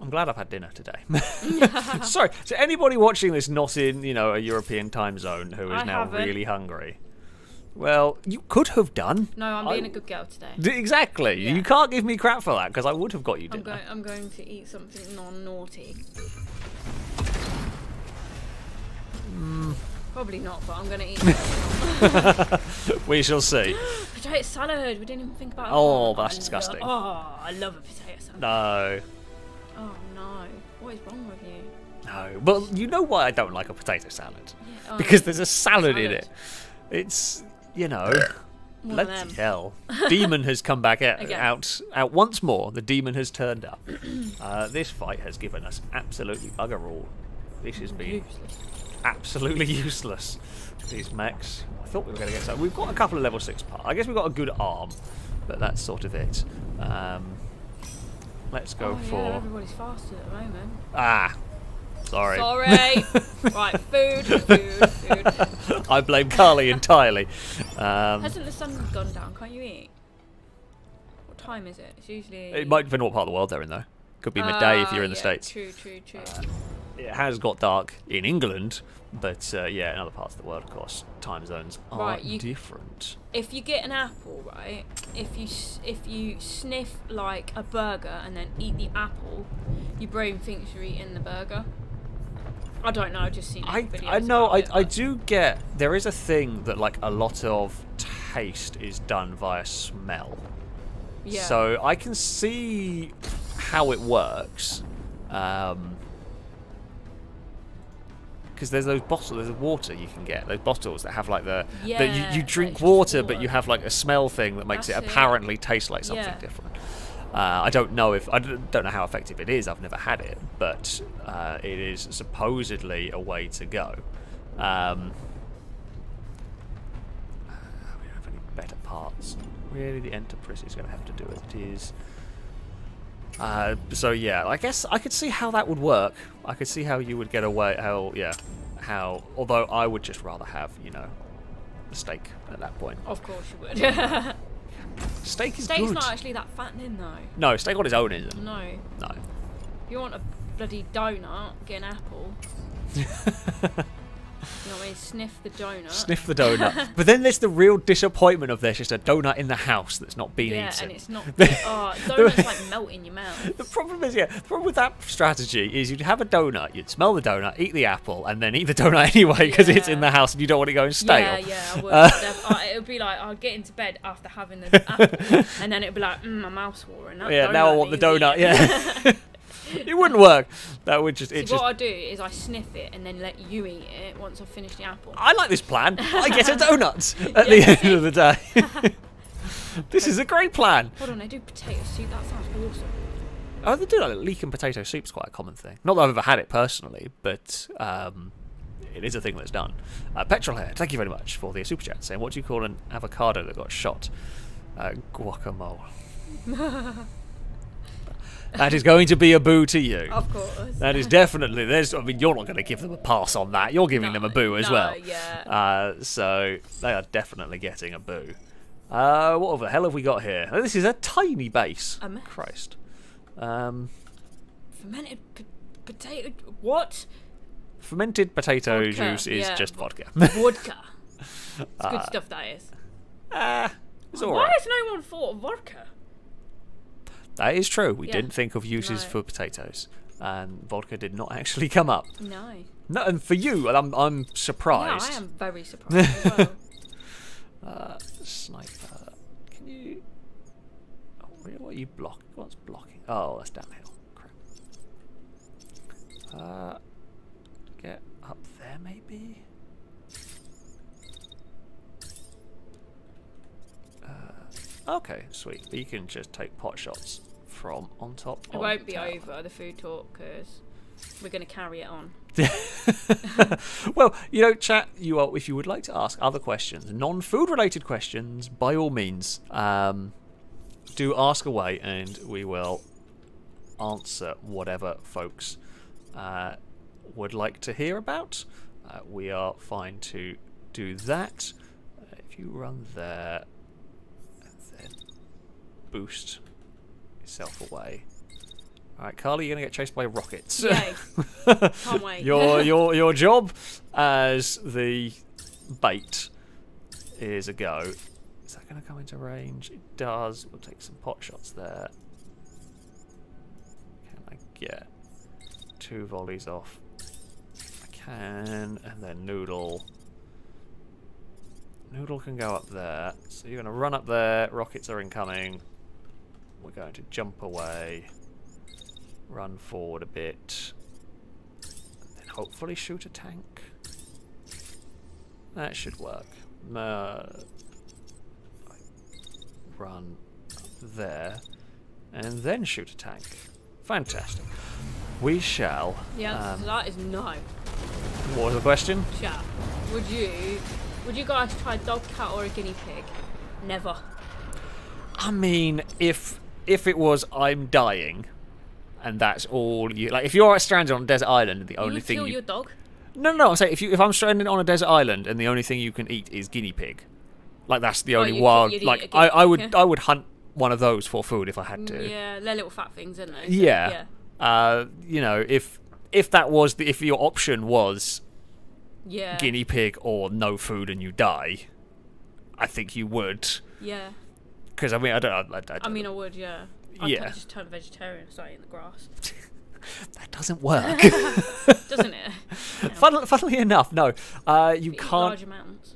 I'm glad I've had dinner today. Sorry. So anybody watching this not in, you know, a European time zone who is I now haven't. really hungry. Well, you could have done. No, I'm being I, a good girl today. Exactly. Yeah. You can't give me crap for that because I would have got you dinner. I'm going, I'm going to eat something non-naughty. Mm. Probably not, but I'm gonna eat it. We shall see. Potato salad. We didn't even think about. Oh, that. that's I disgusting. Love, oh, I love a potato salad. No. Oh no. What is wrong with you? No. Well, you know why I don't like a potato salad? Yeah, oh, because there's a salad, salad in it. It's you know. Bloody hell! Demon has come back out, out out once more. The demon has turned up. uh, this fight has given us absolutely bugger all. This has been. Absolutely useless. These mechs. I thought we were going to get some. We've got a couple of level six parts. I guess we've got a good arm, but that's sort of it. Um, let's go oh, for. Yeah, everybody's faster at the moment. Ah, sorry. Sorry. Right, food, food, food. I blame Carly entirely. Um, Hasn't the sun gone down? Can't you eat? What time is it? It's usually. It might depend what part of the world they're in though. Could be midday uh, if you're in the yeah, States. True, true, true. Uh, It has got dark in England, but uh, yeah, in other parts of the world, of course, time zones are right, you, different. If you get an apple, right? If you if you sniff like a burger and then eat the apple, your brain thinks you're eating the burger. I don't know. I've just seen. I I know. I it, I do get there is a thing that like a lot of taste is done via smell. Yeah. So I can see how it works. Um. Because there's those bottles, there's water you can get, those bottles that have like the, yeah, that you, you drink water, water, but you have like a smell thing that makes That's it apparently it. taste like something yeah. different. Uh, I don't know if, I don't know how effective it is, I've never had it, but uh, it is supposedly a way to go. Um, we don't have any better parts. Really, the Enterprise is going to have to do it. It is... Uh, so yeah, I guess I could see how that would work. I could see how you would get away. How yeah, how. Although I would just rather have you know, a steak at that point. Of course you would. Steak is Steak's good. Not actually that fattening though. No, steak on its own isn't. No. No. You want a bloody donut? Get an apple. You know what I mean? Sniff the donut. Sniff the donut. But then there's the real disappointment of there's just a donut in the house that's not been yeah, eaten. Yeah, and it's not. Oh, donuts like melt in your mouth. The problem is, yeah, the problem with that strategy is you'd have a donut, you'd smell the donut, eat the apple, and then eat the donut anyway because yeah. it's in the house and you don't want it going stale. Yeah, yeah, I would. Uh, uh, it would be like I'll get into bed after having the apple, and then it'd be like, mm, my mouth's watering. That yeah, now I want the donut. Yeah. It wouldn't work. That would just. It See, just... what I do is I sniff it and then let you eat it once I've finished the apple. I like this plan. I get a donut at yeah. the end of the day. This is a great plan. Hold on, they do potato soup. That sounds awesome. Oh, they do like leek and potato soup's quite a common thing. Not that I've ever had it personally, but um, it is a thing that's done. Uh, Petrolhead, thank you very much for the super chat saying, what do you call an avocado that got shot? Uh, guacamole. That is going to be a boo to you. Of course. That is definitely. There's. I mean, you're not going to give them a pass on that. You're giving no, them a boo as no, well. Yeah. Uh, so they are definitely getting a boo. Uh, what the hell have we got here? Oh, this is a tiny base. A mess. Christ. Um, Fermented p potato... What? Fermented potato vodka, juice is yeah. just vodka. Vodka. It's good uh, stuff, that is. Uh, it's all Why right. has no one thought of vodka? That is true. We yeah. didn't think of uses no. for potatoes. And vodka did not actually come up. No. No, and for you, I'm, I'm surprised. No, I am very surprised as well. Uh, sniper, can you? Oh, what are you block? What's blocking? Oh, that's downhill. Crap. Uh, get up there, maybe. Uh, okay, sweet. You can just take pot shots from on top. It on won't be tower. over the food talk, because we're going to carry it on. Well, you know, chat, you are, if you would like to ask other questions, non-food related questions, by all means, um, do ask away and we will answer whatever folks uh, would like to hear about. Uh, we are fine to do that. Uh, if you run there and then boost yourself away. All right, Carly, you're gonna get chased by rockets. Yay. Can't wait. your your your job as the bait is a go. Is that gonna come into range? It does. We'll take some pot shots there. Can I get two volleys off? I can, and then Noodle. Noodle can go up there. So you're gonna run up there. Rockets are incoming. We're going to jump away. Run forward a bit, and then hopefully shoot a tank. That should work. Uh, run up there, and then shoot a tank. Fantastic. We shall. Yeah, um, so that is no. What was the question? Chat. Would you, would you guys try a dog, cat, or a guinea pig? Never. I mean, if if it was I'm dying. And that's all you like. If you're stranded on a desert island, and the you only thing kill you kill your dog. No, no, no. I'm saying if you if I'm stranded on a desert island and the only thing you can eat is guinea pig, like that's the oh, only wild. Could, like I, I would, I would hunt one of those for food if I had to. Yeah, they're little fat things, aren't they? So, yeah. yeah. Uh, you know, if if that was the if your option was, yeah, guinea pig or no food and you die, I think you would. Yeah. Because I mean, I don't. I, I, don't I mean, know. I would. Yeah. I'd yeah. just turn vegetarian and start eating the grass. That doesn't work. Doesn't it? No. Funnily, funnily enough, no. Uh, you can't. Large amounts.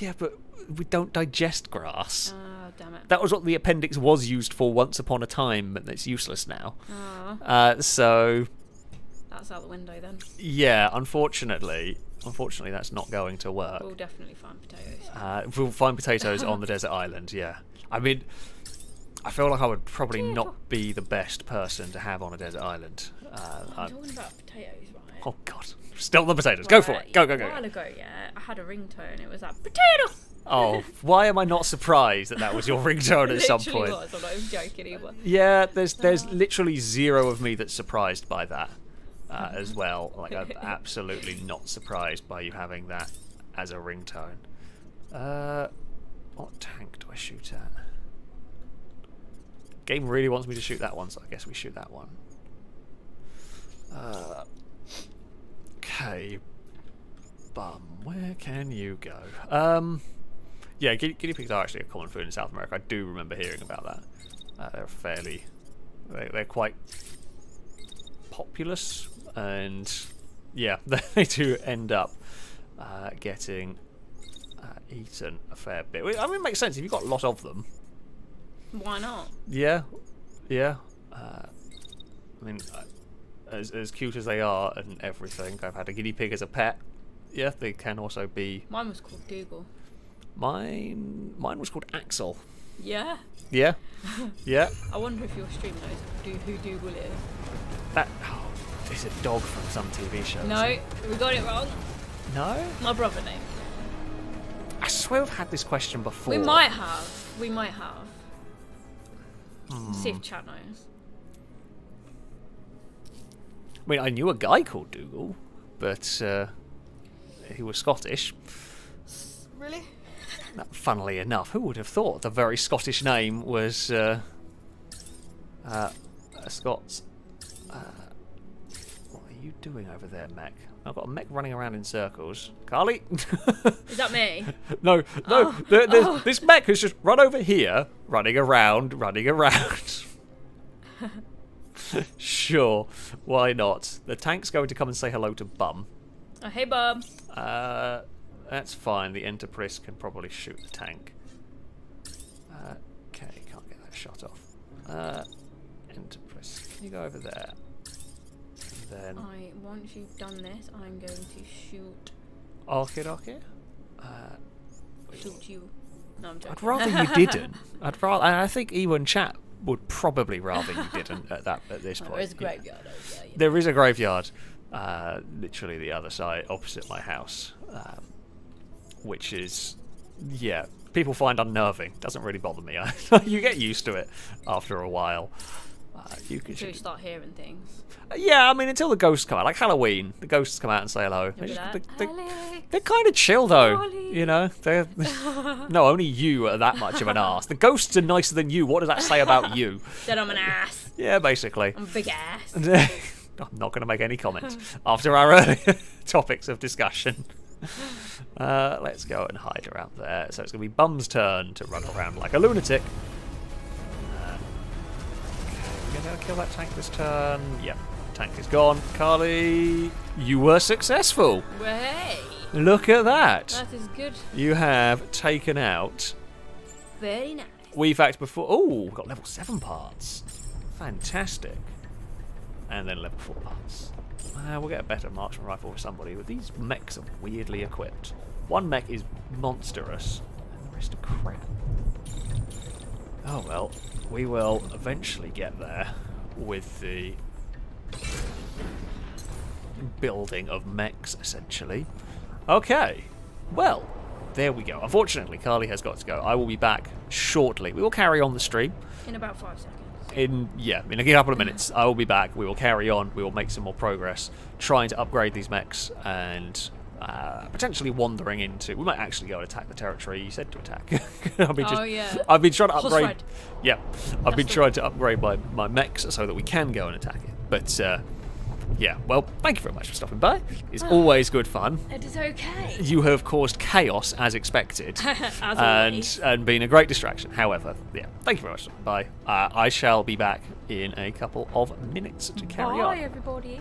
Yeah, but we don't digest grass. Oh, damn it. That was what the appendix was used for once upon a time, and it's useless now. Oh. Uh, so. That's out the window then. Yeah, unfortunately. Unfortunately, that's not going to work. We'll definitely find potatoes. Uh, we'll find potatoes on the desert island, yeah. I mean. I feel like I would probably yeah. not be the best person to have on a desert island. Uh, I'm talking about potatoes, right? Oh, God. Still the potatoes. Right. Go for it. Go, go, go. A while ago, yeah, I had a ringtone. It was like, potato! Oh, why am I not surprised that that was your ringtone at some point? It literally was. I'm not even joking either. Yeah, there's, there's literally zero of me that's surprised by that uh, as well. Like, I'm absolutely not surprised by you having that as a ringtone. Uh, what tank do I shoot at? Game really wants me to shoot that one, so I guess we shoot that one. Uh, okay, Bum, where can you go? Um, yeah, guinea, guinea pigs are actually a common food in South America. I do remember hearing about that. Uh, they're fairly, they, they're quite populous, and yeah, they do end up uh, getting uh, eaten a fair bit. I mean, it makes sense if you've got a lot of them. Why not? Yeah, yeah. Uh, I mean, as as cute as they are and everything, I've had a guinea pig as a pet. Yeah, they can also be. Mine was called Doogle. Mine, mine was called Axel. Yeah. Yeah. Yeah. I wonder if your stream knows who Doogle is. That oh, it's a dog from some T V show. No, we got it wrong. No. My brother named it. I swear we've had this question before. We might have. We might have. Hmm. See if chat knows. I mean, I knew a guy called Doogle, but uh, he was Scottish. Really? Funnily enough, who would have thought the very Scottish name was uh, uh, a Scots? Uh, what are you doing over there, Mac? I've got a mech running around in circles. Carly? Is that me? No, no. Oh. There, there's, oh. This mech has just run over here, running around, running around. Sure, why not? The tank's going to come and say hello to Bum. Oh, hey, Bum. Uh, that's fine. The Enterprise can probably shoot the tank. Uh, okay, can't get that shot off. Uh, Enterprise, can you go over there? Then I, once you've done this, I'm going to shoot. Okay, okay. Uh, shoot you. No, I'm joking. I'd rather you didn't. I'd rather. I think Ewan Chat would probably rather you didn't at that at this point. There is a graveyard. Yeah. Over there, you know. There is a graveyard, uh, literally the other side, opposite my house, um, which is, yeah, people find unnerving. Doesn't really bother me. You get used to it after a while. Uh, you can should start hearing things. Uh, yeah, I mean, until the ghosts come out, like Halloween, the ghosts come out and say hello. They're, just, they, they, they're kind of chill though, Molly. You know. They're, no, only you are that much of an ass. The ghosts are nicer than you. What does that say about you? That I'm an ass. Yeah, basically. I'm a big ass. I'm not going to make any comments after our earlier topics of discussion. Uh, let's go and hide around there. So it's going to be Bum's turn to run around like a lunatic. Gonna kill that tank this turn. Yep, tank is gone. Carly, you were successful. Way. Look at that. That is good. You have taken out. Very nice. We've acted before. Oh, got level seven parts. Fantastic. And then level four parts. Uh, we'll get a better marksman rifle with somebody. But these mechs are weirdly equipped. One mech is monstrous, and the rest are crap. Oh well. We will eventually get there with the building of mechs, essentially. Okay, well, there we go. Unfortunately, Carly has got to go. I will be back shortly. We will carry on the stream. In about five seconds. In Yeah, in a couple of minutes. I will be back. We will carry on. We will make some more progress trying to upgrade these mechs and Uh, potentially wandering into. We might actually go and attack the territory you said to attack. I've been just, oh, yeah. I've been trying to upgrade. Hosfred. Yeah, I've That's been trying one. to upgrade my, my mechs so that we can go and attack it. But uh, yeah, well, thank you very much for stopping by. It's well, always good fun. It is okay. You have caused chaos as expected, as and and been a great distraction. However, yeah, thank you very much for stopping by. Uh, I shall be back in a couple of minutes to carry Bye, on. Bye, everybody.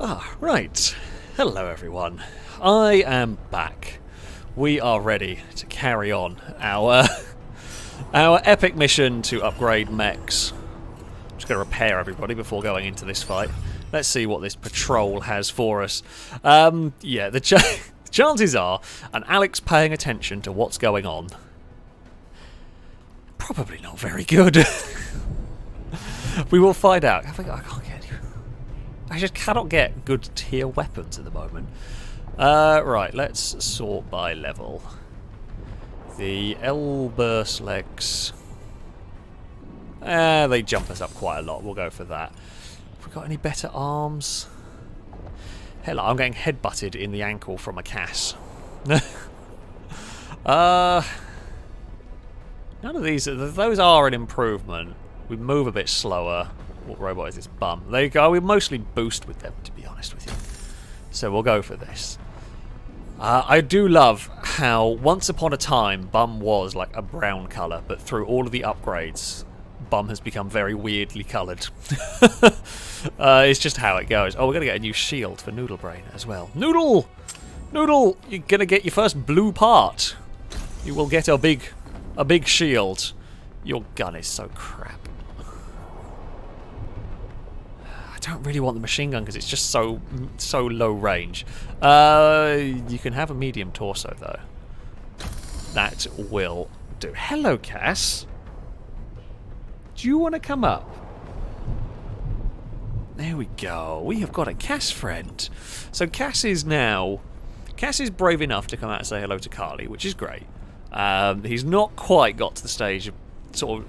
Ah, right. Hello everyone. I am back. We are ready to carry on our our epic mission to upgrade mechs. I'm just going to repair everybody before going into this fight. Let's see what this patrol has for us. Um, yeah, the ch chances are, and Alex paying attention to what's going on, probably not very good. We will find out. I think I can't get any. I just cannot get good tier weapons at the moment. Uh, right, let's sort by level. The Elburst legs. Uh, they jump us up quite a lot. We'll go for that. Have we got any better arms? Hell, I'm getting headbutted in the ankle from a Cass. uh, none of these. Those are an improvement. We move a bit slower. What robot is this? Bum. There you go. We mostly boost with them, to be honest with you. So we'll go for this. Uh, I do love how once upon a time Bum was like a brown colour, but through all of the upgrades, Bum has become very weirdly coloured. uh, it's just how it goes. Oh, we're going to get a new shield for Noodlebrain as well. Noodle! Noodle! You're going to get your first blue part. You will get a big, a big shield. Your gun is so crap. I don't really want the machine gun because it's just so so low range. Uh, you can have a medium torso though. That will do. Hello, Cass. Do you want to come up? There we go. We have got a Cass friend. So Cass is now Cass is brave enough to come out and say hello to Carly, which is great. Um, he's not quite got to the stage of sort of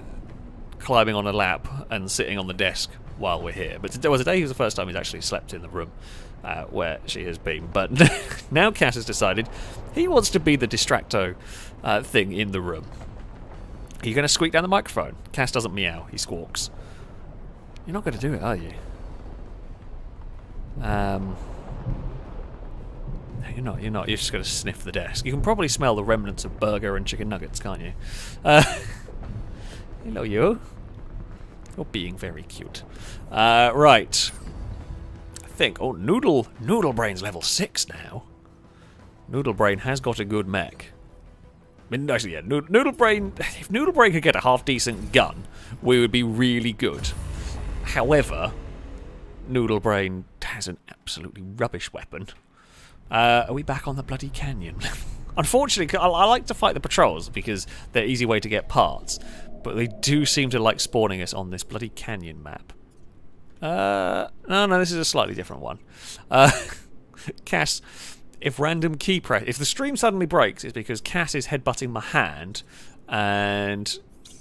climbing on a lap and sitting on the desk while we're here, but there was a day, he was the first time he's actually slept in the room uh, where she has been. But now Cass has decided he wants to be the distracto uh, thing in the room. Are you going to squeak down the microphone? Cass doesn't meow, he squawks. You're not going to do it, are you? Um, no, you're not, you're not. You're just going to sniff the desk. You can probably smell the remnants of burger and chicken nuggets, can't you? Uh, hello, you. You're being very cute. Uh, right. I think. Oh, Noodle. Noodlebrain's level six now. Noodlebrain has got a good mech. I mean, actually, yeah. Noodlebrain. If Noodlebrain could get a half decent gun, we would be really good. However, Noodlebrain has an absolutely rubbish weapon. Uh, are we back on the bloody canyon? Unfortunately, I, I like to fight the patrols because they're an easy way to get parts. But they do seem to like spawning us on this bloody canyon map. Uh, no, no, this is a slightly different one. Uh, Cass, if random key press, if the stream suddenly breaks, it's because Cass is headbutting my hand, and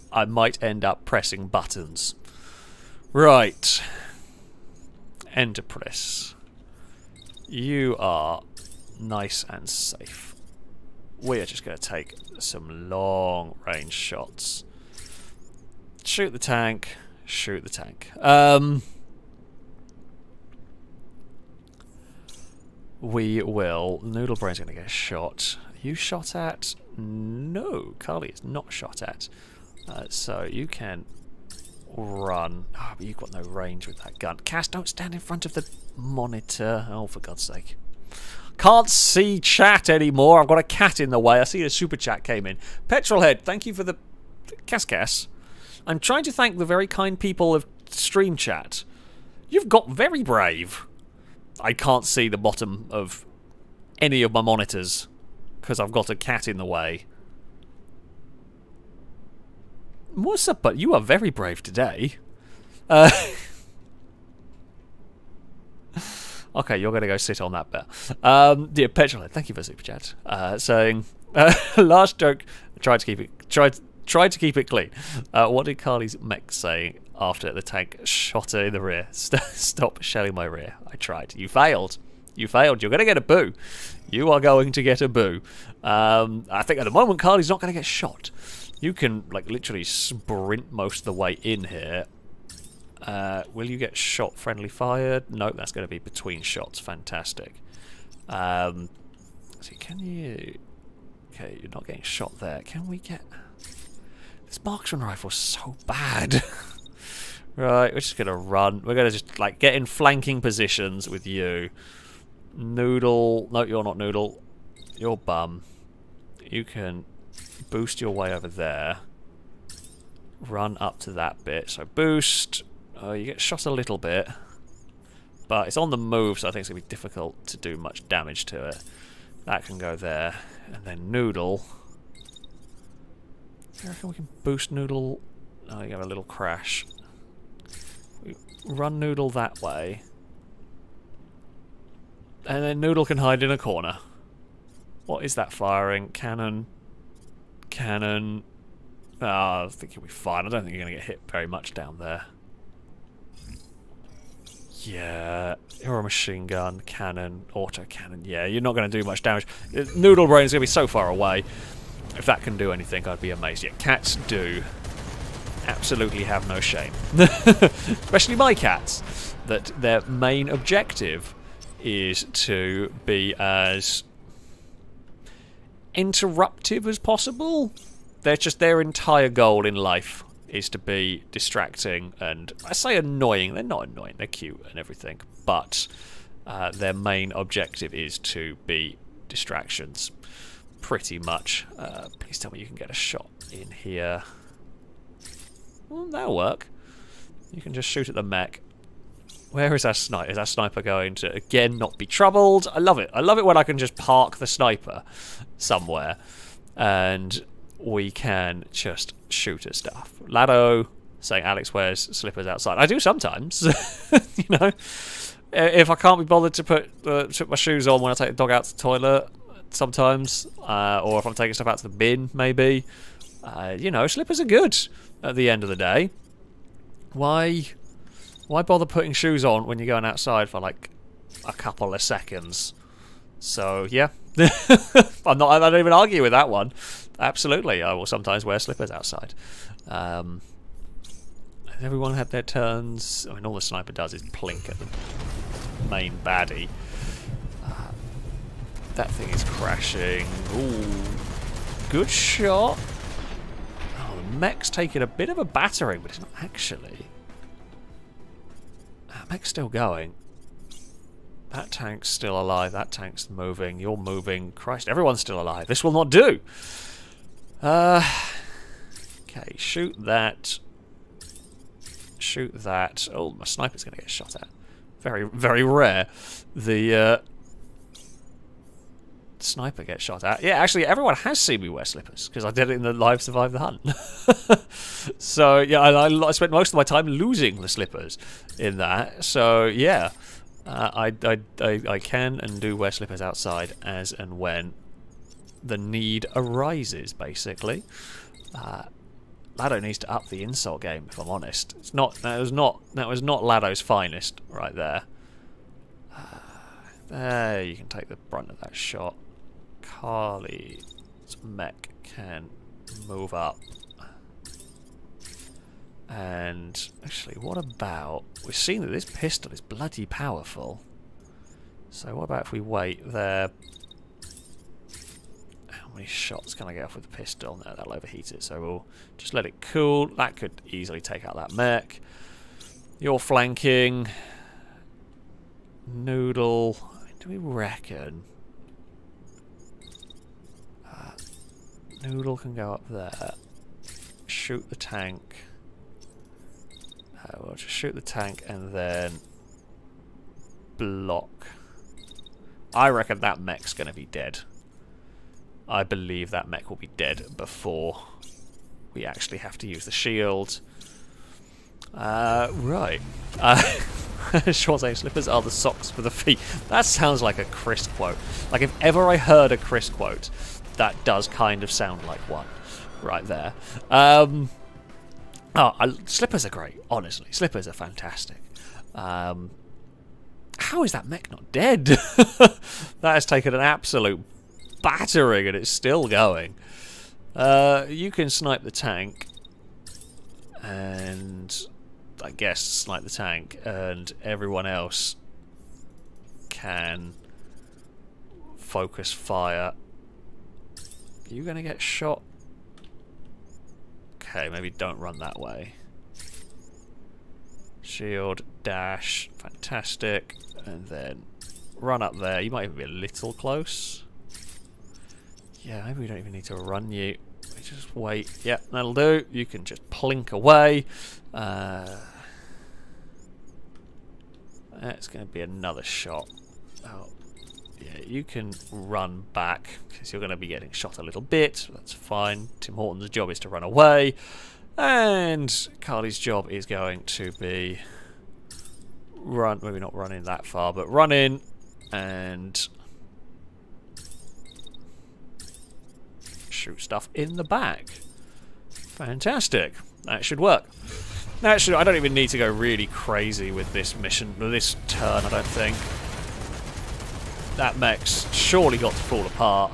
I might end up pressing buttons. Right, Enterprise, you are nice and safe. We are just going to take some long-range shots. Shoot the tank. Shoot the tank. Um, we will. Noodlebrain's going to get shot. Are you shot at? No, Carly is not shot at. Uh, so you can run. Oh, but you've got no range with that gun. Cass, don't stand in front of the monitor. Oh, for God's sake. Can't see chat anymore. I've got a cat in the way. I see a super chat came in. Petrolhead, thank you for the... Cass, Cass. I'm trying to thank the very kind people of Stream Chat. You've got very brave. I can't see the bottom of any of my monitors because I've got a cat in the way. What's up, but you are very brave today. Uh, okay, you're going to go sit on that bit. Um, dear Petrolhead, thank you for Super Chat. Uh, saying, uh, last joke, I tried to keep it... Tried to, Tried to keep it clean. Uh, what did Carly's mech say after the tank shot her in the rear? Stop shelling my rear. I tried. You failed. You failed. You're going to get a boo. You are going to get a boo. Um, I think at the moment Carly's not going to get shot. You can like literally sprint most of the way in here. Uh, will you get shot friendly fired? No, that's going to be between shots. Fantastic. Um, so can you... Okay, you're not getting shot there. Can we get... This marksman rifle's so bad. Right, we're just gonna run. We're gonna just like get in flanking positions with you. Noodle, no, you're not Noodle. You're Bum. You can boost your way over there. Run up to that bit. So boost. Oh, you get shot a little bit, but it's on the move, so I think it's gonna be difficult to do much damage to it. That can go there, and then Noodle. I reckon we can boost Noodle. Oh, you have a little crash. We run Noodle that way, and then Noodle can hide in a corner. What is that firing? Cannon. Cannon. Oh, I think you'll be fine. I don't think you're going to get hit very much down there. Yeah, you're a machine gun, cannon, auto cannon. Yeah, you're not going to do much damage. Noodlebrain is going to be so far away. If that can do anything, I'd be amazed. Yeah, cats do absolutely have no shame. Especially my cats. That their main objective is to be as interruptive as possible. They're just their entire goal in life is to be distracting and, I say annoying, they're not annoying, they're cute and everything, but uh, their main objective is to be distractions, pretty much. Uh, please tell me you can get a shot in here. Well, that'll work. You can just shoot at the mech. Where is our sniper? Is our sniper going to, again, not be troubled? I love it. I love it when I can just park the sniper somewhere and we can just shoot at stuff. Lado saying Alex wears slippers outside. I do sometimes. You know, if I can't be bothered to put uh, put my shoes on when I take the dog out to the toilet sometimes, uh, or if I'm taking stuff out to the bin maybe, uh, you know, slippers are good at the end of the day. Why why bother putting shoes on when you're going outside for like a couple of seconds? So yeah. I'm not, I don't even argue with that one. Absolutely, I will sometimes wear slippers outside. Um, has everyone had their turns? I mean, all the sniper does is plink at the main baddie. Uh, that thing is crashing. Ooh, good shot. Oh, the mech's taking a bit of a battering, but it's not actually. That mech's still going. That tank's still alive. That tank's moving. You're moving. Christ, everyone's still alive. This will not do. Uh, okay, shoot that. Shoot that. Oh, my sniper's going to get shot at. Very, very rare. The uh, sniper gets shot at. Yeah, actually, everyone has seen me wear slippers because I did it in the Live Survive the Hunt. So, yeah, I, I spent most of my time losing the slippers in that. So, yeah. Uh, I, I, I, I can and do wear slippers outside as and when the need arises, basically. Uh, Lado needs to up the insult game, if I'm honest. It's not, that was not, that was not Lado's finest right there. Uh, there, you can take the brunt of that shot. Carly's mech can move up. And actually, what about, we've seen that this pistol is bloody powerful, so what about if we wait there? How many shots can I get off with the pistol? No, that'll overheat it, so we'll just let it cool. That could easily take out that mech. You're flanking Noodle. Do we reckon uh, Noodle can go up there, shoot the tank? Uh, we'll just shoot the tank and then block. I reckon that mech's going to be dead. I believe that mech will be dead before we actually have to use the shield. Uh, right. Uh, Shorty slippers are the socks for the feet. That sounds like a Chris quote. Like, if ever I heard a Chris quote, that does kind of sound like one right there. Um... Oh, I, slippers are great, honestly. Slippers are fantastic. Um, how is that mech not dead? That has taken an absolute battering and it's still going. Uh, you can snipe the tank. And I guess snipe the tank. And everyone else can focus fire. You're going to get shot. Okay, maybe don't run that way. Shield, dash, fantastic. And then run up there. You might even be a little close. Yeah, maybe we don't even need to run you. We just wait. Yeah, that'll do. You can just plink away. Uh, that's going to be another shot. Oh, yeah, you can run back because you're going to be getting shot a little bit. That's fine. Tim Horton's job is to run away. And Carly's job is going to be run, maybe not running that far, but run in and shoot stuff in the back. Fantastic. That should work. That should, I don't even need to go really crazy with this mission, this turn, I don't think. That mech's surely got to fall apart.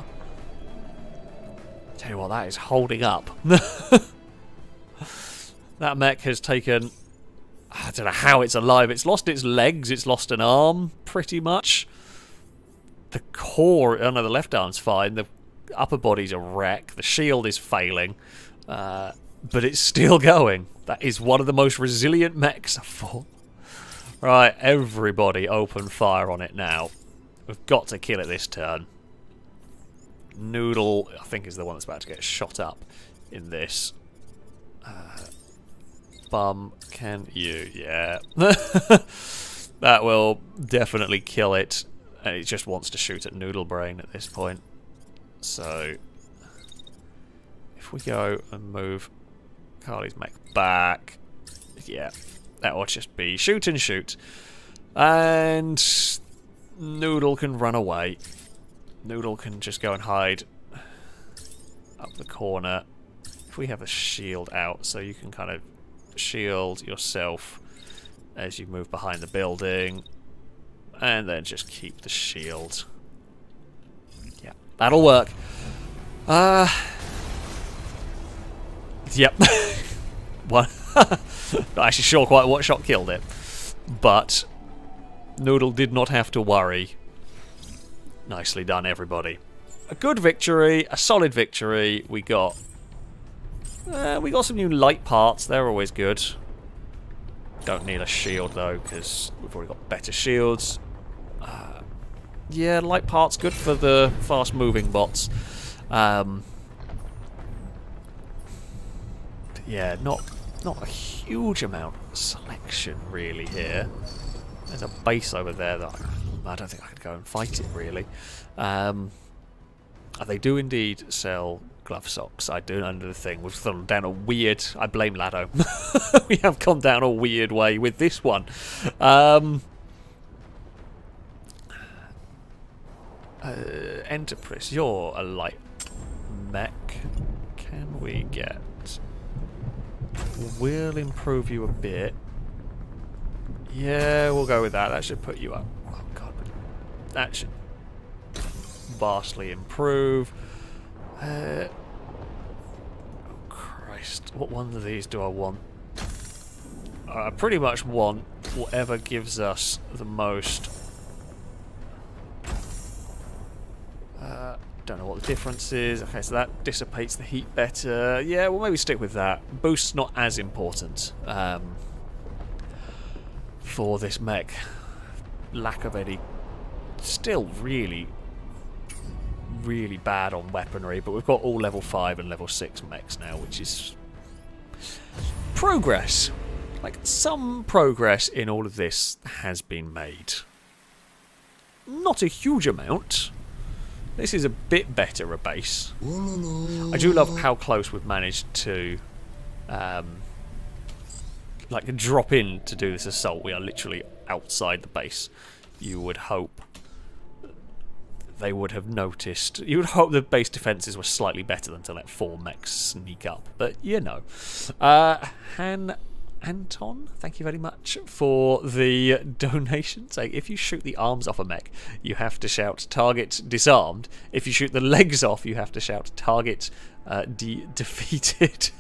Tell you what, that is holding up. That mech has taken, I don't know how it's alive. It's lost its legs, it's lost an arm, pretty much. The core, oh no, the left arm's fine. The upper body's a wreck. The shield is failing. Uh, but it's still going. That is one of the most resilient mechs I've fought. Right, everybody open fire on it now. We've got to kill it this turn. Noodle, I think, is the one that's about to get shot up in this. Uh, Bum, can you? Yeah. That will definitely kill it. And it just wants to shoot at Noodlebrain at this point. So, if we go and move Carly's mech back, yeah, that will just be shoot and shoot. And Noodle can run away. Noodle can just go and hide up the corner. If we have a shield out, so you can kind of shield yourself as you move behind the building, and then just keep the shield. Yeah, that'll work. Uh, yep. One. Not actually sure quite what shot killed it, but Noodle did not have to worry. Nicely done, everybody. A good victory, a solid victory. We got uh, we got some new light parts. They're always good. Don't need a shield though, because we've already got better shields. Uh, yeah, light parts good for the fast-moving bots. Um, yeah, not not a huge amount of selection really here. There's a base over there that I, I don't think I could go and fight it, really. Um, they do indeed sell glove socks. I do know the thing. We've gone down a weird... I blame Lado. We have gone down a weird way with this one. Um, uh, Enterprise, you're a light mech. Can we get... We'll improve you a bit. Yeah, we'll go with that. That should put you up. Oh god, that should vastly improve. Uh, oh Christ, what one of these do I want? I pretty much want whatever gives us the most. Uh, don't know what the difference is. Okay, so that dissipates the heat better. Yeah, we'll maybe stick with that. Boost's not as important. Um, for this mech. Lack of any, still really really bad on weaponry, but we've got all level five and level six mechs now, which is progress. Like, some progress in all of this has been made. Not a huge amount. This is a bit better a base. I do love how close we've managed to um, like, drop in to do this assault. We are literally outside the base. You would hope they would have noticed. You would hope the base defences were slightly better than to let four mechs sneak up. But, you know. Uh, Han Anton, thank you very much for the donation. Saying, if you shoot the arms off a mech, you have to shout, target disarmed. If you shoot the legs off, you have to shout, target uh, de defeated.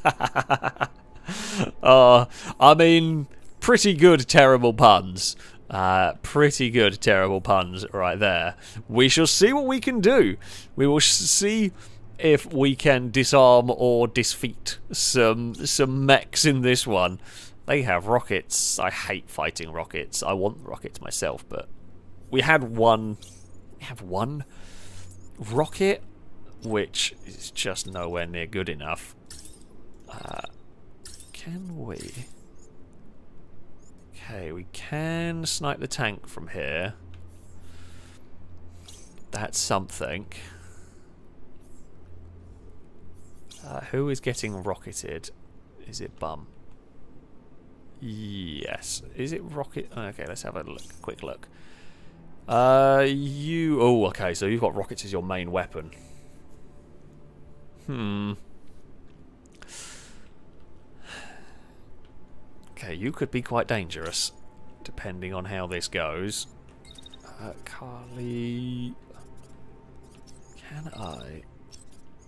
Uh, I mean, pretty good terrible puns. Uh, pretty good terrible puns right there. We shall see what we can do. We will see if we can disarm or defeat some some mechs in this one. They have rockets. I hate fighting rockets. I want rockets myself, but we had one. We have one rocket, which is just nowhere near good enough. Uh, can we? Okay, we can snipe the tank from here. That's something. Uh, who is getting rocketed? Is it Bum? Yes. Is it rocket? Okay, let's have a look, quick look. Uh, you... Oh, okay, so you've got rockets as your main weapon. Hmm. Okay, you could be quite dangerous, depending on how this goes. Uh, Carly... Can I...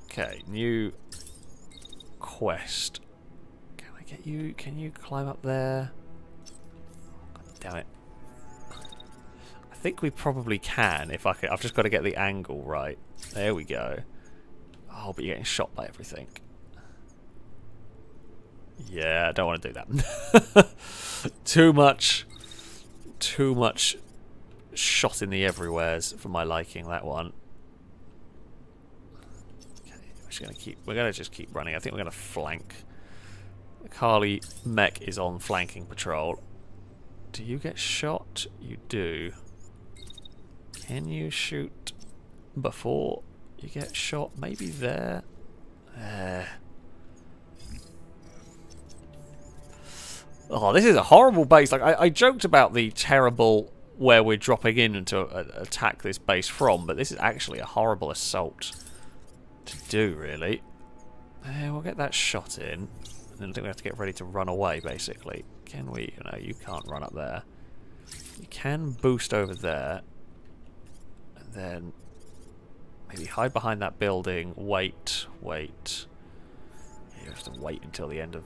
Okay, new quest. Can I get you... Can you climb up there? God damn it. I think we probably can, if I can. I've just got to get the angle right. There we go. Oh, but you're getting shot by everything. Yeah, I don't want to do that. Too much... Too much shot in the everywheres for my liking, that one. Gonna keep, we're gonna just keep running. I think we're gonna flank. Carly Mech is on flanking patrol. Do you get shot? You do. Can you shoot before you get shot? Maybe there. Uh. Oh, this is a horrible base. Like I, I joked about the terrible where we're dropping in to uh, attack this base from, but this is actually a horrible assault to do, really. Uh, we'll get that shot in, and then I think we have to get ready to run away, basically. Can we? No, you can't run up there. You can boost over there, and then maybe hide behind that building, wait, wait. You have to wait until the end of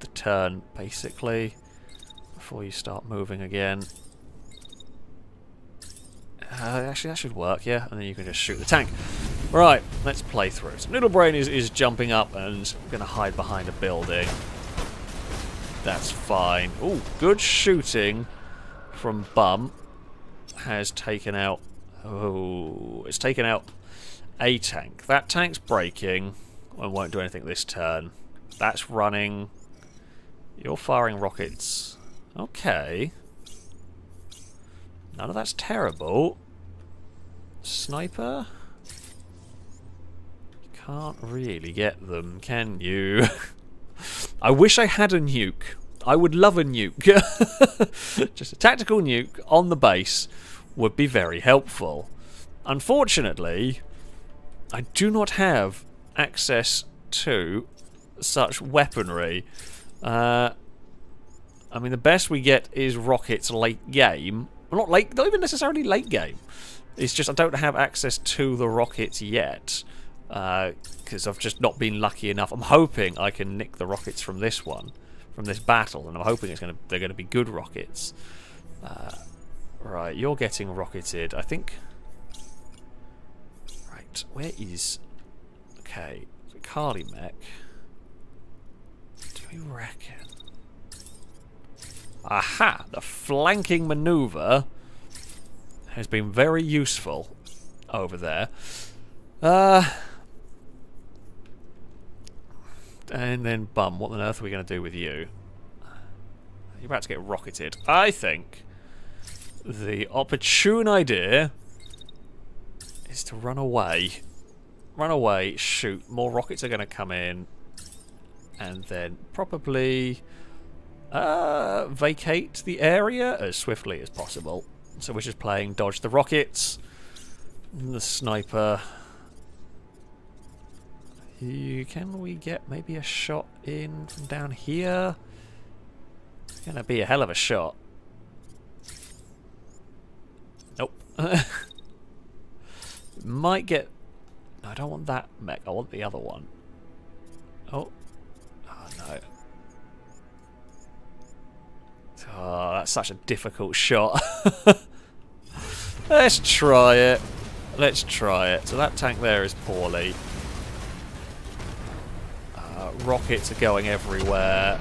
the turn, basically, before you start moving again. Uh, actually, that should work, yeah, and then you can just shoot the tank. Right, let's play through. So Noodlebrain is, is jumping up and going to hide behind a building. That's fine. Ooh, good shooting from Bum. Has taken out... Oh, it's taken out a tank. That tank's breaking and won't do anything this turn. That's running. You're firing rockets. Okay. None of that's terrible. Sniper... Can't really get them, can you? I wish I had a nuke. I would love a nuke. Just a tactical nuke on the base would be very helpful. Unfortunately, I do not have access to such weaponry. Uh, I mean, the best we get is rockets late game. Well, not late, not even necessarily late game. It's just I don't have access to the rockets yet. Because uh, I've just not been lucky enough. I'm hoping I can nick the rockets from this one, from this battle, and I'm hoping it's gonna they're gonna be good rockets. Uh, right, you're getting rocketed, I think. Right, where is? Okay, so Carly Mech. Do we reckon? Aha! The flanking manoeuvre has been very useful over there. Uh, and then Bum, what on earth are we going to do with you? You're about to get rocketed. I think the opportune idea is to run away. Run away, shoot. More rockets are going to come in. And then probably uh, vacate the area as swiftly as possible. So we're just playing dodge the rockets. The sniper... Can we get maybe a shot in from down here? It's going to be a hell of a shot. Nope. Might get... I don't want that mech. I want the other one. Oh. Oh, no. Oh, that's such a difficult shot. Let's try it. Let's try it. So that tank there is poorly. Rockets are going everywhere.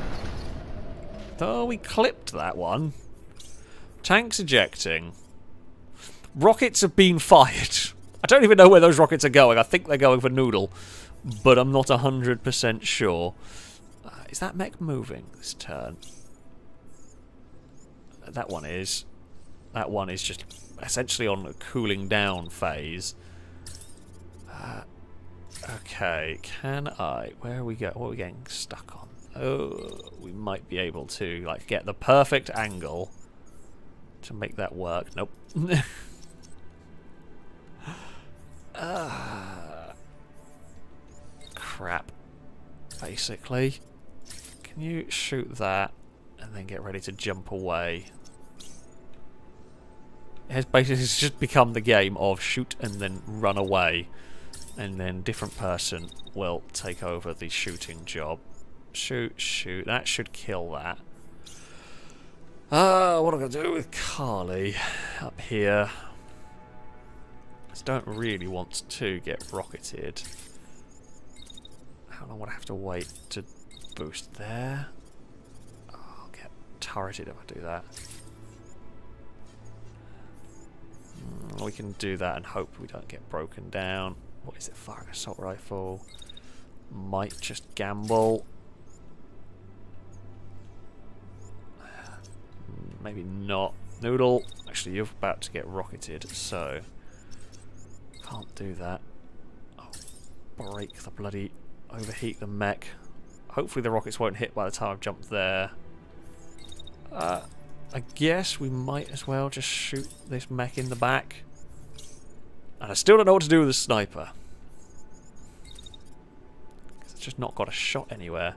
Oh, we clipped that one. Tanks ejecting. Rockets have been fired. I don't even know where those rockets are going. I think they're going for Noodle, but I'm not one hundred percent sure. Uh, is that mech moving this turn? That one is. That one is just essentially on a cooling down phase. Uh, okay, can I... Where are we going? What are we getting stuck on? Oh, we might be able to like get the perfect angle to make that work. Nope. Uh, crap. Basically. Can you shoot that and then get ready to jump away? It has basically just become the game of shoot and then run away, and then different person will take over the shooting job. Shoot, shoot. That should kill that. Uh, what am I going to do with Carly up here? I don't really want to get rocketed. How long would I have to wait to boost there? Oh, I'll get turreted if I do that. Mm, we can do that and hope we don't get broken down. What is it? Firing assault rifle. Might just gamble. Maybe not. Noodle, actually you're about to get rocketed, so can't do that. I'll break the bloody, overheat the mech. Hopefully the rockets won't hit by the time I've jumped there. Uh, I guess we might as well just shoot this mech in the back. And I still don't know what to do with the sniper. Because it's just not got a shot anywhere.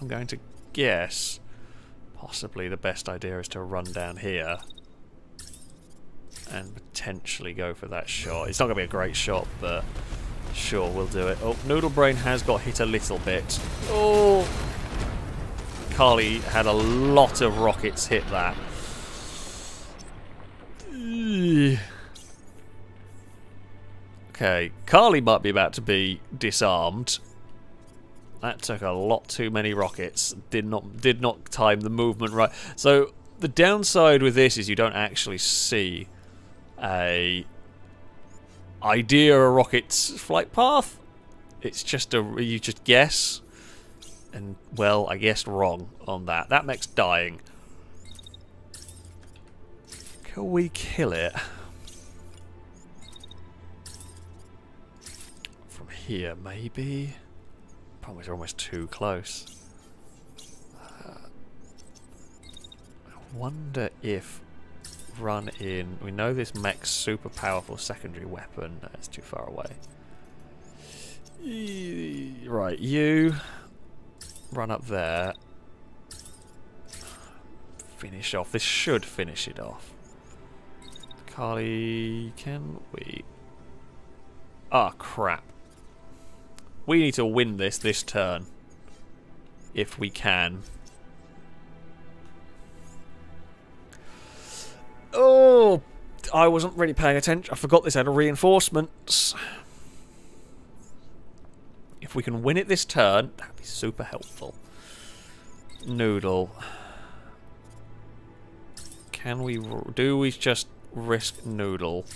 I'm going to guess possibly the best idea is to run down here and potentially go for that shot. It's not going to be a great shot, but sure, we'll do it. Oh, Noodlebrain has got hit a little bit. Oh! Carly had a lot of rockets hit that. Okay, Carly might be about to be disarmed. That took a lot too many rockets. Did not did not time the movement right. So the downside with this is you don't actually see a idea of a rocket's flight path. It's just a you just guess, and well, I guessed wrong on that. That mech's dying. Can we kill it from here? Maybe. Problem is, we're almost too close. Uh, I wonder if run in. We know this mech's super powerful secondary weapon. That's too far away. E right, you run up there. Finish off. This should finish it off. Carly, can we? Ah, crap. We need to win this this turn, if we can. Oh, I wasn't really paying attention. I forgot this had reinforcements. If we can win it this turn, that'd be super helpful. Noodle. Can we, do we just risk Noodle?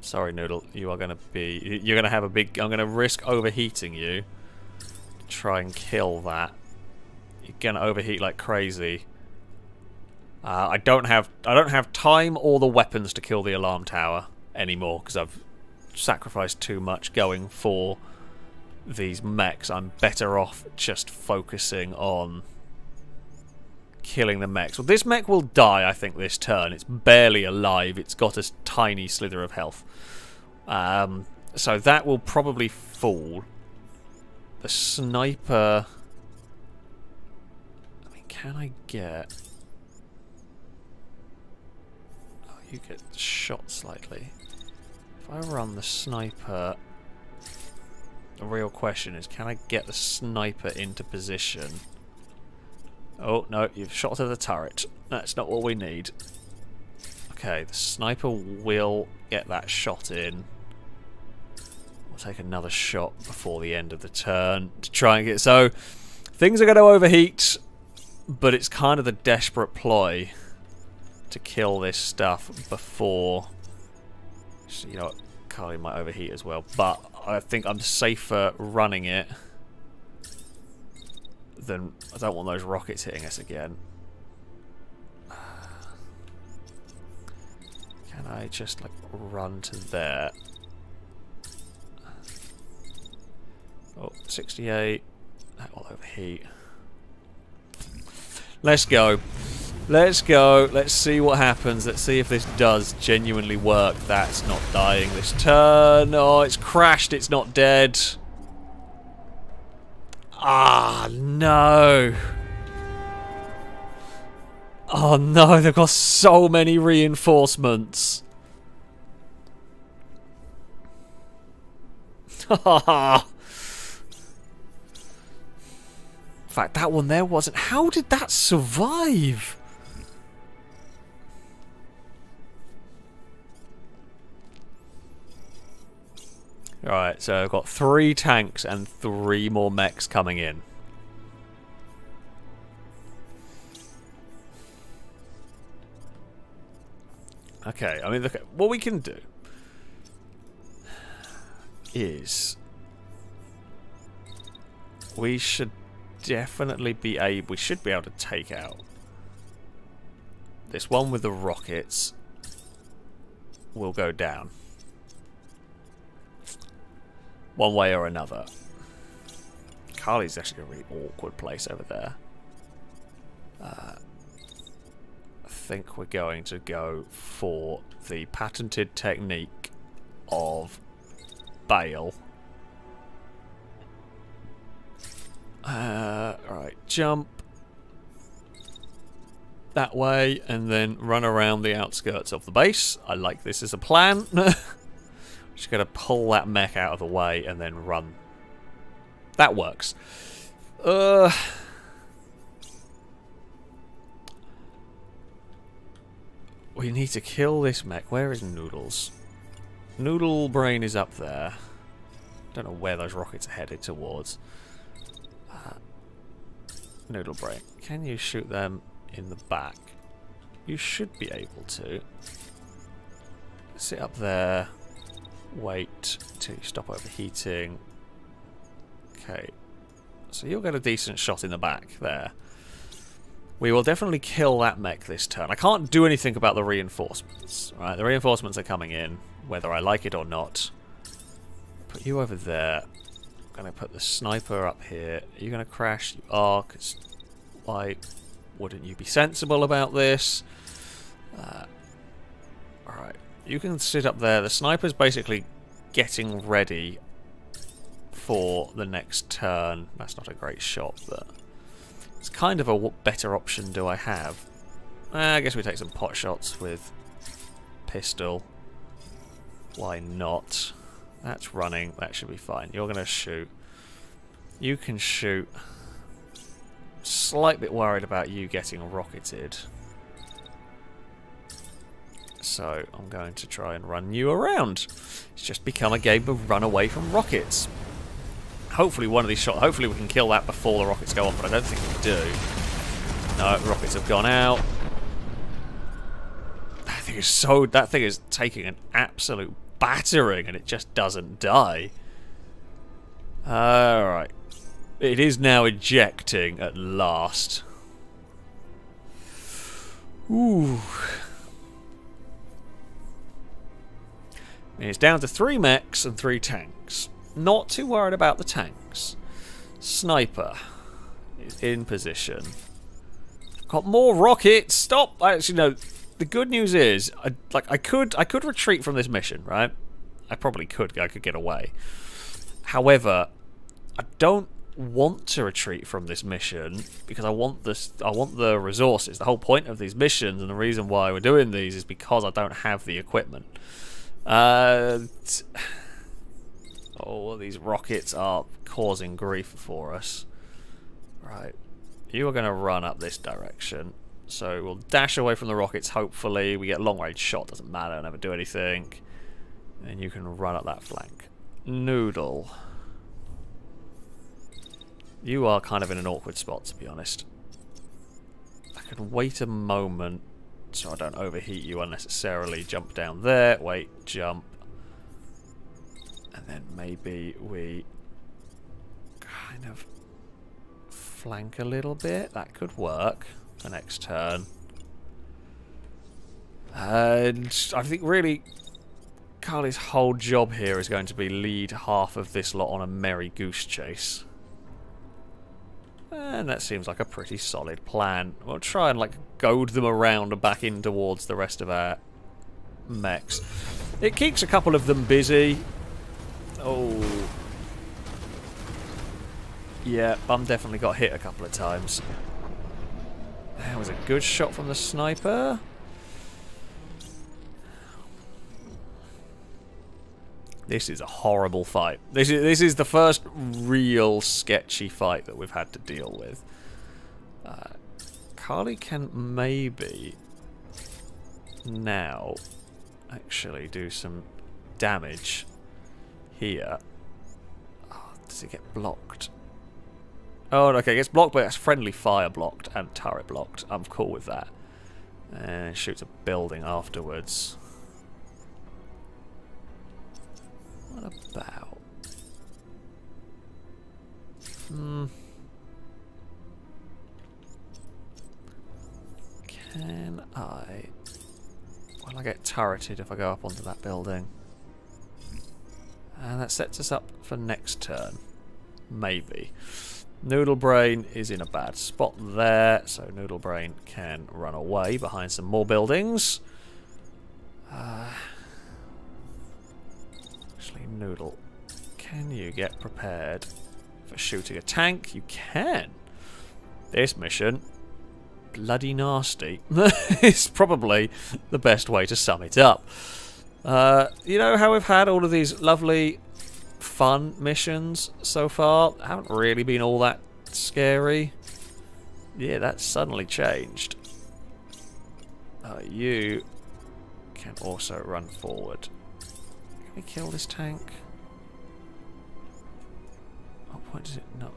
Sorry, Noodle. You are going to be... You're going to have a big... I'm going to risk overheating you. Try and kill that. You're going to overheat like crazy. Uh, I don't have... I don't have time or the weapons to kill the alarm tower anymore, because I've sacrificed too much going for these mechs. I'm better off just focusing on killing the mechs. Well, this mech will die, I think, this turn. It's barely alive. It's got a tiny slither of health. Um, so that will probably fall. The sniper... I mean, can I get... Oh, you get shot slightly. If I run the sniper... The real question is, can I get the sniper into position? Oh, no, you've shot at the turret. That's not what we need. Okay, the sniper will get that shot in. We'll take another shot before the end of the turn to try and get... So, things are going to overheat, but it's kind of the desperate ploy to kill this stuff before... You know what? Carly might overheat as well, but I think I'm safer running it than... I don't want those rockets hitting us again. Can I just, like, run to there? Oh, sixty-eight. That will overheat. Let's go. Let's go. Let's see what happens. Let's see if this does genuinely work. That's not dying this turn. Oh, it's crashed. It's not dead. Ah, no. Oh, no. They've got so many reinforcements. Ha ha ha. In fact, that one there wasn't. How did that survive? Alright, so I've got three tanks and three more mechs coming in. Okay, I mean, look at what we can do is we should definitely be able, we should be able to take out this one with the rockets. Will go down one way or another. Carly's actually in a really awkward place over there. uh, I think we're going to go for the patented technique of bail. Uh, right, jump that way and then run around the outskirts of the base. I like this as a plan. Just gotta pull that mech out of the way and then run. That works. Uh, we need to kill this mech. Where is Noodles? Noodlebrain is up there. Don't know where those rockets are headed towards. Noodlebrain, can you shoot them in the back? You should be able to. Sit up there. Wait till you stop overheating. Okay. So you'll get a decent shot in the back there. We will definitely kill that mech this turn. I can't do anything about the reinforcements. Right? The reinforcements are coming in, whether I like it or not. Put you over there. Gonna put the sniper up here. Are you gonna crash? You are, because why wouldn't you be sensible about this? Uh, Alright, you can sit up there. The sniper's basically getting ready for the next turn. That's not a great shot, but it's kind of a what better option do I have? Uh, I guess we take some pot shots with pistol. Why not? That's running. That should be fine. You're going to shoot. You can shoot. Slight bit worried about you getting rocketed. So I'm going to try and run you around. It's just become a game of run away from rockets. Hopefully one of these shots... Hopefully we can kill that before the rockets go on, but I don't think we do. No, rockets have gone out. That thing is so... That thing is taking an absolute... battering and it just doesn't die. Alright. It is now ejecting at last. Ooh. It's down to three mechs and three tanks. Not too worried about the tanks. Sniper is in position. Got more rockets. Stop! Actually, no. The good news is, I, like, I could, I could retreat from this mission, right? I probably could. I could get away. However, I don't want to retreat from this mission because I want this. I want the resources. The whole point of these missions and the reason why we're doing these is because I don't have the equipment. Uh, oh, these rockets are causing grief for us. Right, you are going to run up this direction. So we'll dash away from the rockets, hopefully. We get a long range shot, doesn't matter, never do anything. And you can run up that flank. Noodle. You are kind of in an awkward spot, to be honest. I could wait a moment so I don't overheat you unnecessarily. Jump down there, wait, jump. And then maybe we kind of flank a little bit. That could work the next turn. And I think really Carly's whole job here is going to be lead half of this lot on a merry goose chase. And that seems like a pretty solid plan. We'll try and like goad them around and back in towards the rest of our mechs. It keeps a couple of them busy. Oh. Yeah, Bum definitely got hit a couple of times. That was a good shot from the sniper. This is a horrible fight. This is, this is the first real sketchy fight that we've had to deal with. Uh, Carly can maybe now actually do some damage here. Oh, does it get blocked? Oh, okay, it gets blocked, but that's friendly fire blocked and turret blocked. I'm cool with that. And shoots a building afterwards. What about? Hmm. Can I? Will I get turreted if I go up onto that building? And that sets us up for next turn. Maybe. Noodlebrain is in a bad spot there, so Noodlebrain can run away behind some more buildings. Uh, actually, Noodle, can you get prepared for shooting a tank? You can. This mission, bloody nasty. It's probably the best way to sum it up. Uh, you know how we've had all of these lovely fun missions so far? Haven't really been all that scary. Yeah, that's suddenly changed. Uh, you can also run forward. Can we kill this tank? Oh, what does it not?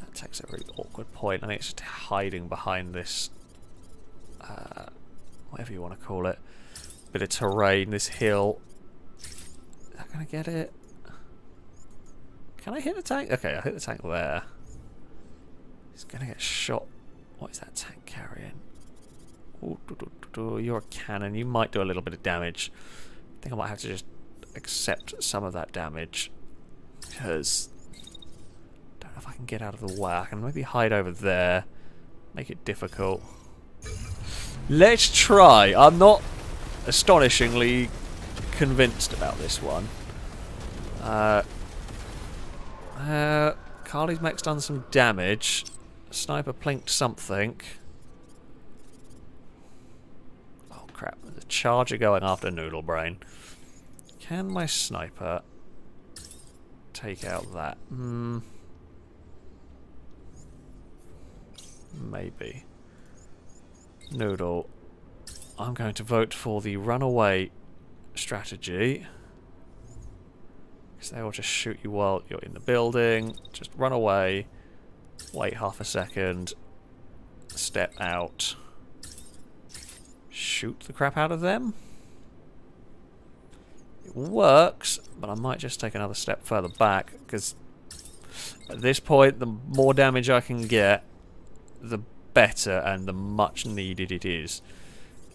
That takes a really awkward point. I think it's just hiding behind this, uh, whatever you want to call it, bit of terrain, this hill. Is that going to get it? Can I hit the tank? Okay, I hit the tank there. It's going to get shot. What is that tank carrying? Ooh, do, do, do, do. You're a cannon. You might do a little bit of damage. I think I might have to just accept some of that damage. Because I don't know if I can get out of the way. I can maybe hide over there. Make it difficult. Let's try. I'm not astonishingly convinced about this one. Uh, uh, Carly's mech's done some damage. Sniper plinked something. Oh crap, there's a charger going after Noodlebrain. Can my sniper take out that? Hmm. Maybe. Noodle, I'm going to vote for the runaway strategy, because they will just shoot you while you're in the building. Just run away, wait half a second, step out, shoot the crap out of them. It works, but I might just take another step further back, because at this point the more damage I can get, the better and the much needed it is.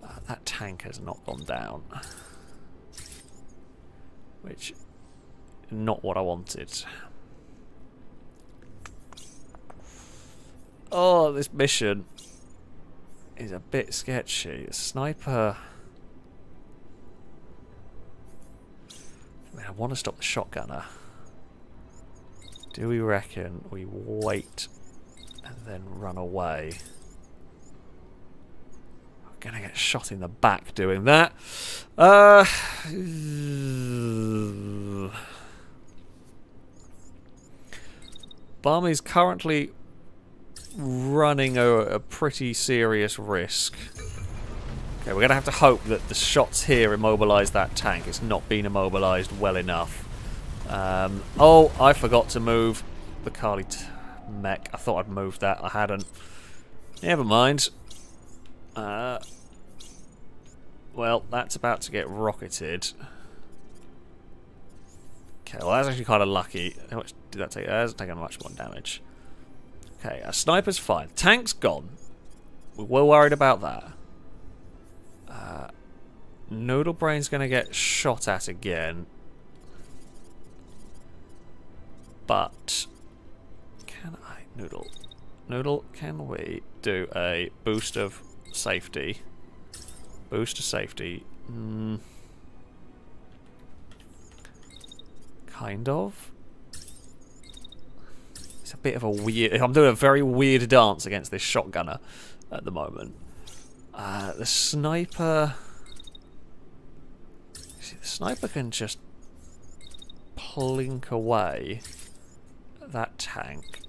Uh, that tank has not gone down, which, not what I wanted. Oh, this mission is a bit sketchy. The sniper, I mean, I want to stop the shotgunner. Do we reckon we wait and then run away? Gonna get shot in the back doing that. Uh, Bum is currently running a, a pretty serious risk. Okay, we're going to have to hope that the shots here immobilise that tank. It's not been immobilised well enough. Um, oh, I forgot to move the Carly t mech. I thought I'd moved that. I hadn't. Never mind. Uh, well, that's about to get rocketed. Okay, well, that's actually kind of lucky. How much did that take? That hasn't taken much more damage. Okay, our sniper's fine. Tank's gone. We were worried about that. Uh, Noodlebrain's going to get shot at again. But can I noodle? Noodle, can we do a boost of safety? Boost of safety. Mm. Kind of. It's a bit of a weird... I'm doing a very weird dance against this shotgunner at the moment. Uh, the sniper... See, the sniper can just plink away that tank.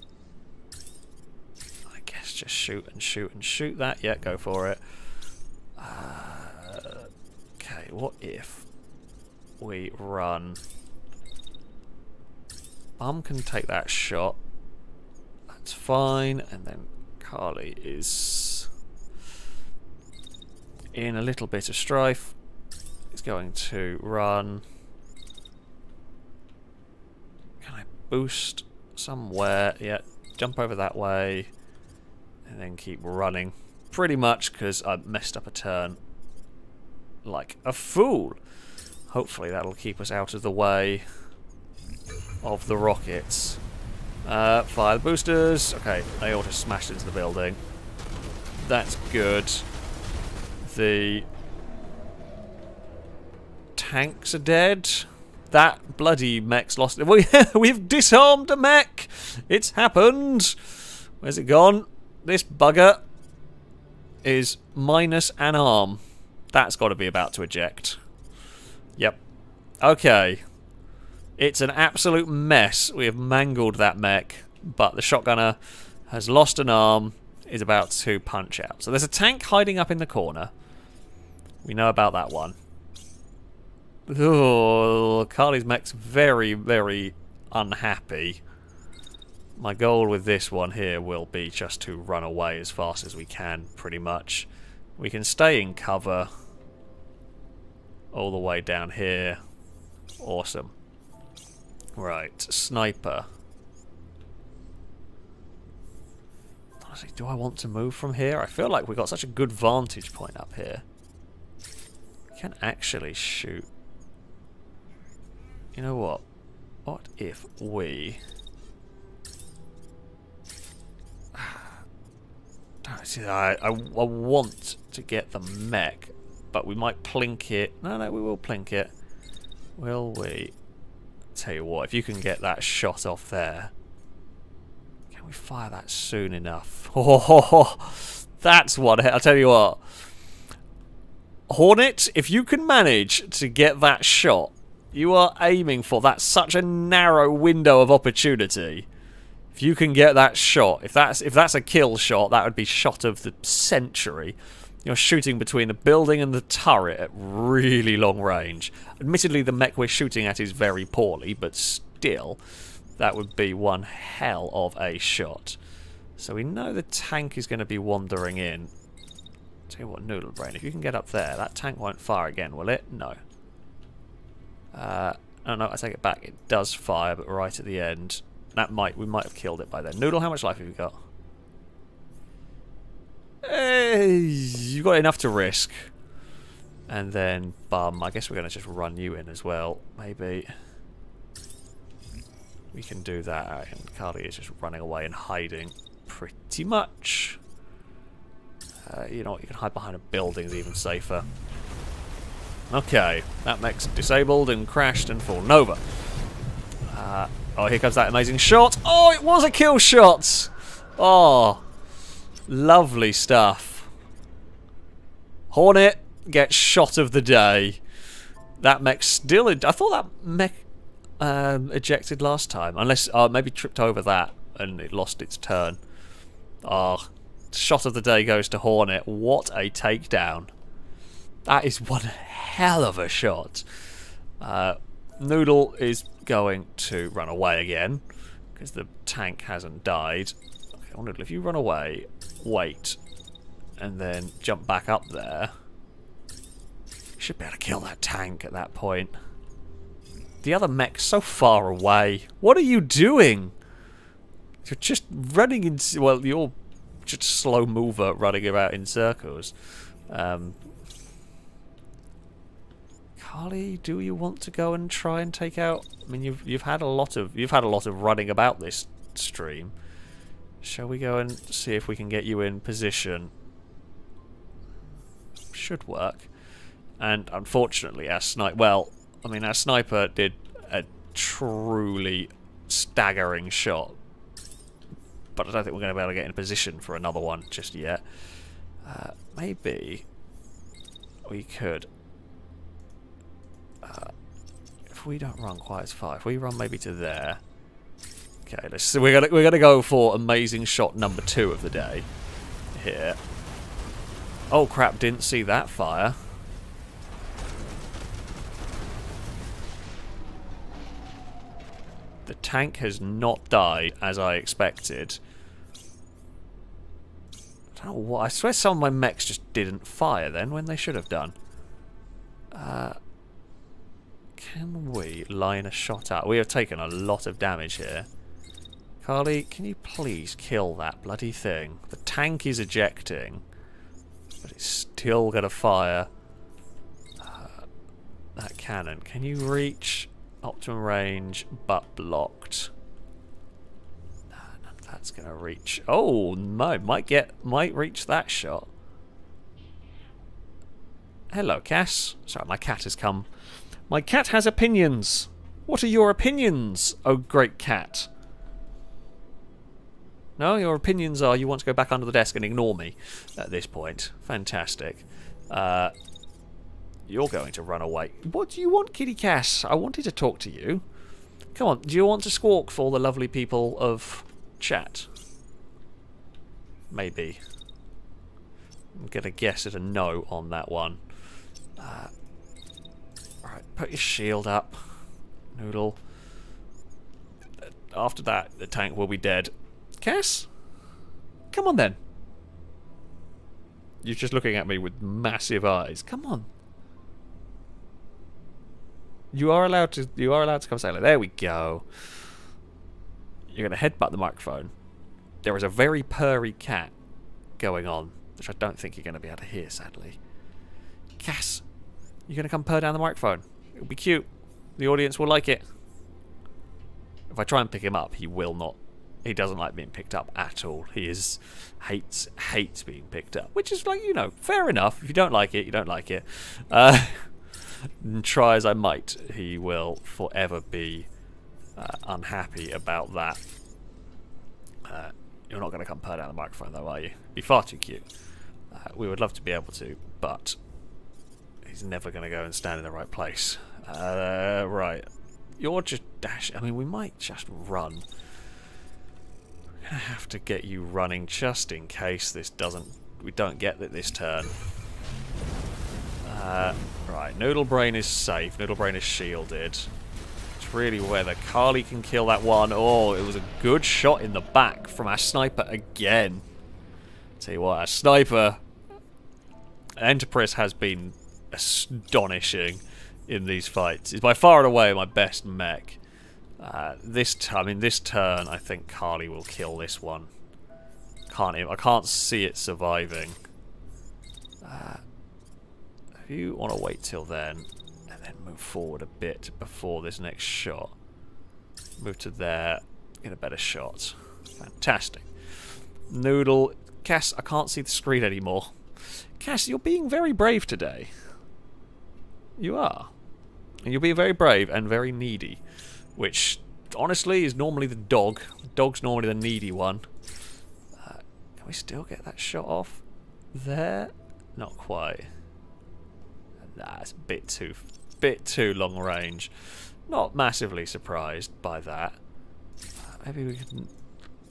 I guess just shoot and shoot and shoot that. Yeah, go for it. Uh, okay, what if we run... Bum can take that shot. That's fine. And then Carly is in a little bit of strife. He's going to run. Can I boost somewhere? Yeah, jump over that way and then keep running. Pretty much, because I messed up a turn like a fool. Hopefully that'll keep us out of the way of the rockets. Uh, fire the boosters. Okay, they all just smashed into the building. That's good. The tanks are dead. That bloody mech's lost. We, we've disarmed a mech. It's happened. Where's it gone? This bugger is minus an arm. That's got to be about to eject. Yep. Okay. It's an absolute mess. We have mangled that mech, but the shotgunner has lost an arm, is about to punch out. So there's a tank hiding up in the corner. We know about that one. Oh, Carly's mech's very, very unhappy. My goal with this one here will be just to run away as fast as we can, pretty much. We can stay in cover all the way down here. Awesome. Right, sniper. Honestly, do I want to move from here? I feel like we've got such a good vantage point up here. We can actually shoot. You know what? What if we... I, I, I want to get the mech, but we might plink it. No, no, we will plink it. Will we... Tell you what, if you can get that shot off there, can we fire that soon enough? Oh, that's one. I'll tell you what, Hornet, if you can manage to get that shot you are aiming for, that's such a narrow window of opportunity. If you can get that shot, if that's if that's a kill shot, that would be shot of the century. You're shooting between the building and the turret at really long range. Admittedly, the mech we're shooting at is very poorly, but still, that would be one hell of a shot. So we know the tank is going to be wandering in. Tell you what, Noodlebrain, if you can get up there, that tank won't fire again, will it? No. Uh, oh no, I take it back. It does fire, but right at the end. That might, we might have killed it by then. Noodle, how much life have you got? Hey, you got enough to risk. And then, Bum, I guess we're going to just run you in as well. Maybe. We can do that. And Carly is just running away and hiding pretty much. Uh, you know what? You can hide behind a building is even safer. Okay. That makes it disabled and crashed and fallen over. Uh, oh, here comes that amazing shot. Oh, it was a kill shot. Oh. Lovely stuff. Hornet gets shot of the day. That mech still... I thought that mech um, ejected last time. Unless... Uh, maybe tripped over that and it lost its turn. Ah, oh, shot of the day goes to Hornet. What a takedown. That is one hell of a shot. Uh, Noodle is going to run away again because the tank hasn't died. Okay, well, Noodle, if you run away, wait, and then jump back up there, you should be able to kill that tank at that point. The other mech's so far away. What are you doing? You're just running in... Well, you're just a slow mover running about in circles. Um... Carly, do you want to go and try and take out? I mean, you've you've had a lot of you've had a lot of running about this stream. Shall we go and see if we can get you in position? Should work. And unfortunately, our sniper. Well, I mean, our sniper did a truly staggering shot, but I don't think we're going to be able to get in position for another one just yet. Uh, maybe we could. Uh, if we don't run quite as far, if we run maybe to there, okay. Let's, so we're gonna we're gonna go for amazing shot number two of the day here. Oh crap! Didn't see that fire. The tank has not died as I expected. I don't know what. I swear some of my mechs just didn't fire then when they should have done. Uh. Can we line a shot out? We have taken a lot of damage here. Carly, can you please kill that bloody thing? The tank is ejecting, but it's still going to fire uh, that cannon. Can you reach optimum range but blocked? No, none of that's going to reach. Oh, no, might get, might reach that shot. Hello, Cass. Sorry, my cat has come. My cat has opinions. What are your opinions, oh great cat? No, your opinions are you want to go back under the desk and ignore me at this point. Fantastic. Uh, you're going to run away. What do you want, Kitty Cass? I wanted to talk to you. Come on, do you want to squawk for the lovely people of chat? Maybe. I'm going to guess at a no on that one. Uh... Right, put your shield up, Noodle. After that, the tank will be dead. Cass? Come on then. You're just looking at me with massive eyes. Come on. You are allowed to you are allowed to come say hello. There we go. You're gonna headbutt the microphone. There is a very purry cat going on, which I don't think you're gonna be able to hear, sadly. Cass! You're going to come purr down the microphone. It'll be cute. The audience will like it. If I try and pick him up, he will not. He doesn't like being picked up at all. He is hates hates being picked up, which is like, you know, fair enough. If you don't like it, you don't like it. Uh, try as I might, he will forever be uh, unhappy about that. Uh, you're not going to come purr down the microphone, though, are you? Be far too cute. Uh, we would love to be able to, but. He's never going to go and stand in the right place. Uh, right. You're just dash. I mean, we might just run. We're going to have to get you running just in case this doesn't... We don't get that this turn. Uh, right. Noodlebrain is safe. Noodlebrain is shielded. It's really whether Carly can kill that one. Oh, it was a good shot in the back from our sniper again. Tell you what, our sniper... Enterprise has been... astonishing in these fights. It's by far and away my best mech. Uh, this t I mean, this turn, I think Carly will kill this one. Can't even, I can't see it surviving. Uh, if you want to wait till then, and then move forward a bit before this next shot. Move to there, get a better shot. Fantastic. Noodle, Cass, I can't see the screen anymore. Cass, you're being very brave today. You are. You'll be very brave and very needy, which honestly is normally the dog. The dog's normally the needy one. Uh, can we still get that shot off? There? Not quite. Nah, it's a bit too, bit too long range. Not massively surprised by that. Uh, maybe we can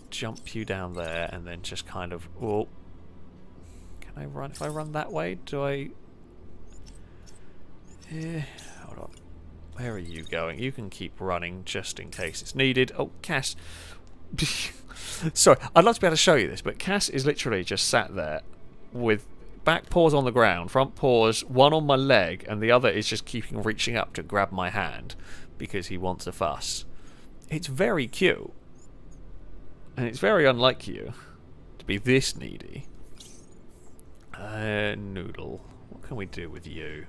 jump you down there and then just kind of. Oh, can I run? If I run that way, do I? Uh, hold on. Where are you going? You can keep running just in case it's needed. Oh, Cass. Sorry, I'd love to be able to show you this, but Cass is literally just sat there with back paws on the ground, front paws, one on my leg, and the other is just keeping reaching up to grab my hand because he wants a fuss. It's very cute. And it's very unlike you to be this needy. Uh, Noodle. What can we do with you?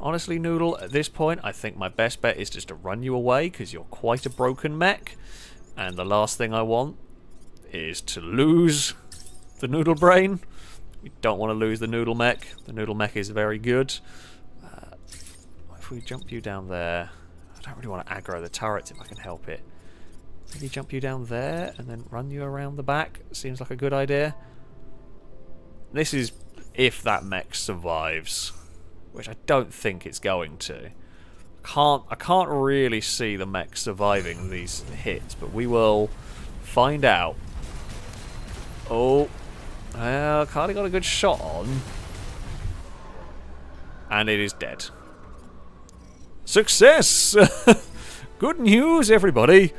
Honestly, Noodle, at this point, I think my best bet is just to run you away because you're quite a broken mech. And the last thing I want is to lose the Noodle Brain. We don't want to lose the Noodle Mech. The Noodle Mech is very good. Uh, what if we jump you down there? I don't really want to aggro the turrets if I can help it. Maybe jump you down there and then run you around the back. Seems like a good idea. This is if that mech survives, which I don't think it's going to. Can't I can't really see the mech surviving these hits, but we will find out. Oh, well, Carly got a good shot on, and it is dead. Success! Good news, everybody.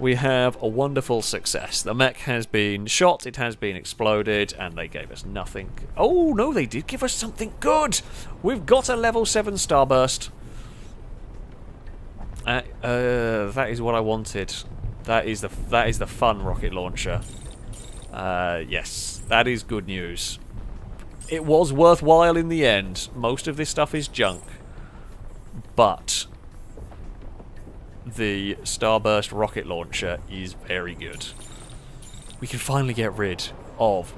We have a wonderful success. The mech has been shot, it has been exploded, and they gave us nothing. Oh, no, they did give us something good! We've got a level seven Starburst. Uh, uh, that is what I wanted. That is the that is the fun rocket launcher. Uh, yes, that is good news. It was worthwhile in the end. Most of this stuff is junk. But the Starburst rocket launcher is very good. We can finally get rid of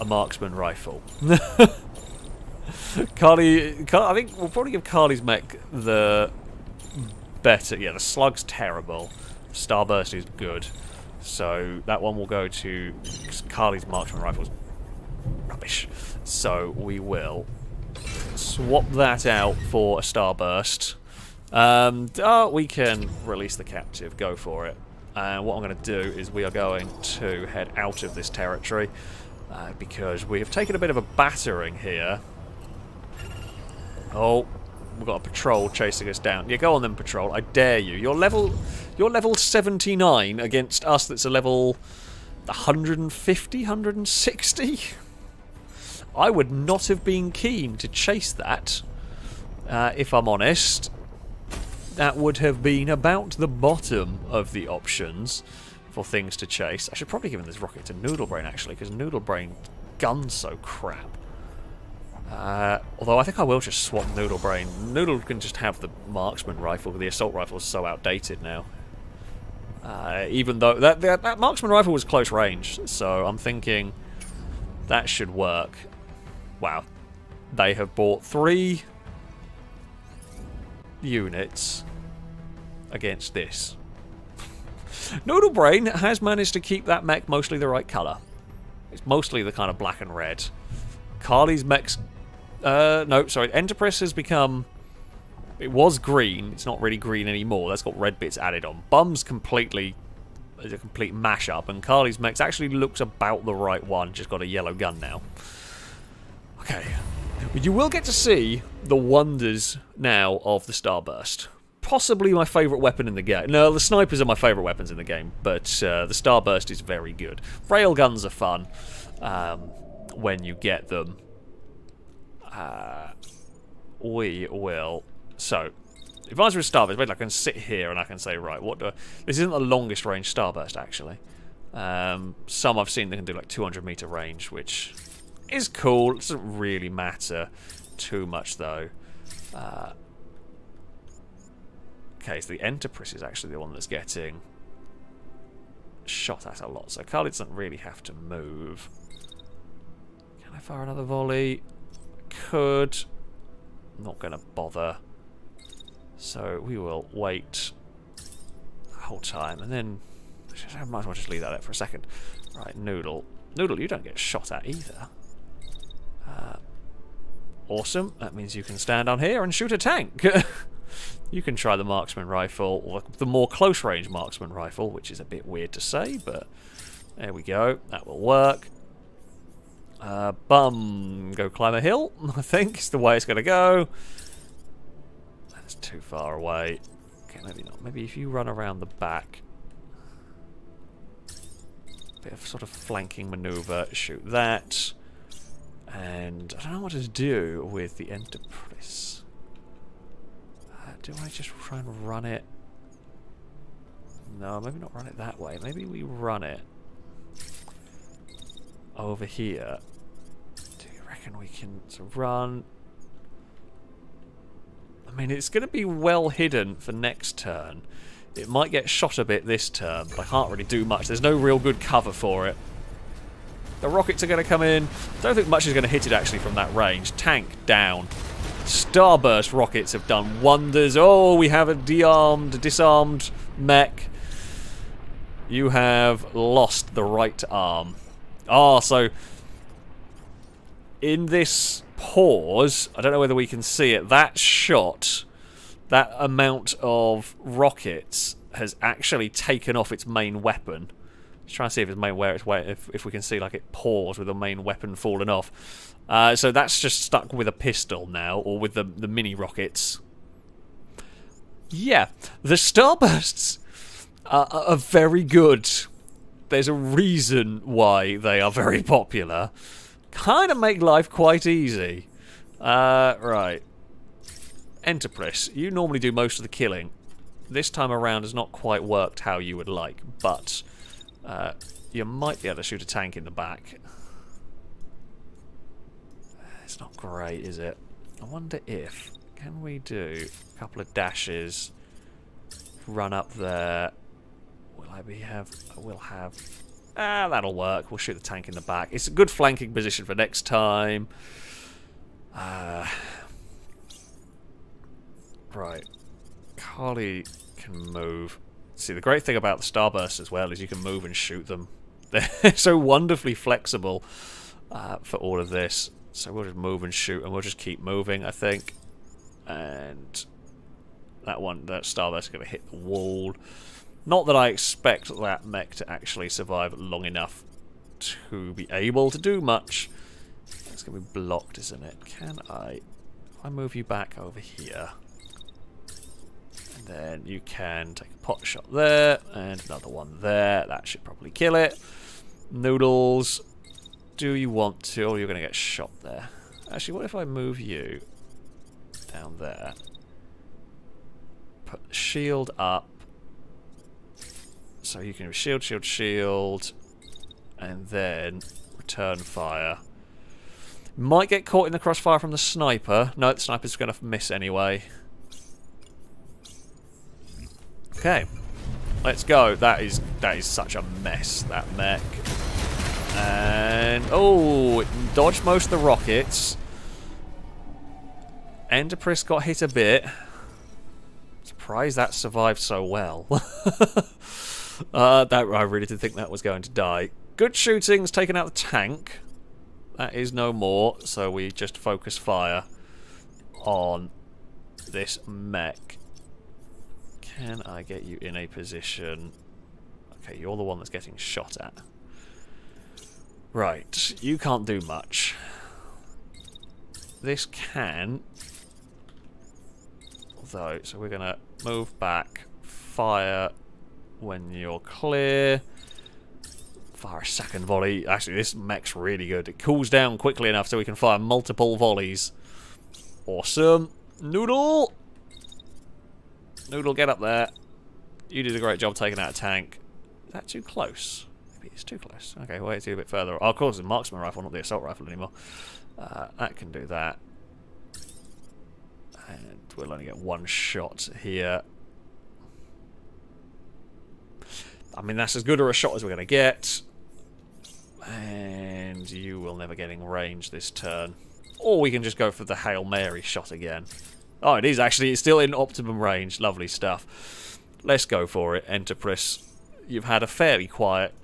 a marksman rifle. Carly, Carly, I think we'll probably give Carly's mech the better. Yeah, the slug's terrible. Starburst is good. So that one will go to Carly's marksman rifle's rubbish. So we will swap that out for a Starburst. Um, oh, we can release the captive, go for it. And uh, what I'm going to do is we are going to head out of this territory uh, because we have taken a bit of a battering here. Oh, we've got a patrol chasing us down. Yeah, go on then, patrol. I dare you. You're level, you're level seventy-nine against us that's a level one fifty, one sixty? I would not have been keen to chase that, uh, if I'm honest. That would have been about the bottom of the options for things to chase. I should probably give this rocket to Noodlebrain, actually, because Noodlebrain guns so crap. Uh, although I think I will just swap Noodlebrain. Noodle can just have the marksman rifle, but the assault rifle is so outdated now. Uh, even though that, that, that marksman rifle was close range, so I'm thinking that should work. Wow. They have bought three units against this. Noodlebrain has managed to keep that mech mostly the right colour. It's mostly the kind of black and red. Carly's mech's uh, no, sorry, Enterprise has become, it was green, it's not really green anymore, that's got red bits added on. Bum's completely is a complete mash-up, and Carly's mech actually looks about the right one, just got a yellow gun now. Okay. You will get to see the wonders now of the Starburst. Possibly my favourite weapon in the game. No, the snipers are my favourite weapons in the game, but uh, the Starburst is very good. Railguns are fun um, when you get them. Uh, we will... So, if I was with Starburst, maybe I can sit here and I can say, right, what do I... This isn't the longest range Starburst, actually. Um, some I've seen that can do like two hundred metre range, which... is cool. It doesn't really matter too much though. Uh, okay, so the Enterprise is actually the one that's getting shot at a lot, so Carly doesn't really have to move. Can I fire another volley? Could. I'm not going to bother. So we will wait the whole time, and then I might as well just leave that out for a second. Right, Noodle. Noodle, you don't get shot at either. Uh, awesome. That means you can stand on here and shoot a tank. You can try the marksman rifle, or the more close-range marksman rifle, which is a bit weird to say, but there we go. That will work. Uh, Bum, go climb a hill, I think is the way it's going to go. It's too far away. Okay, maybe not. Maybe if you run around the back. Bit of sort of flanking maneuver. Shoot that. And I don't know what to do with the Enterprise. Uh, do I just try and run it? No, maybe not run it that way. Maybe we run it over here. Do you reckon we can run? I mean, it's going to be well hidden for next turn. It might get shot a bit this turn, but I can't really do much. There's no real good cover for it. The rockets are going to come in. Don't think much is going to hit it, actually, from that range. Tank down. Starburst rockets have done wonders. Oh, we have a de-armed, disarmed mech. You have lost the right arm. Ah, so in this pause, I don't know whether we can see it, that shot, that amount of rockets has actually taken off its main weapon. Let's try and see if it's main where it's where if, if we can see like it paused with the main weapon falling off. Uh, so that's just stuck with a pistol now, or with the the mini rockets. Yeah, the Starbursts are, are, are very good. There's a reason why they are very popular. Kind of make life quite easy. Uh, right, Enterprise, you normally do most of the killing. This time around has not quite worked how you would like, but. Uh, you might be able to shoot a tank in the back. It's not great, is it? I wonder if... Can we do a couple of dashes? Run up there. Will I be have... We'll have... Ah, that'll work. We'll shoot the tank in the back. It's a good flanking position for next time. Uh, right. Carly can move. See, the great thing about the Starburst as well is you can move and shoot them. They're so wonderfully flexible uh, for all of this. So we'll just move and shoot, and we'll just keep moving, I think. And that one, that Starburst is going to hit the wall. Not that I expect that mech to actually survive long enough to be able to do much. It's going to be blocked, isn't it? Can I... If I move you back over here... Then you can take a pot shot there, and another one there. That should probably kill it. Noodles, do you want to? Or you're going to get shot there. Actually, what if I move you down there? Put the shield up. So you can shield, shield, shield. And then return fire. Might get caught in the crossfire from the sniper. No, the sniper's going to miss anyway. Okay, let's go. That is that is such a mess, that mech. And oh, it dodged most of the rockets. Enterprise got hit a bit. Surprised that survived so well. uh, that I really did think that was going to die. Good shooting's taken out the tank. That is no more. So we just focus fire on this mech. Can I get you in a position? Okay, you're the one that's getting shot at. Right, you can't do much. This can... Although, so we're going to move back, fire when you're clear. Fire a second volley. Actually, this mech's really good. It cools down quickly enough so we can fire multiple volleys. Awesome. Noodle! Noodle, get up there. You did a great job taking out a tank. Is that too close? Maybe it's too close. Okay, wait, it's a bit further. Oh, of course, it's the marksman rifle, not the assault rifle anymore. Uh, that can do that. And we'll only get one shot here. I mean, that's as good a shot as we're going to get. And you will never get in range this turn. Or we can just go for the Hail Mary shot again. Oh, it is actually. It's still in optimum range. Lovely stuff. Let's go for it, Enterprise. You've had a fairly quiet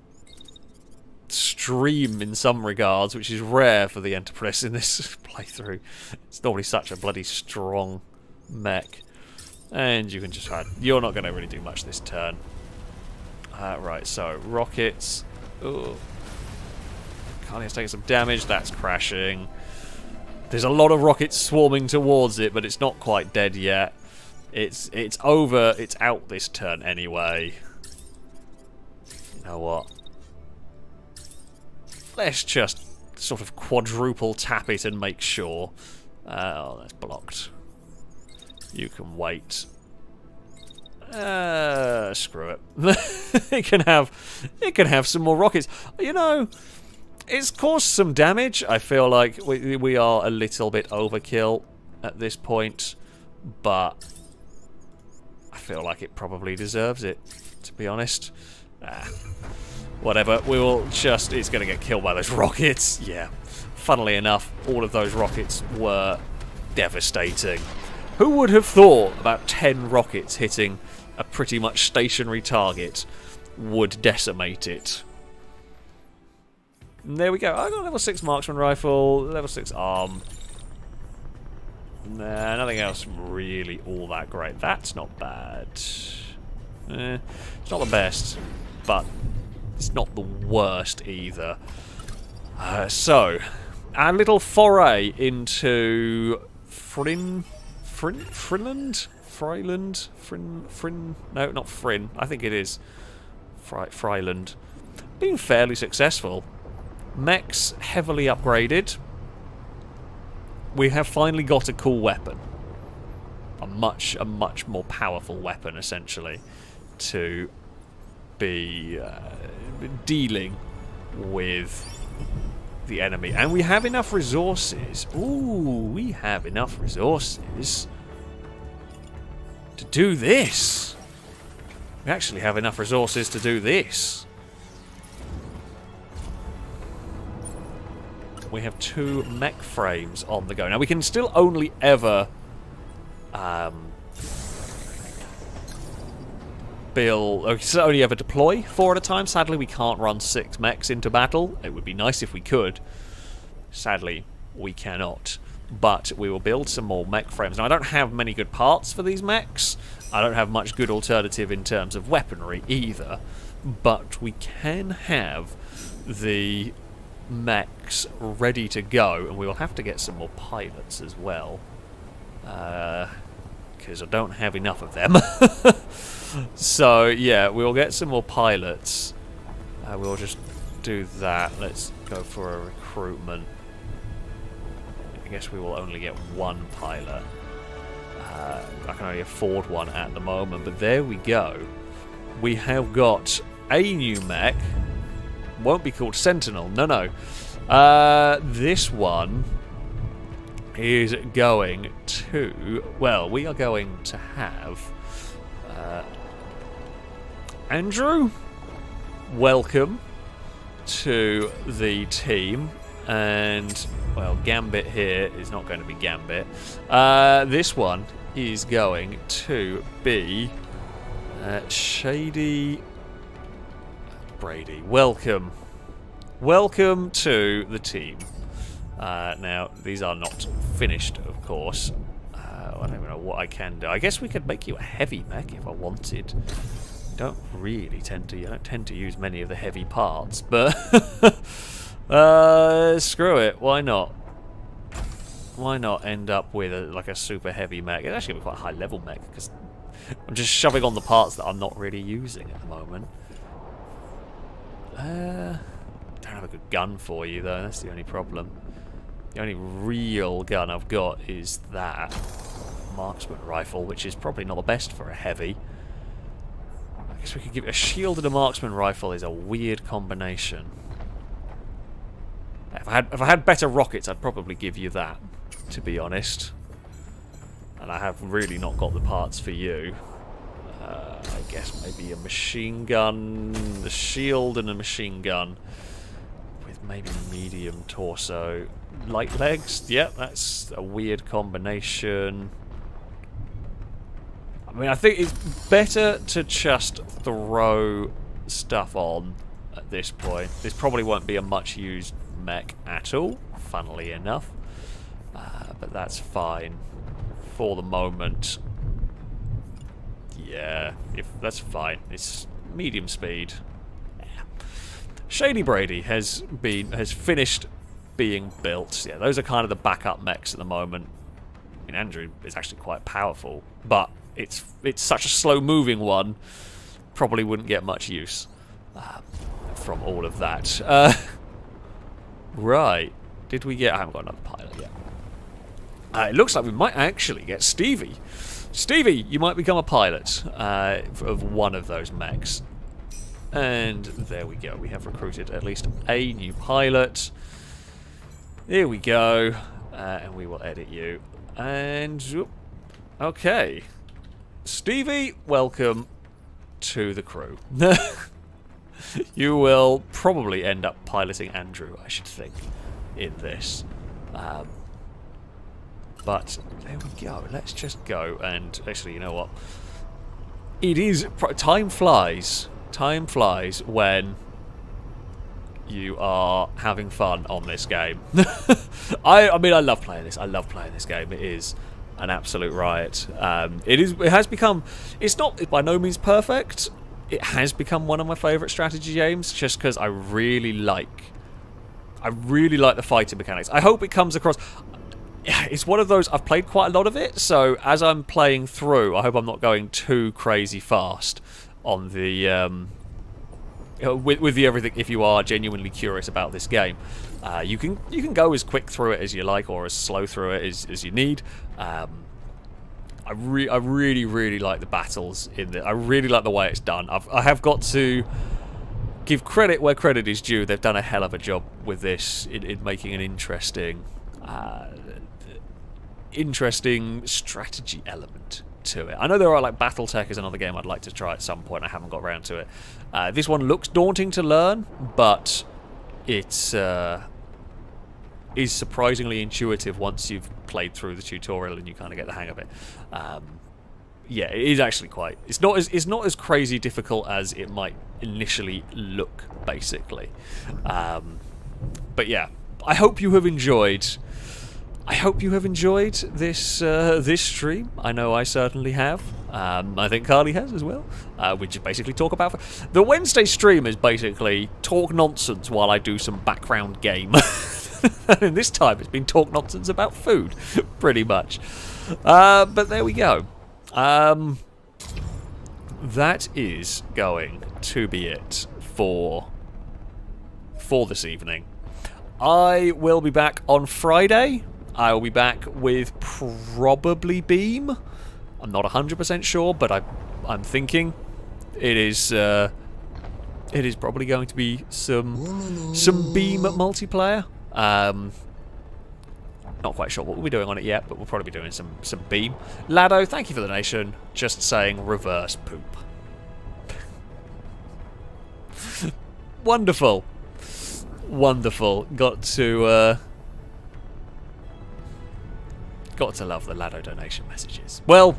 stream in some regards, which is rare for the Enterprise in this playthrough. It's normally such a bloody strong mech. And you can just hide. You're not going to really do much this turn. Uh, right, so rockets. Ooh. Carly has taken some damage. That's crashing. There's a lot of rockets swarming towards it, but it's not quite dead yet. It's it's over. It's out this turn anyway. You know what? Let's just sort of quadruple tap it and make sure. Uh, oh, that's blocked. You can wait. Uh, screw it. It can have, it can have some more rockets. You know, it's caused some damage. I feel like we we are a little bit overkill at this point, but I feel like it probably deserves it, to be honest. Ah, whatever. We will just. It's going to get killed by those rockets. Yeah. Funnily enough, all of those rockets were devastating. Who would have thought about ten rockets hitting a pretty much stationary target would decimate it? And there we go. I got level six marksman rifle, level six arm. Nah, nothing else really all that great. That's not bad. Eh, it's not the best, but it's not the worst either. Uh, so, our little foray into Frin... Frin, Friland? Friland? Frin, Frin? No, not Frin. I think it is. Fry, Friland. Being fairly successful. Mechs heavily upgraded. We have finally got a cool weapon. A much, a much more powerful weapon, essentially, to be uh, dealing with the enemy. And we have enough resources. Ooh, we have enough resources to do this. We actually have enough resources to do this. We have two mech frames on the go. Now, we can still only ever um, build, or only ever deploy four at a time. Sadly, we can't run six mechs into battle. It would be nice if we could. Sadly, we cannot. But we will build some more mech frames. Now, I don't have many good parts for these mechs. I don't have much good alternative in terms of weaponry either. But we can have the mechs ready to go, and we will have to get some more pilots as well, because uh, I don't have enough of them. So yeah, we'll get some more pilots. Uh, we'll just do that. Let's go for a recruitment. I guess we will only get one pilot. Uh, I can only afford one at the moment, but there we go. We have got a new mech. Won't be called Sentinel. No, no. Uh, this one is going to... Well, we are going to have... Uh, Andrew, welcome to the team. And, well, Gambit here is not going to be Gambit. Uh, this one is going to be uh, Shady... Brady, welcome, welcome to the team. Uh, now these are not finished, of course. Uh, I don't even know what I can do. I guess we could make you a heavy mech if I wanted. Don't really tend to. I don't tend to use many of the heavy parts, but uh, screw it. Why not? Why not end up with a, like a super heavy mech? It's actually quite a high level mech because I'm just shoving on the parts that I'm not really using at the moment. Uh, don't have a good gun for you though, that's the only problem. The only real gun I've got is that marksman rifle, which is probably not the best for a heavy. I guess we could give it a shield and a marksman rifle is a weird combination. If I had, if I had better rockets, I'd probably give you that, to be honest. And I have really not got the parts for you. Uh, I guess maybe a machine gun, a shield and a machine gun with maybe medium torso, light legs. Yep, that's a weird combination. I mean, I think it's better to just throw stuff on at this point. This probably won't be a much used mech at all, funnily enough, uh, but that's fine for the moment. Yeah, if that's fine. It's medium speed. Yeah. Shady Brady has been has finished being built. Yeah, those are kind of the backup mechs at the moment. I mean, Andrew is actually quite powerful, but it's it's such a slow-moving one, probably wouldn't get much use uh, from all of that. Uh, right, did we get... I haven't got another pilot yet. Uh, it looks like we might actually get Stevie. Stevie, you might become a pilot uh, of one of those mechs. And there we go. We have recruited at least a new pilot. There we go. Uh, and we will edit you. And... okay. Stevie, welcome to the crew. You will probably end up piloting Andrew, I should think, in this. Um, but there we go. Let's just go and... actually, you know what? It is... time flies... Time flies when you are having fun on this game. I, I mean, I love playing this. I love playing this game. It is an absolute riot. Um, it is. It has become... it's not by no means perfect. It has become one of my favourite strategy games, just because I really like... I really like the fighting mechanics. I hope it comes across... it's one of those... I've played quite a lot of it, so as I'm playing through, I hope I'm not going too crazy fast on the um, with, with the everything. If you are genuinely curious about this game, uh, you can you can go as quick through it as you like, or as slow through it as, as you need. Um, I re I really really like the battles in the... I really like the way it's done. I've, I have got to give credit where credit is due. They've done a hell of a job with this in, in making an interesting uh, interesting strategy element to it. I know there are, like, BattleTech is another game I'd like to try at some point. I haven't got around to it. Uh, this one looks daunting to learn, but it's uh, is surprisingly intuitive once you've played through the tutorial and you kind of get the hang of it. Um, yeah, it is actually quite... it's not as it's not as crazy difficult as it might initially look, basically. Um, but yeah, I hope you have enjoyed. I hope you have enjoyed this uh, this stream. I know I certainly have. Um, I think Carly has as well. Uh, we just basically talk about... the Wednesday stream is basically talk nonsense while I do some background game. And this time it's been talk nonsense about food, pretty much. Uh, but there we go. Um, that is going to be it for for this evening. I will be back on Friday. I will be back with probably Beam. I'm not one hundred percent sure, but I, I'm thinking it is uh, it is probably going to be some some Beam multiplayer. Um, not quite sure what we'll be doing on it yet, but we'll probably be doing some some Beam. Lado, thank you for the donation. Just saying, reverse poop. Wonderful, wonderful. Got to. Uh, Got to love the Lado donation messages. Well,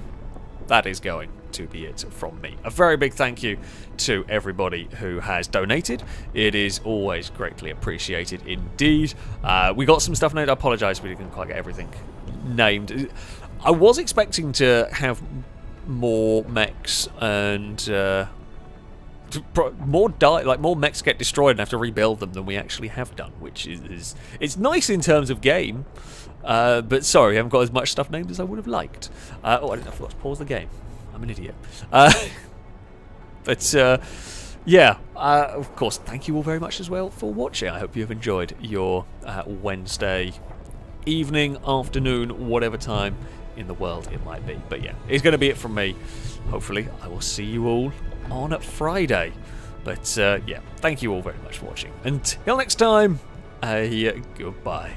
that is going to be it from me. A very big thank you to everybody who has donated. It is always greatly appreciated indeed. Uh, we got some stuff named. I apologise, we didn't quite get everything named. I was expecting to have more mechs and uh, more die, like more mechs get destroyed and have to rebuild them than we actually have done, which is, is it's nice in terms of game. Uh, but sorry, I haven't got as much stuff named as I would have liked. Uh, oh, I didn't, I forgot to pause the game. I'm an idiot. Uh, but uh, yeah, uh, of course, thank you all very much as well for watching. I hope you have enjoyed your uh, Wednesday evening, afternoon, whatever time in the world it might be. But yeah, it's going to be it from me. Hopefully, I will see you all on Friday. But uh, yeah, thank you all very much for watching. Until next time, uh, yeah, goodbye.